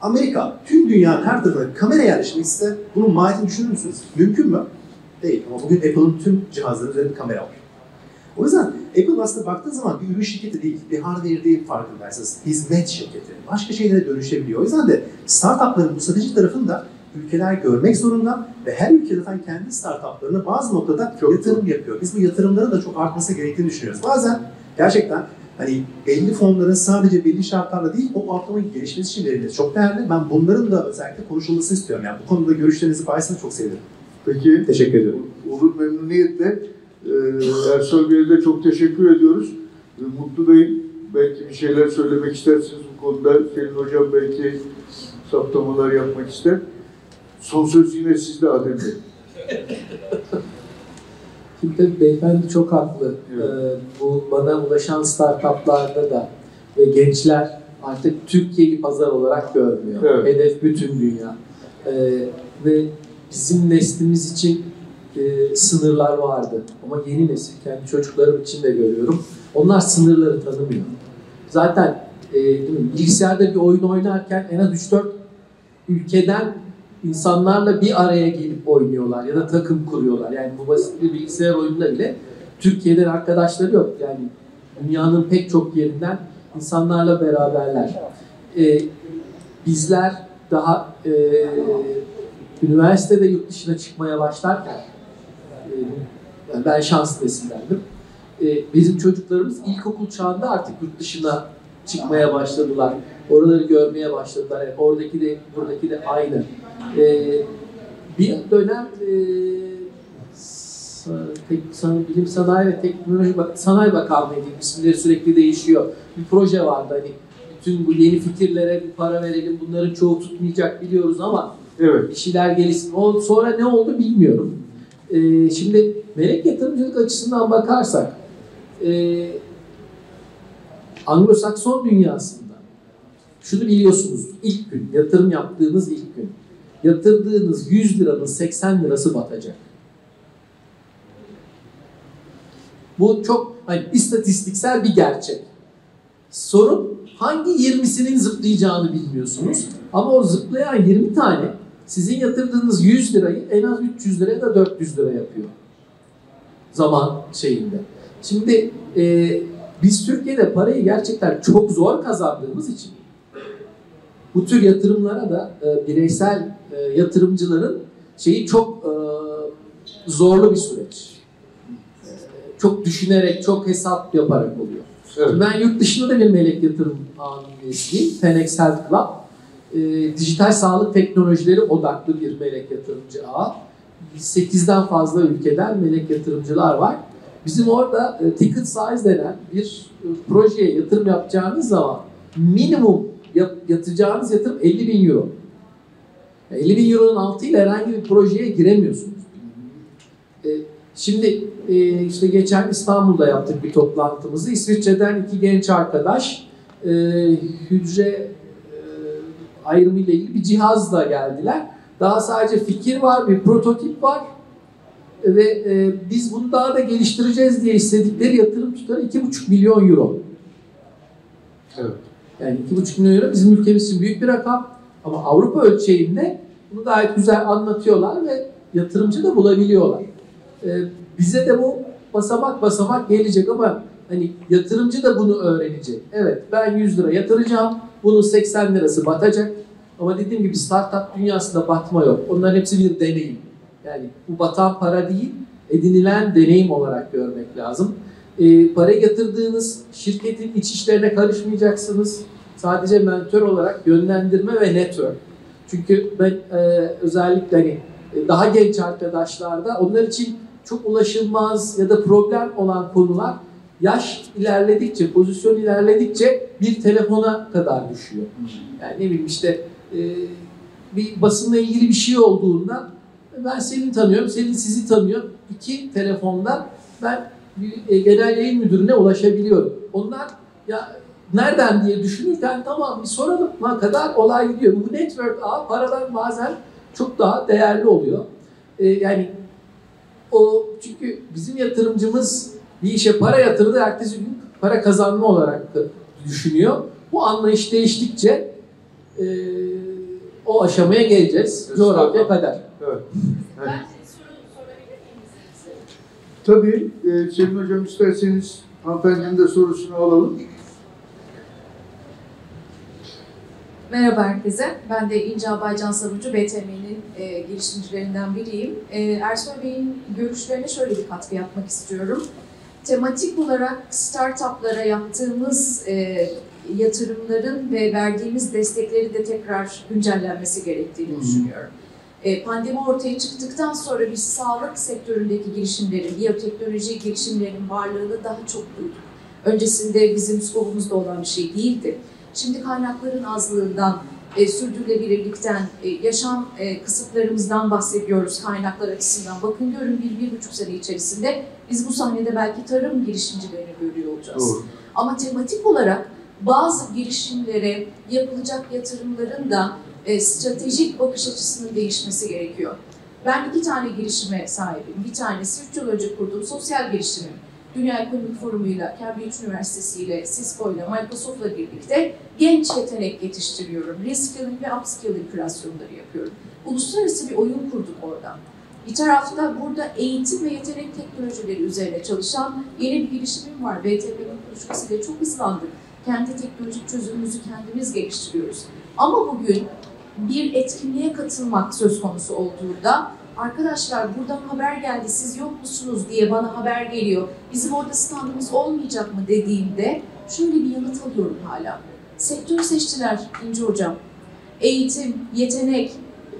Amerika, tüm dünyanın her tarafına kamera yerleşmek ise bunun mahiyetini düşünür müsünüz? Mümkün mü? Değil. Ama bugün Apple'ın tüm cihazları üzerinde kamera var. O yüzden Apple aslında baktığınız zaman bir ürün şirketi değil, bir hardware değil farkındaysanız. Hizmet şirketi. Başka şeylere dönüşebiliyor. O yüzden de startupların bu strateji tarafında ülkeler görmek zorunda ve her ülke zaten kendi startuplarına bazı noktada çok yatırım yapıyor. Biz bu yatırımların da çok artması gerektiğini düşünüyoruz. Bazen gerçekten hani belli fonların sadece belli şartlarla değil, o ortamın gelişmesi için verilmesi çok değerli. Ben bunların da özellikle konuşulması istiyorum. Yani bu konuda görüşlerinizi paylaşırsanız çok sevinirim. Peki. Teşekkür ediyorum. Olur, memnuniyetle. Ee, Ersoy Bey'e de çok teşekkür ediyoruz. Mutlu Bey'im, belki bir şeyler söylemek istersiniz bu konuda. Selin Hocam belki saptamalar yapmak ister. Son söz yine sizde Adem Bey. Şimdi tabii beyefendi çok haklı. Evet. Ee, bu bana ulaşan startuplarda da ve gençler artık Türkiye'yi pazar olarak görmüyor. Evet. Hedef bütün dünya. Ee, ve bizim neslimiz için e, sınırlar vardı. Ama yeni nesil, kendi çocuklarım için de görüyorum. Onlar sınırları tanımıyor. Zaten e, bilgisayarda bir oyun oynarken en az üç dört ülkeden İnsanlarla bir araya gelip oynuyorlar ya da takım kuruyorlar. Yani bu basit bir bilgisayar oyununda bile Türkiye'den arkadaşları yok. Yani dünyanın pek çok yerinden insanlarla beraberler. Ee, bizler daha e, üniversitede yurt dışına çıkmaya başlarken, e, yani ben şanslı nesillerdim. E, bizim çocuklarımız ilkokul çağında artık yurt dışına çıkmaya başladılar. Oraları görmeye başladılar. Yani oradaki de buradaki de aynı. Ee, bir dönem e, Bilim Sanayi ve Teknoloji Sanayi Bakanlığı'ydı. İsimleri sürekli değişiyor. Bir proje vardı. Hani bütün bu yeni fikirlere bir para verelim. Bunların çoğu tutmayacak biliyoruz ama evet. Bir şeyler gelişsin. O, sonra ne oldu bilmiyorum. Ee, şimdi melek yatırımcılık açısından bakarsak e, Anglo-Sakson dünyasında şunu biliyorsunuz. İlk gün, yatırım yaptığınız ilk gün yatırdığınız yüz liranın seksen lirası batacak. Bu çok hani istatistiksel bir gerçek. Sorun hangi yirmisinin zıplayacağını bilmiyorsunuz. Ama o zıplayan yirmi tane sizin yatırdığınız yüz lirayı en az üç yüz liraya da dört yüz lira yapıyor. Zaman şeyinde. Şimdi e, biz Türkiye'de parayı gerçekten çok zor kazandığımız için Bu tür yatırımlara da e, bireysel e, yatırımcıların şeyi çok e, zorlu bir süreç. E, çok düşünerek, çok hesap yaparak oluyor. Evet. Ben yurt dışında da bir melek yatırım ağının üyesiyim. Fenex Health Club. E, dijital sağlık teknolojileri odaklı bir melek yatırımcı ağı. sekizden fazla ülkeden melek yatırımcılar var. Bizim orada e, ticket size denen bir e, projeye yatırım yapacağınız zaman minimum yap, yatıracağınız yatırım elli bin euro. Yani elli bin euronun altıyla herhangi bir projeye giremiyorsunuz. E, şimdi e, işte geçen İstanbul'da yaptık bir toplantımızı. İsviçre'den iki genç arkadaş e, hücre e, ayrımı ile ilgili bir cihazla geldiler. Daha sadece fikir var, bir prototip var. Ve e, biz bunu daha da geliştireceğiz diye istedikleri yatırım tutarı iki buçuk milyon euro. Evet. Yani iki buçuk milyon euro bizim ülkemiz için büyük bir rakam. Ama Avrupa ölçeğinde bunu gayet güzel anlatıyorlar ve yatırımcı da bulabiliyorlar. E, bize de bu basamak basamak gelecek ama hani yatırımcı da bunu öğrenecek. Evet, ben yüz lira yatıracağım, bunun seksen lirası batacak. Ama dediğim gibi startup dünyasında batma yok. Onların hepsi bir deneyim. Yani bu batan para değil, edinilen deneyim olarak görmek lazım. E, para yatırdığınız şirketin iç işlerine karışmayacaksınız. Sadece mentor olarak yönlendirme ve network. Çünkü ben e, özellikle hani, daha genç arkadaşlarda onlar için çok ulaşılmaz ya da problem olan konular yaş ilerledikçe, pozisyon ilerledikçe bir telefona kadar düşüyor. Yani ne bileyim işte e, bir basınla ilgili bir şey olduğunda ben Selin tanıyorum, Selin sizi tanıyor. İki telefondan ben genel yayın müdürüne ulaşabiliyorum. Onlar ya nereden diye düşünürken tamam bir soralım ne kadar olay gidiyor. Bu network ağı paradan bazen çok daha değerli oluyor. Ee, yani o çünkü bizim yatırımcımız bir işe para yatırdı, ertesi gün para kazanma olarak düşünüyor. Bu anlayış değiştikçe e, o aşamaya geleceğiz. Coğrafya kadar. Evet. Ben evet. Soru sorabilir miyim? Tabii. E, Selin Hocam isterseniz hanımefendinin de sorusunu alalım. Merhaba herkese. Ben de İnce Abaycan Savucu, B T M'nin e, gelişimcilerinden biriyim. E, Ersoy Bey'in görüşlerine şöyle bir katkı yapmak istiyorum. Tematik olarak startuplara yaptığımız e, yatırımların ve verdiğimiz destekleri de tekrar güncellenmesi gerektiğini hmm. düşünüyorum. Pandemi ortaya çıktıktan sonra biz sağlık sektöründeki girişimlerin, biyoteknoloji girişimlerinin varlığını daha çok duyduk. Öncesinde bizim skobumuzda olan bir şey değildi. Şimdi kaynakların azlığından, e, sürdürülebilirlikten, e, yaşam e, kısıtlarımızdan bahsediyoruz kaynaklar açısından. Bakın görün bir, bir buçuk sene içerisinde biz bu sahnede belki tarım girişimcilerini görüyor olacağız. Doğru. Ama tematik olarak bazı girişimlere yapılacak yatırımların da E, stratejik bakış açısının değişmesi gerekiyor. Ben iki tane girişime sahibim. Bir tanesi üç yıl önce kurduğum sosyal girişimim. Dünya Ekonomik Forumu'yla, Cambridge Üniversitesi'yle, Cisco'yla, Microsoft'la birlikte genç yetenek yetiştiriyorum. Reskilling ve upskilling kreasyonları yapıyorum. Uluslararası bir oyun kurduk oradan. Bir tarafta burada eğitim ve yetenek teknolojileri üzerine çalışan yeni bir girişimim var. B T P'nin konuşmasıyla çok hızlandık. Kendi teknolojik çözümümüzü kendimiz geliştiriyoruz. Ama bugün bir etkinliğe katılmak söz konusu olduğunda arkadaşlar buradan haber geldi siz yok musunuz diye bana haber geliyor. Bizim orada standımız olmayacak mı dediğimde şöyle bir yanıt alıyorum hala. Sektör seçtiler İnci Hocam. Eğitim, yetenek,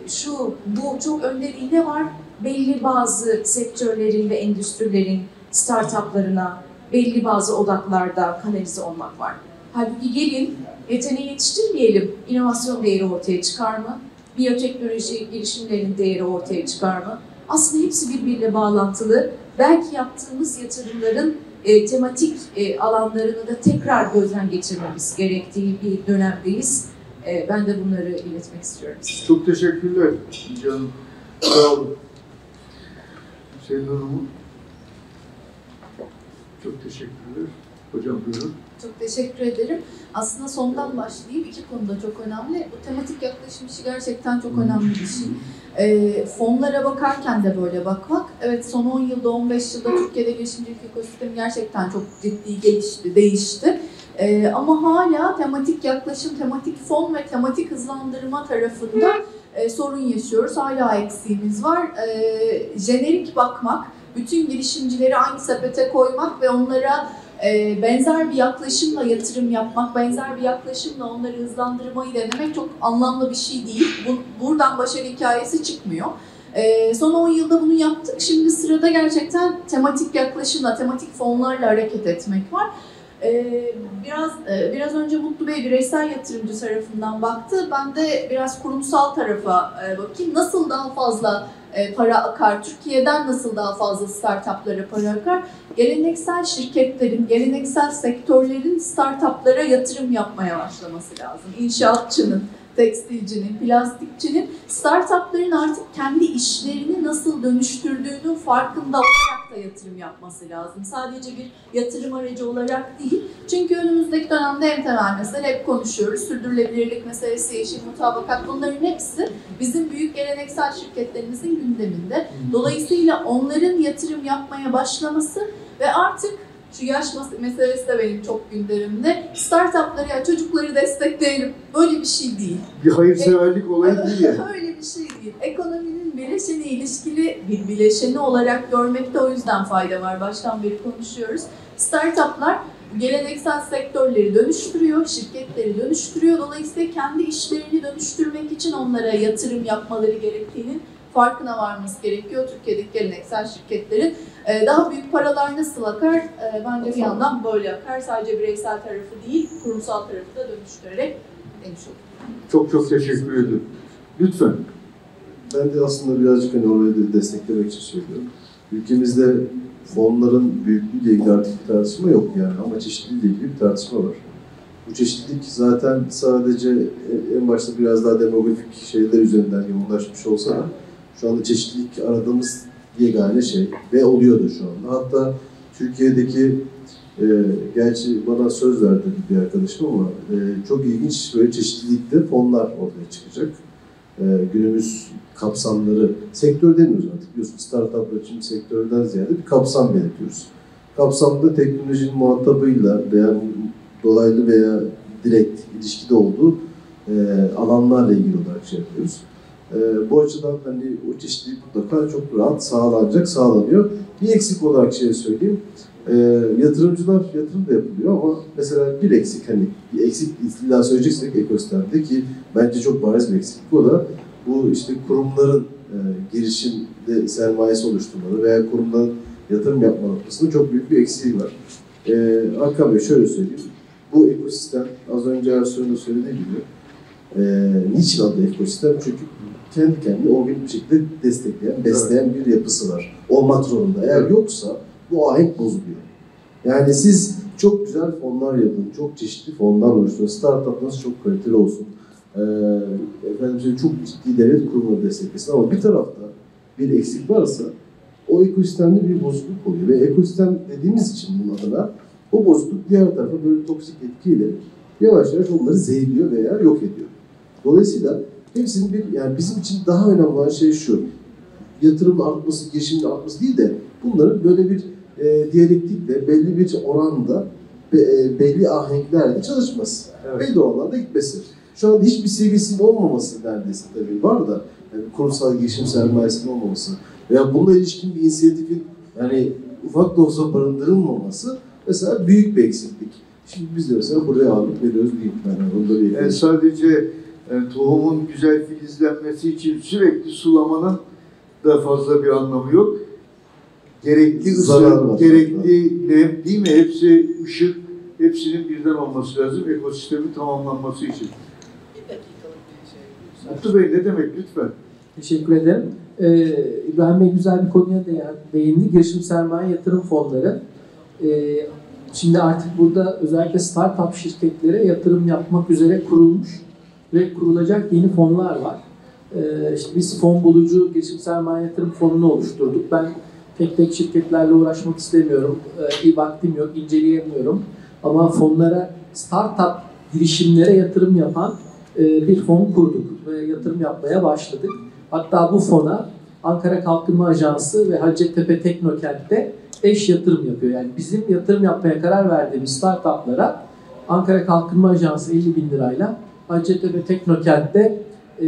şu, bu çok önde değil ne var? Belli bazı sektörlerin ve endüstrilerin startuplarına belli bazı odaklarda kanalize olmak var. Halbuki gelin yeteneği yetiştirmeyelim, inovasyon değeri ortaya çıkar mı? Biyoteknoloji girişimlerinin değeri ortaya çıkar mı? Aslında hepsi birbiriyle bağlantılı. Belki yaptığımız yatırımların e, tematik e, alanlarını da tekrar gözden geçirmemiz gerektiği bir dönemdeyiz. E, ben de bunları iletmek istiyorum size. Çok teşekkürler canım. Sağ olun. Selin Hanım'ın. Çok teşekkürler. Hocam buyurun. Çok teşekkür ederim. Aslında sondan başlayayım. İki konuda çok önemli. Bu tematik yaklaşım işi gerçekten çok önemli bir şey. E, fonlara bakarken de böyle bakmak. Evet son on yılda, on beş yılda Türkiye'de girişimcilik ekosistemi gerçekten çok ciddi gelişti, değişti. Ee, ama hala tematik yaklaşım, tematik fon ve tematik hızlandırma tarafında e, sorun yaşıyoruz. Hala eksiğimiz var. Ee, jenerik bakmak, bütün girişimcileri aynı sepete koymak ve onlara e, benzer bir yaklaşımla yatırım yapmak, benzer bir yaklaşımla onları hızlandırmayı denemek çok anlamlı bir şey değil. Bu, buradan başarı hikayesi çıkmıyor. Ee, son on yılda bunu yaptık. Şimdi sırada gerçekten tematik yaklaşımla, tematik fonlarla hareket etmek var. Ee, biraz biraz önce Mutlu Bey bireysel yatırımcı tarafından baktı. Ben de biraz kurumsal tarafa e, bakayım. Nasıl daha fazla e, para akar? Türkiye'den nasıl daha fazla startuplara para akar? Geleneksel şirketlerin, geleneksel sektörlerin startuplara yatırım yapmaya başlaması lazım. İnşaatçının, tekstilcinin, plastikçinin, startupların artık kendi işlerini nasıl dönüştürdüğünün farkında olarak da yatırım yapması lazım. Sadece bir yatırım aracı olarak değil. Çünkü önümüzdeki dönemde en temel mesele, hep konuşuyoruz, sürdürülebilirlik meselesi, yeşil mutabakat, bunların hepsi bizim büyük geleneksel şirketlerimizin gündeminde. Dolayısıyla onların yatırım yapmaya başlaması ve artık şu yaş meselesi de benim çok gündemimde. Startupları, ya çocukları destekleyelim, böyle bir şey değil. Bir hayırseverlik olayı değil yani. Öyle bir şey değil. Ekonominin bileşeni, ilişkili bir bileşeni olarak görmekte o yüzden fayda var. Baştan beri konuşuyoruz. Startuplar geleneksel sektörleri dönüştürüyor, şirketleri dönüştürüyor. Dolayısıyla kendi işlerini dönüştürmek için onlara yatırım yapmaları gerektiğinin farkına varması gerekiyor. Türkiye'deki geleneksel şirketlerin daha büyük paralar nasıl akar? Bence bir yandan böyle akar. Sadece bireysel tarafı değil, kurumsal tarafı da dönüştürerek en çok. Çok çok teşekkür ederim. Lütfen. Ben de aslında birazcık hani orayı desteklemek için söylüyorum. Ülkemizde fonların büyüklüğüyle ilgili artık bir tartışma yok yani, ama çeşitliliğiyle ilgili bir tartışma var. Bu çeşitlilik zaten sadece en başta biraz daha demografik şeyler üzerinden yoğunlaşmış olsa da şu anda çeşitlilik aradığımız yegane şey ve oluyordu şu anda. Hatta Türkiye'deki, e, gerçi bana söz verdi bir arkadaşım ama e, çok ilginç böyle çeşitlilikte fonlar ortaya çıkacak. E, günümüz kapsamları, sektör demiyoruz artık biliyorsunuz, startuplar için sektörden ziyade bir kapsam belirtiyoruz. Kapsamda teknolojinin muhatabıyla veya dolaylı veya direkt ilişkide olduğu e, alanlarla ilgili olarak şey yapıyoruz. Ee, bu açıdan hani o çeşitlilik mutlaka çok rahat sağlanacak, sağlanıyor. Bir eksik olarak şey söyleyeyim, ee, yatırımcılar, yatırım da yapılıyor ama mesela bir eksik, hani bir eksik illa söyleyeceksek ekosistemde, ki bence çok bariz bir eksiklik, o da bu işte kurumların e, girişimde sermayesi oluşturmaları veya kurumların yatırım yapma noktasında çok büyük bir eksiği var. Ee, Hakan Bey şöyle söyleyeyim, bu ekosistem az önce Ersoy'un da söylediği gibi, e, niçin adlı ekosistem? Çünkü kendi kendini organik bir şekilde destekleyen, besleyen bir yapısı var. Olmak zorunda. Eğer yoksa bu ahenk bozuluyor. Yani siz çok güzel fonlar yapın, çok çeşitli fonlar oluşturun, startuplarınız çok kaliteli olsun, ee, efendim, çok ciddi devlet kurumları desteklesin, ama bir tarafta bir eksik varsa o ekosistemde bir bozukluk oluyor ve ekosistem dediğimiz için bunun adına o bozukluk diğer tarafa böyle toksik etkiyle yavaş yavaş onları zehirliyor veya yok ediyor. Dolayısıyla hepsinin bir, yani bizim için daha önemli olan şey şu, yatırımın artması, girişimin artması değil de bunların böyle bir e, diyalektikle, belli bir oranda, be, e, belli ahenklerle çalışması, evet, belli oranlarda gitmesi. Şu an hiçbir seviyesinin olmaması neredeyse, tabii var da, yani kurumsal girişim sermayesinin olmaması veya bununla ilişkin bir inisiyatifin, yani ufak da olsa barındırılmaması mesela büyük bir eksiklik. Şimdi biz de mesela buraya ağırlık veriyoruz değil mi? Yani yani sadece Yani tohumun güzel filizlenmesi için sürekli sulamanın da fazla bir anlamı yok. Gerekli ısı, gerekli nem, değil mi? Hepsi ışık, hepsinin birden olması lazım ekosistemin tamamlanması için. Bir dakikalık bir şey. Mutlu Bey ne demek lütfen? Teşekkür ederim. Ee, İbrahim Bey güzel bir konuya değindi. Girişim sermaye yatırım fonları. Ee, şimdi artık burada özellikle startup şirketlere yatırım yapmak üzere kurulmuş ve kurulacak yeni fonlar var. Ee, işte biz fon bulucu girişim sermaye yatırım fonunu oluşturduk. Ben tek tek şirketlerle uğraşmak istemiyorum. Ee, iyi vaktim yok, inceleyemiyorum. Ama fonlara, startup girişimlere yatırım yapan e, bir fon kurduk ve yatırım yapmaya başladık. Hatta bu fona Ankara Kalkınma Ajansı ve Hacettepe Teknokent'te eş yatırım yapıyor. Yani bizim yatırım yapmaya karar verdiğimiz startuplara Ankara Kalkınma Ajansı elli bin lirayla Hacettepe Teknokent'te e,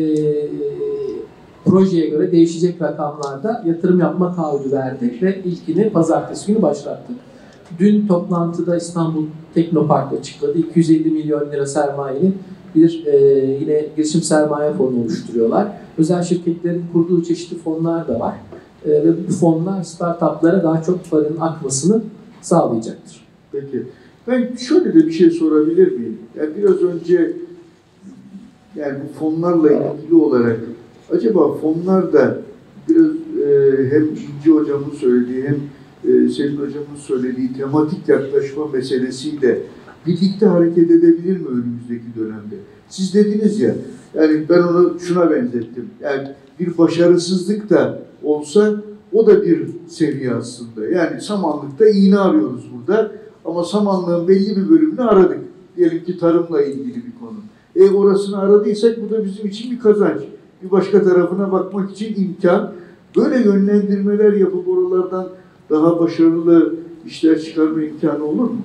projeye göre değişecek rakamlarda yatırım yapma taahhüdü verdik ve ilkini pazartesi günü başlattık. Dün toplantıda İstanbul Teknopark açıkladı. iki yüz elli milyon lira sermayenin bir e, yine girişim sermaye fonu oluşturuyorlar. Özel şirketlerin kurduğu çeşitli fonlar da var. E, ve bu fonlar startuplara daha çok paranın akmasını sağlayacaktır. Peki. Ben şöyle de bir şey sorabilir miyim? Yani biraz önce yani bu fonlarla ilgili olarak acaba fonlar da biraz e, hem İnci hocamın söylediği hem e, Selin hocamın söylediği tematik yaklaşma meselesiyle birlikte hareket edebilir mi önümüzdeki dönemde? Siz dediniz ya, yani ben onu şuna benzettim. Yani bir başarısızlık da olsa o da bir seviye aslında. Yani samanlıkta iğne arıyoruz burada ama samanlığın belli bir bölümünü aradık. Diyelim ki tarımla ilgili bir konu. E orasını aradıysak bu da bizim için bir kazanç. Bir başka tarafına bakmak için imkan. Böyle yönlendirmeler yapıp oralardan daha başarılı işler çıkarma imkanı olur mu?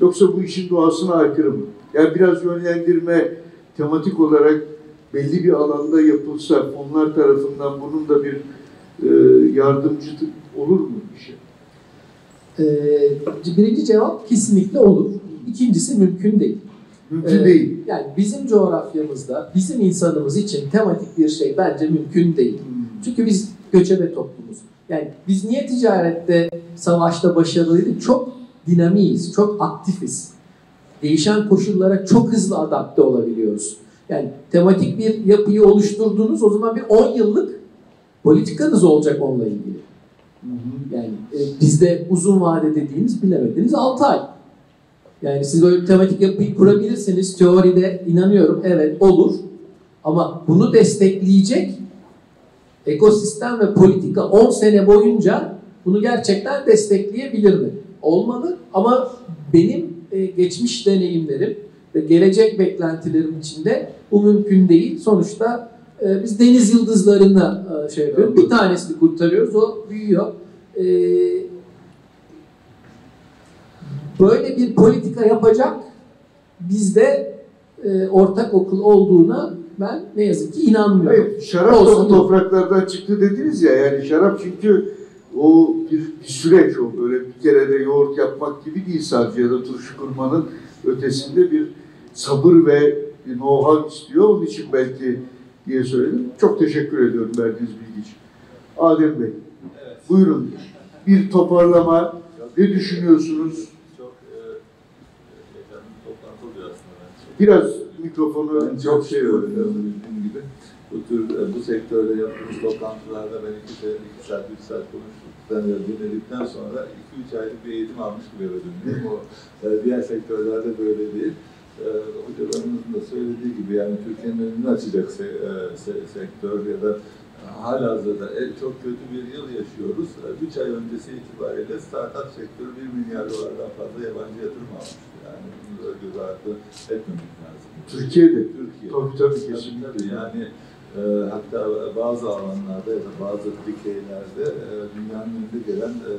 Yoksa bu işin doğasına aykırı mı? Yani biraz yönlendirme tematik olarak belli bir alanda yapılsa onlar tarafından bunun da bir yardımcı olur mu bir şey? Ee, birinci cevap kesinlikle olur. İkincisi mümkün değil. Mümkün ee, değil. Yani bizim coğrafyamızda, bizim insanımız için tematik bir şey bence mümkün değil. Hmm. Çünkü biz göçebe toplumuz. Yani biz niye ticarette, savaşta başarılıydık? Çok dinamiyiz, çok aktifiz. Değişen koşullara çok hızlı adapte olabiliyoruz. Yani tematik bir yapıyı oluşturduğunuz o zaman bir on yıllık politikanız olacak onunla ilgili. Hı hı. Yani e, bizde uzun vade dediğimiz bilemediğiniz altı ay. Yani siz böyle bir tematik yapıyı kurabilirsiniz. Teoride inanıyorum evet olur. Ama bunu destekleyecek ekosistem ve politika on sene boyunca bunu gerçekten destekleyebilir mi? Olmalı ama benim e, geçmiş deneyimlerim ve gelecek beklentilerim içinde bu mümkün değil. Sonuçta e, biz deniz yıldızlarına e, şey yapıyoruz. Bir tanesini kurtarıyoruz, o büyüyor. E, böyle bir politika yapacak bizde e, ortak okul olduğuna ben ne yazık ki inanmıyorum. Hayır, şarap olsun topraklardan çıktı dediniz ya, yani şarap çünkü o bir, bir süreç, o böyle bir kere de yoğurt yapmak gibi değil sadece ya da turşu kurmanın ötesinde bir sabır ve bir know-how istiyor. Onun için belki diye söyledim. Çok teşekkür ediyorum verdiğiniz bilgi için. Adem Bey, evet. Buyurun. Bir toparlama. Ne düşünüyorsunuz? Çok heyecanlı bir toplantı oluyor aslında. Biraz mikrofonu ben çok şey öğreniyorum bildiğim gibi. Bu tür, bu sektörde yaptığımız toplantılarda ben iki saat, iki saat, üç saat konuştuktan, dinledikten sonra iki üç aylık bir eğitim almış gibi öğrendim. O diğer sektörlerde böyle değil. Hocalarımızın da söylediği gibi yani Türkiye'nin önünü açacak se se sektör ya da halihazırda çok kötü bir yıl yaşıyoruz. Üç ay öncesi itibariyle startup sektörü bir milyar dolardan fazla yabancı yatırım almış. Yani bunu da göz ardı etmemek lazım. Türkiye'de? Türkiye'de. Tabii tabii kesinlikle. Tabii, yani e, hatta bazı alanlarda ya da bazı dikeylerde e, dünyanın önünde gelen e,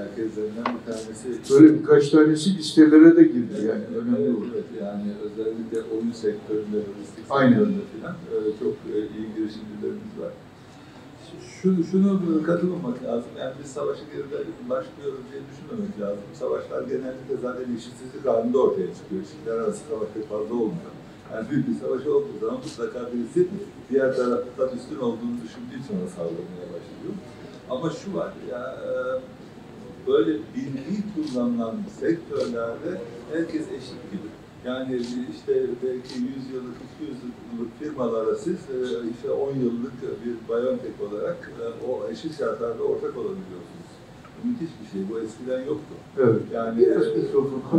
merkezlerinden bir tanesi. Böyle birkaç tanesi listelere de girdi evet, yani. Evet, önemli evet, evet. Yani özellikle oyun sektöründe, lojistik sektöründe falan e, çok e, iyi girişimcilerimiz var. Şunu, şunu katılmamak lazım, yani biz savaşı geride başlıyoruz diye düşünmemek lazım. Savaşlar genellikle zaten işsizlik halinde ortaya çıkıyor. Şirketler arası savaş pek fazla olmuyor. Yani büyük bir savaş olduğu zaman mutlaka birisi diğer taraftan üstün olduğunu düşündüğü için ona saldırmaya başlıyor. Ama şu var ya, böyle bilgi kullanılan sektörlerde herkes eşit gibi. Yani işte belki yüz yıllık, iki yüz yıllık firmalara siz işte on yıllık bir BioNTech olarak o eşit şartlarda ortak olabiliyorsunuz. Müthiş bir şey. Bu eskiden yoktu. Evet. Yani e,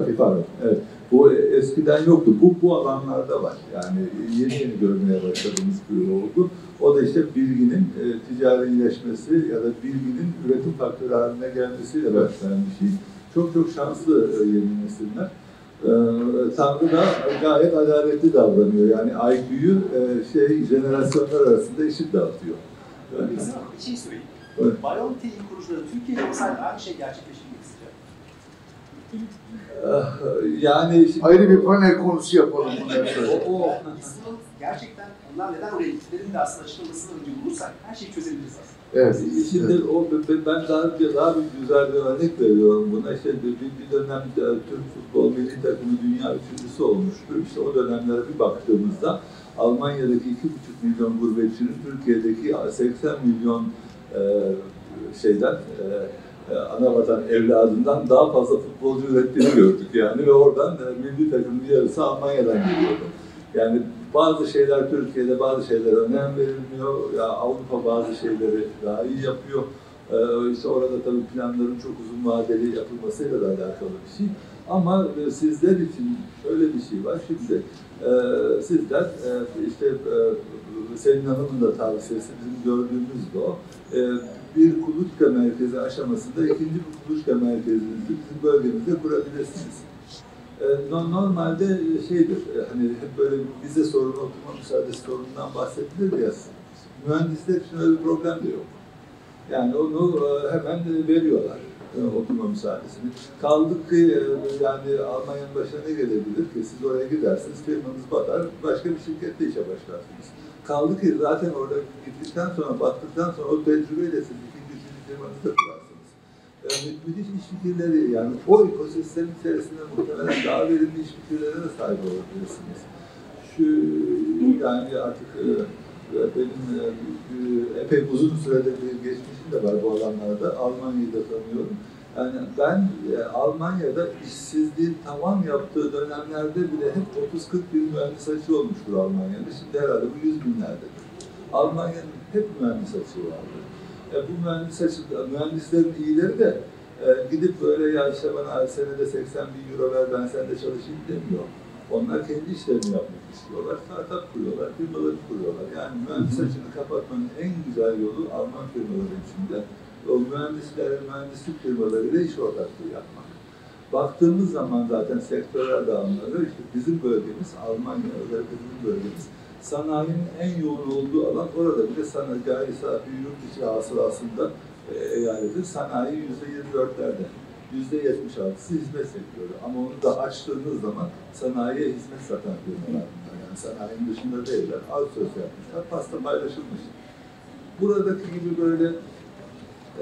e, evet. Bu eskiden yoktu. Bu bu alanlarda var. Yani yeni yeni görmeye başladığımız bir oldu. O da işte bilginin e, ticarileşmesi ya da bilginin üretim faktörü haline gelmesiyle başlayan bir şey. Çok çok şanslı e, yeni nesiller. Ee, Tanrı da gayet adaletli davranıyor. Yani I Q'yu e, şey, jenerasyonlar arasında eşit dağıtıyor. Yani. Bir şey söyleyeyim. Evet. BioNTech'in kurucuları Türkiye'de mesela aynı şey gerçekleştirmek istiyor. Yani ayrı bir panel konusu yapalım bunları. Gerçekten onlar neden oraya gittiklerinin de aslında açıklamasını önce bulursak her şeyi çözebiliriz aslında. Evet. Şimdi evet. O, ben daha bir, daha bir güzel bir örnek veriyorum buna. İşte bir dönem Türk futbol milli takımı dünya üçüncüsü olmuştu. İşte o dönemlere bir baktığımızda Almanya'daki iki buçuk milyon gurbetçinin Türkiye'deki seksen milyon e, şeyden e, anavatan evladından daha fazla futbolcu ürettiğini gördük yani ve oradan milli takımın yarısı Almanya'dan geliyordu. Yani bazı şeyler Türkiye'de, bazı şeyler önem verilmiyor, ya Avrupa bazı şeyleri daha iyi yapıyor. Ee, işte orada tabii planların çok uzun vadeli yapılmasıyla da alakalı bir şey. Ama sizler için şöyle bir şey var, şimdi e, sizler e, işte e, Selin Hanım'ın da tavsiyesi, bizim gördüğümüz de o. E, bir kuluçka merkezi aşamasında ikinci bir kuluçka merkezinizi bizim bölgemizde kurabilirsiniz. E, normalde şeydir, hani hep böyle vize sorunu, oturma müsaadesi sorunundan bahsedilir ya, mühendisler için öyle bir problem de yok. Yani onu hemen veriyorlar, oturma müsaadesini. Kaldık ki yani Almanya'nın başına ne gelebilir ki? Siz oraya gidersiniz, firmanız batar, başka bir şirkette işe başlarsınız. Kaldı ki zaten orada gittikten sonra, battıktan sonra o tecrübeyle siz ikinci firmanızı da kurarsınız. Yani müthiş iş fikirleri, yani o ekosistemin içerisinde muhtemelen daha verimli iş fikirlerine de sahip olabilirsiniz. Şu, yani artık benim epey uzun sürede bir geçmişim de var bu alanlarda, Almanya'yı da tanıyorum. Yani ben Almanya'da işsizliğin tavan yaptığı dönemlerde bile hep otuz kırk bin mühendis açığı olmuştur Almanya'da. Şimdi herhalde bu yüz binlerdedir. Almanya'nın hep mühendis açığı vardır. E bu mühendis açığı, mühendislerin iyileri de e, gidip böyle ya işte bana senede seksen bin euro ver ben sende çalışayım demiyor. Onlar kendi işlerini yapmak istiyorlar, startup kuruyorlar, firmaları kuruyorlar. Yani mühendis açığını kapatmanın en güzel yolu Alman firmaları içinde o mühendisler, mühendislik firmalarıyla iş ortaklığı yapmak. Baktığımız zaman zaten sektörel dağılımları, işte bizim bölgemiz, Almanya özellikle bizim bölgemiz, sanayinin en yoğun olduğu alan, orada bile sanayi, gayri safi yurt içi hasılasında e, eyaleti sanayi yüzde yirmi dörtlerde, yüzde yetmiş altısı hizmet sektörü. Ama onu da açtığınız zaman sanayiye hizmet satan firmalar bunlar. Yani sanayinin dışında değiller, az söz yapmışlar, pasta paylaşılmış. Buradaki gibi böyle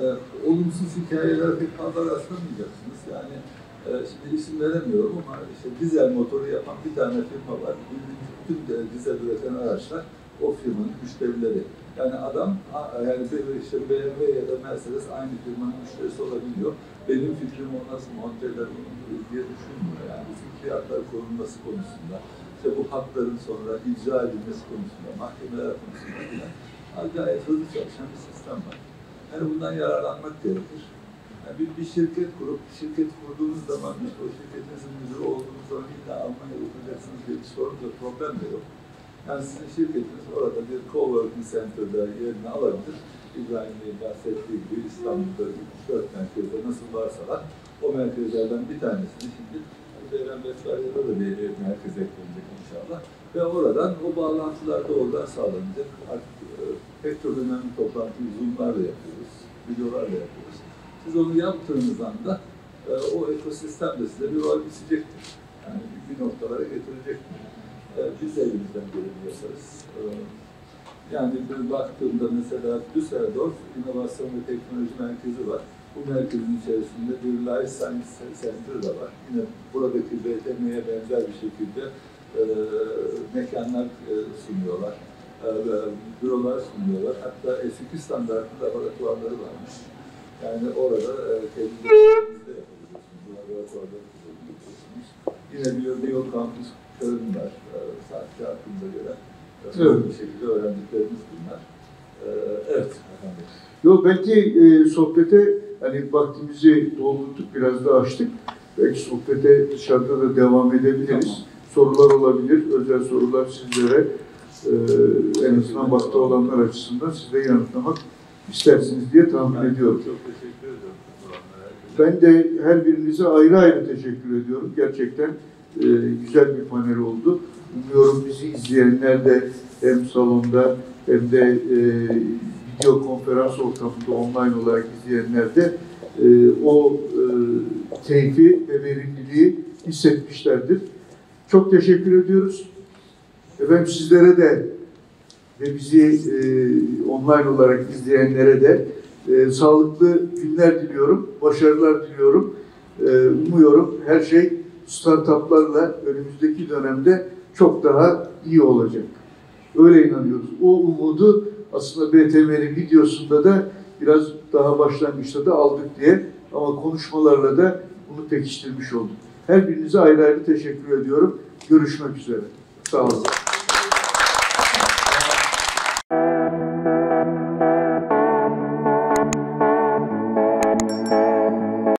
E, olumsuz hikayeler pek fazla rastlamayacaksınız. Yani e, şimdi isim veremiyorum ama işte dizel motoru yapan bir tane firma var. Bütün dizel üreten araçlar o firmanın müşterileri. Yani adam, yani işte B M W ya da Mercedes aynı firmanın müşterisi olabiliyor. Benim fikrim o nasıl monte eder diye düşünmüyor. Yani fikriyatlar korunması konusunda, işte bu hakların sonra icra edilmesi konusunda, mahkemeler konusunda filan gayet hızlı çalışan bir sistem var. Yani bundan yararlanmak gerekir. Yani bir, bir şirket kurup, şirket kurduğunuz zaman işte o şirketinizin müdürü olduğunuz zaman illa Almanya'ya yapacaksınız diye bir sorun da problem de yok. Yani sizin şirketiniz orada bir co-working center'da yerini alabilir. İbrahim Bey bahsettiği gibi İstanbul'da üç dört merkezde nasıl varsalar o merkezlerden bir tanesini şimdi Kuzey Ren Vestfalya'da da bir merkez eklenecek inşallah. Ve oradan o bağlantılar da oradan sağlanacak. Artık pek çok önemli toplantıyı Zoom'larla yapıyoruz, videolarla yapıyoruz. Siz onu yaptığınız anda e, o ekosistem de size bir rol isteyecektir. Yani bir noktalara getirecektir. E, biz elimizden geleni yaparız. E, yani bir baktığımda mesela Düsseldorf İnovasyon ve Teknoloji Merkezi var. Bu merkezin içerisinde bir Life Science Center da var. Yine buradaki B T M'ye benzer bir şekilde e, mekanlar e, sunuyorlar. Bürolar sunuyorlar. Hatta S iki standartlı laboratuvarları varmış. Yani orada kendinizde yapabilirsiniz. Laboratuvarları kullanabilirsiniz. Yine bir Bio Campus Köln var. Saatçi hakkında göre evet. Bir şekilde öğrendiklerimiz bunlar. Evet. Yok, belki e, sohbete hani vaktimizi doldurduk, biraz da açtık. Belki sohbete dışarıda da devam edebiliriz. Tamam. Sorular olabilir. Özel sorular sizlere. Ee, en azından bakta olanlar açısından siz de yanıtlamak istersiniz diye tahmin ben ediyorum. Çok teşekkür ediyorum. Ben de her birinize ayrı ayrı teşekkür ediyorum. Gerçekten e, güzel bir panel oldu. Umuyorum bizi izleyenler de hem salonda hem de e, video konferans ortamında online olarak izleyenler de e, o e, keyfi ve verimliliği hissetmişlerdir. Çok teşekkür ediyoruz. Efendim sizlere de ve bizi e, online olarak izleyenlere de e, sağlıklı günler diliyorum, başarılar diliyorum. E, umuyorum her şey startuplarla önümüzdeki dönemde çok daha iyi olacak. Öyle inanıyoruz. O umudu aslında B T M'nin videosunda da biraz daha başlangıçta da aldık diye, ama konuşmalarla da bunu pekiştirmiş olduk. Her birinize ayrı ayrı teşekkür ediyorum. Görüşmek üzere. Sağ olun.